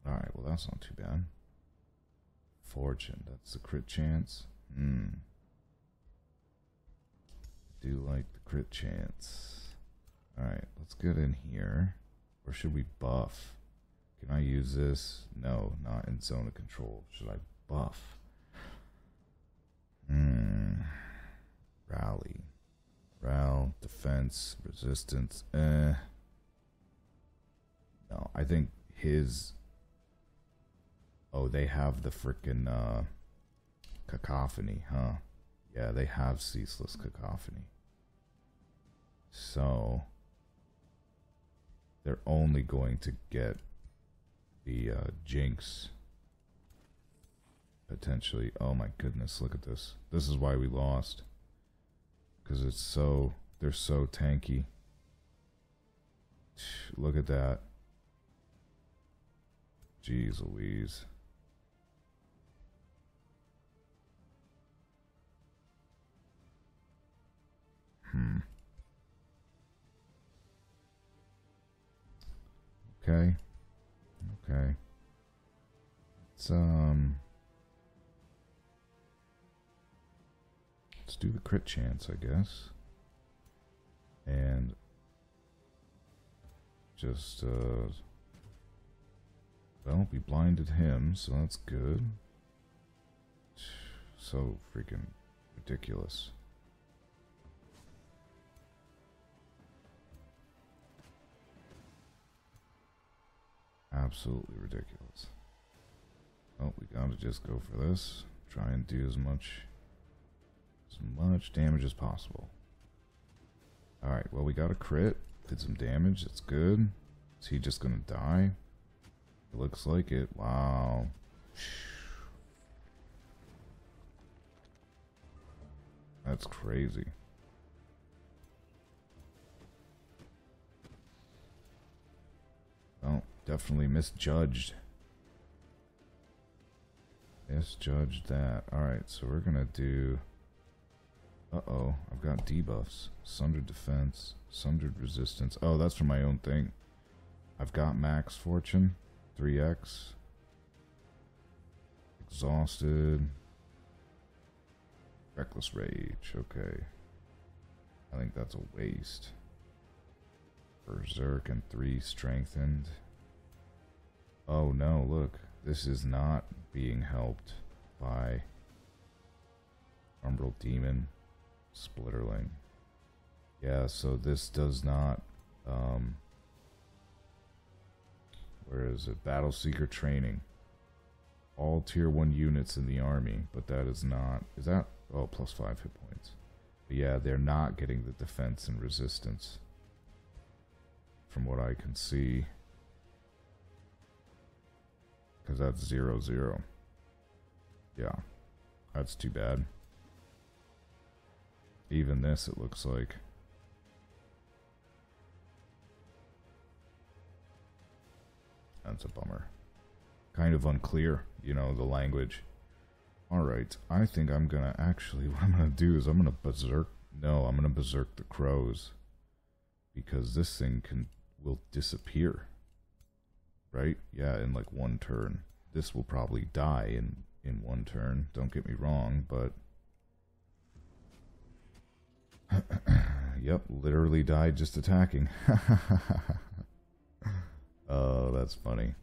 Alright, well that's not too bad. Fortune, that's the crit chance. Hmm. I do like the crit chance. Alright, let's get in here. Or should we buff? Can I use this? No, not in zone of control. Should I buff? Rally. Ral, defense, resistance. No, I think his... Oh, they have the frickin' cacophony, huh? Yeah, they have ceaseless cacophony. So... They're only going to get the Jinx potentially. Oh my goodness, look at this. This is why we lost, because it's so, they're so tanky. Look at that. Jeez Louise. Okay. Okay. Let's do the crit chance, I guess. And just well, we blinded him, so that's good. So freaking ridiculous. Absolutely ridiculous. Oh, we gotta just go for this. Try and do as much damage as possible. Alright, well we got a crit. Did some damage, that's good. Is he just gonna die? It looks like it. Wow. That's crazy. Oh. Definitely misjudged. Misjudged that. Alright, so we're gonna do... Uh-oh, I've got debuffs. Sundered defense, sundered resistance. Oh, that's for my own thing. I've got max fortune, 3x. Exhausted. Reckless rage, okay. I think that's a waste. Berserk and 3 strengthened. Oh no, look, this is not being helped by Umbral Demon Splitterling. Yeah, so this does not, where is it? Battleseeker training. All tier 1 units in the army, but that is not, is that, oh, plus 5 hit points. But yeah, they're not getting the defense and resistance from what I can see. Because that's 0-0. Yeah. That's too bad. Even this, it looks like. That's a bummer. Kind of unclear, you know, the language. Alright, I think I'm gonna actually, what I'm gonna do is I'm gonna berserk. No, I'm gonna berserk the crows. Because this thing will disappear. Right? Yeah, in like one turn. This will probably die in one turn, don't get me wrong, but... Yep, literally died just attacking. Oh, that's funny.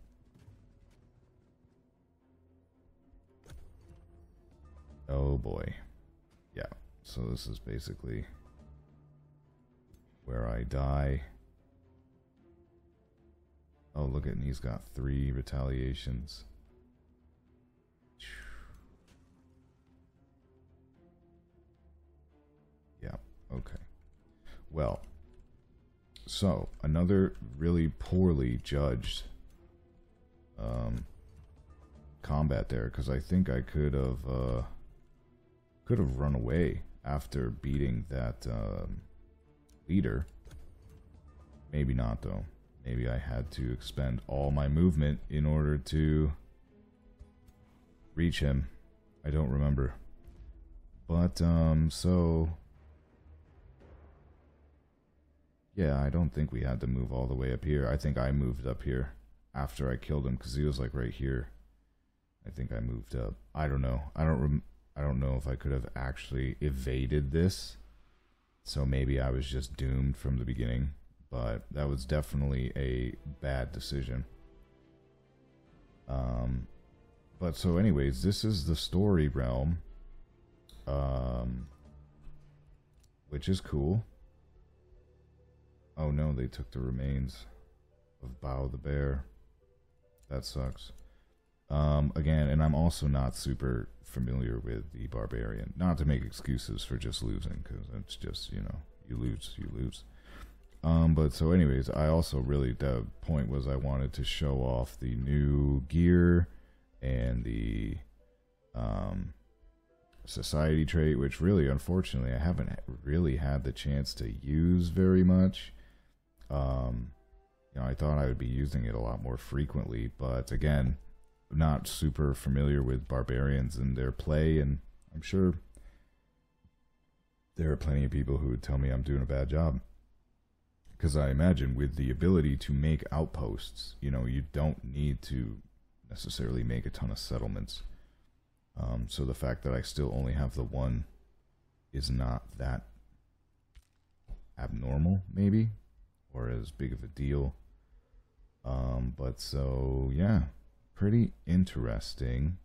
Oh boy. Yeah, so this is basically where I die. Oh, look at, and he's got 3 retaliations. Yeah, okay. Well, so another really poorly judged combat there, because I think I could have run away after beating that leader. Maybe not though. Maybe I had to expend all my movement in order to reach him. I don't remember. But, so... Yeah, I don't think we had to move all the way up here. I think I moved up here after I killed him, because he was, like, right here. I think I moved up. I don't know. I don't know if I could have actually evaded this. So maybe I was just doomed from the beginning. But that was definitely a bad decision. But so anyways, this is the story realm. Which is cool. Oh no, they took the remains of Bao the Bear. That sucks. Again, and I'm also not super familiar with the Barbarian. Not to make excuses for just losing, because it's just, you know, you lose, you lose. But so anyways, I also really, the point was I wanted to show off the new gear and the society trait, which really, unfortunately, I haven't really had the chance to use very much. You know, I thought I would be using it a lot more frequently, but again, not super familiar with barbarians and their play, and I'm sure there are plenty of people who would tell me I'm doing a bad job. Because I imagine with the ability to make outposts, you know, you don't need to necessarily make a ton of settlements. So the fact that I still only have the one is not that abnormal, maybe, or as big of a deal. But so, yeah, pretty interesting.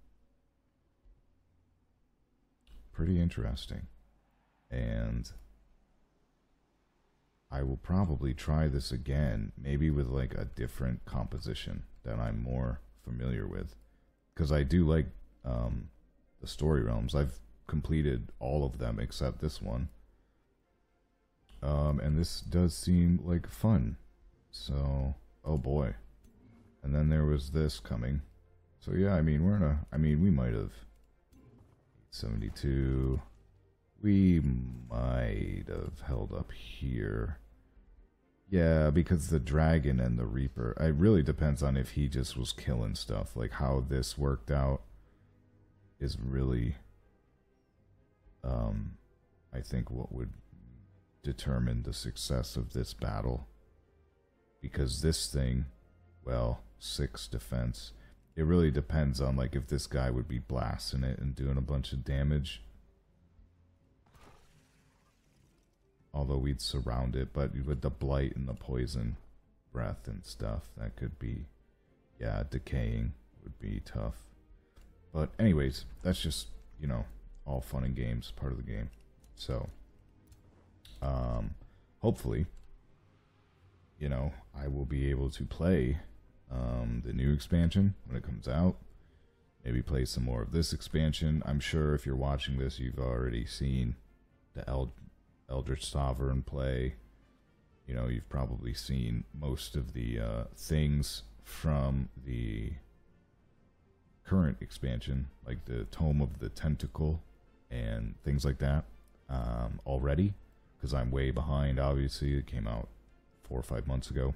Pretty interesting. And... I will probably try this again, maybe with like a different composition that I'm more familiar with, because I do like the story realms. I've completed all of them except this one, and this does seem like fun. So, oh boy, and then there was this coming. So yeah, I mean we're in a. I mean we might have 72. We might have held up here. Yeah, because the dragon and the reaper, it really depends on if he just was killing stuff. Like how this worked out is really, I think what would determine the success of this battle. Because this thing, well, 6 defense. It really depends on like if this guy would be blasting it and doing a bunch of damage. Although we'd surround it, but with the blight and the poison breath and stuff, that could be, yeah, decaying would be tough. But anyways, that's just, you know, all fun and games, part of the game. So, hopefully, you know, I will be able to play the new expansion when it comes out. Maybe play some more of this expansion. I'm sure if you're watching this, you've already seen the Eldritch Sovereign play. You know, you've probably seen most of the things from the current expansion, like the Tome of the Tentacle and things like that, already, because I'm way behind. Obviously, it came out 4 or 5 months ago.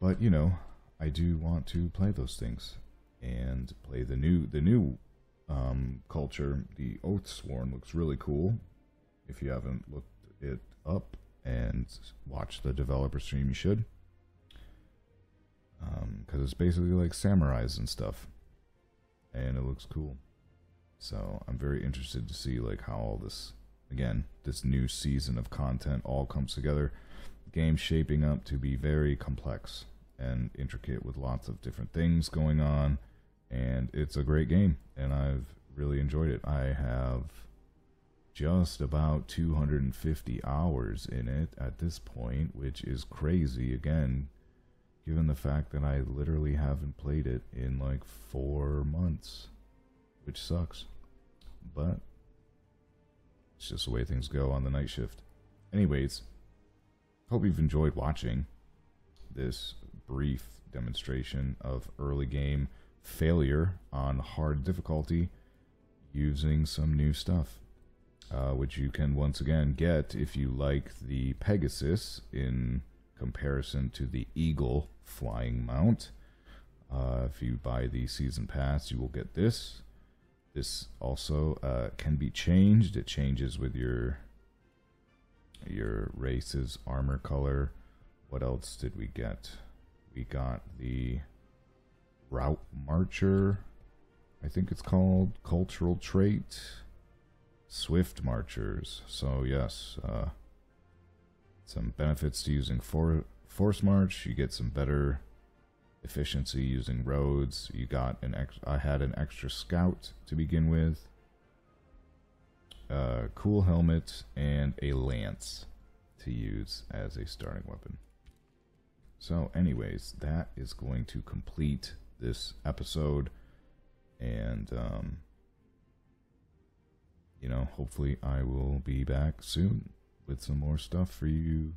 But you know, I do want to play those things and play the new culture. The Oathsworn looks really cool. If you haven't looked it up and watched the developer stream, you should, because it's basically like samurais and stuff, and it looks cool. So I'm very interested to see like how all this, again, this new season of content all comes together. The game's shaping up to be very complex and intricate with lots of different things going on, and it's a great game, and I've really enjoyed it. I have just about 250 hours in it at this point, which is crazy, again, given the fact that I literally haven't played it in like 4 months, which sucks, but it's just the way things go on the night shift. Anyways, hope you've enjoyed watching this brief demonstration of early game failure on hard difficulty using some new stuff, which you can once again get if you like the Pegasus in comparison to the Eagle flying mount. If you buy the season pass, you will get this. This also can be changed. It changes with your race's armor color. What else did we get? We got the Route Marcher, I think it's called, cultural trait, Swift Marchers. So yes, some benefits to using Force March. You get some better efficiency using roads. You got an I had an extra scout to begin with, cool helmet, and a lance to use as a starting weapon. So anyways, that is going to complete this episode, and you know, hopefully I will be back soon with some more stuff for you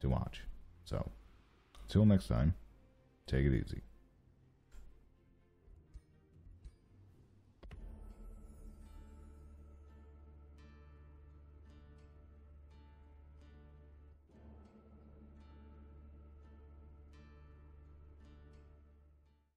to watch. So, till next time, take it easy.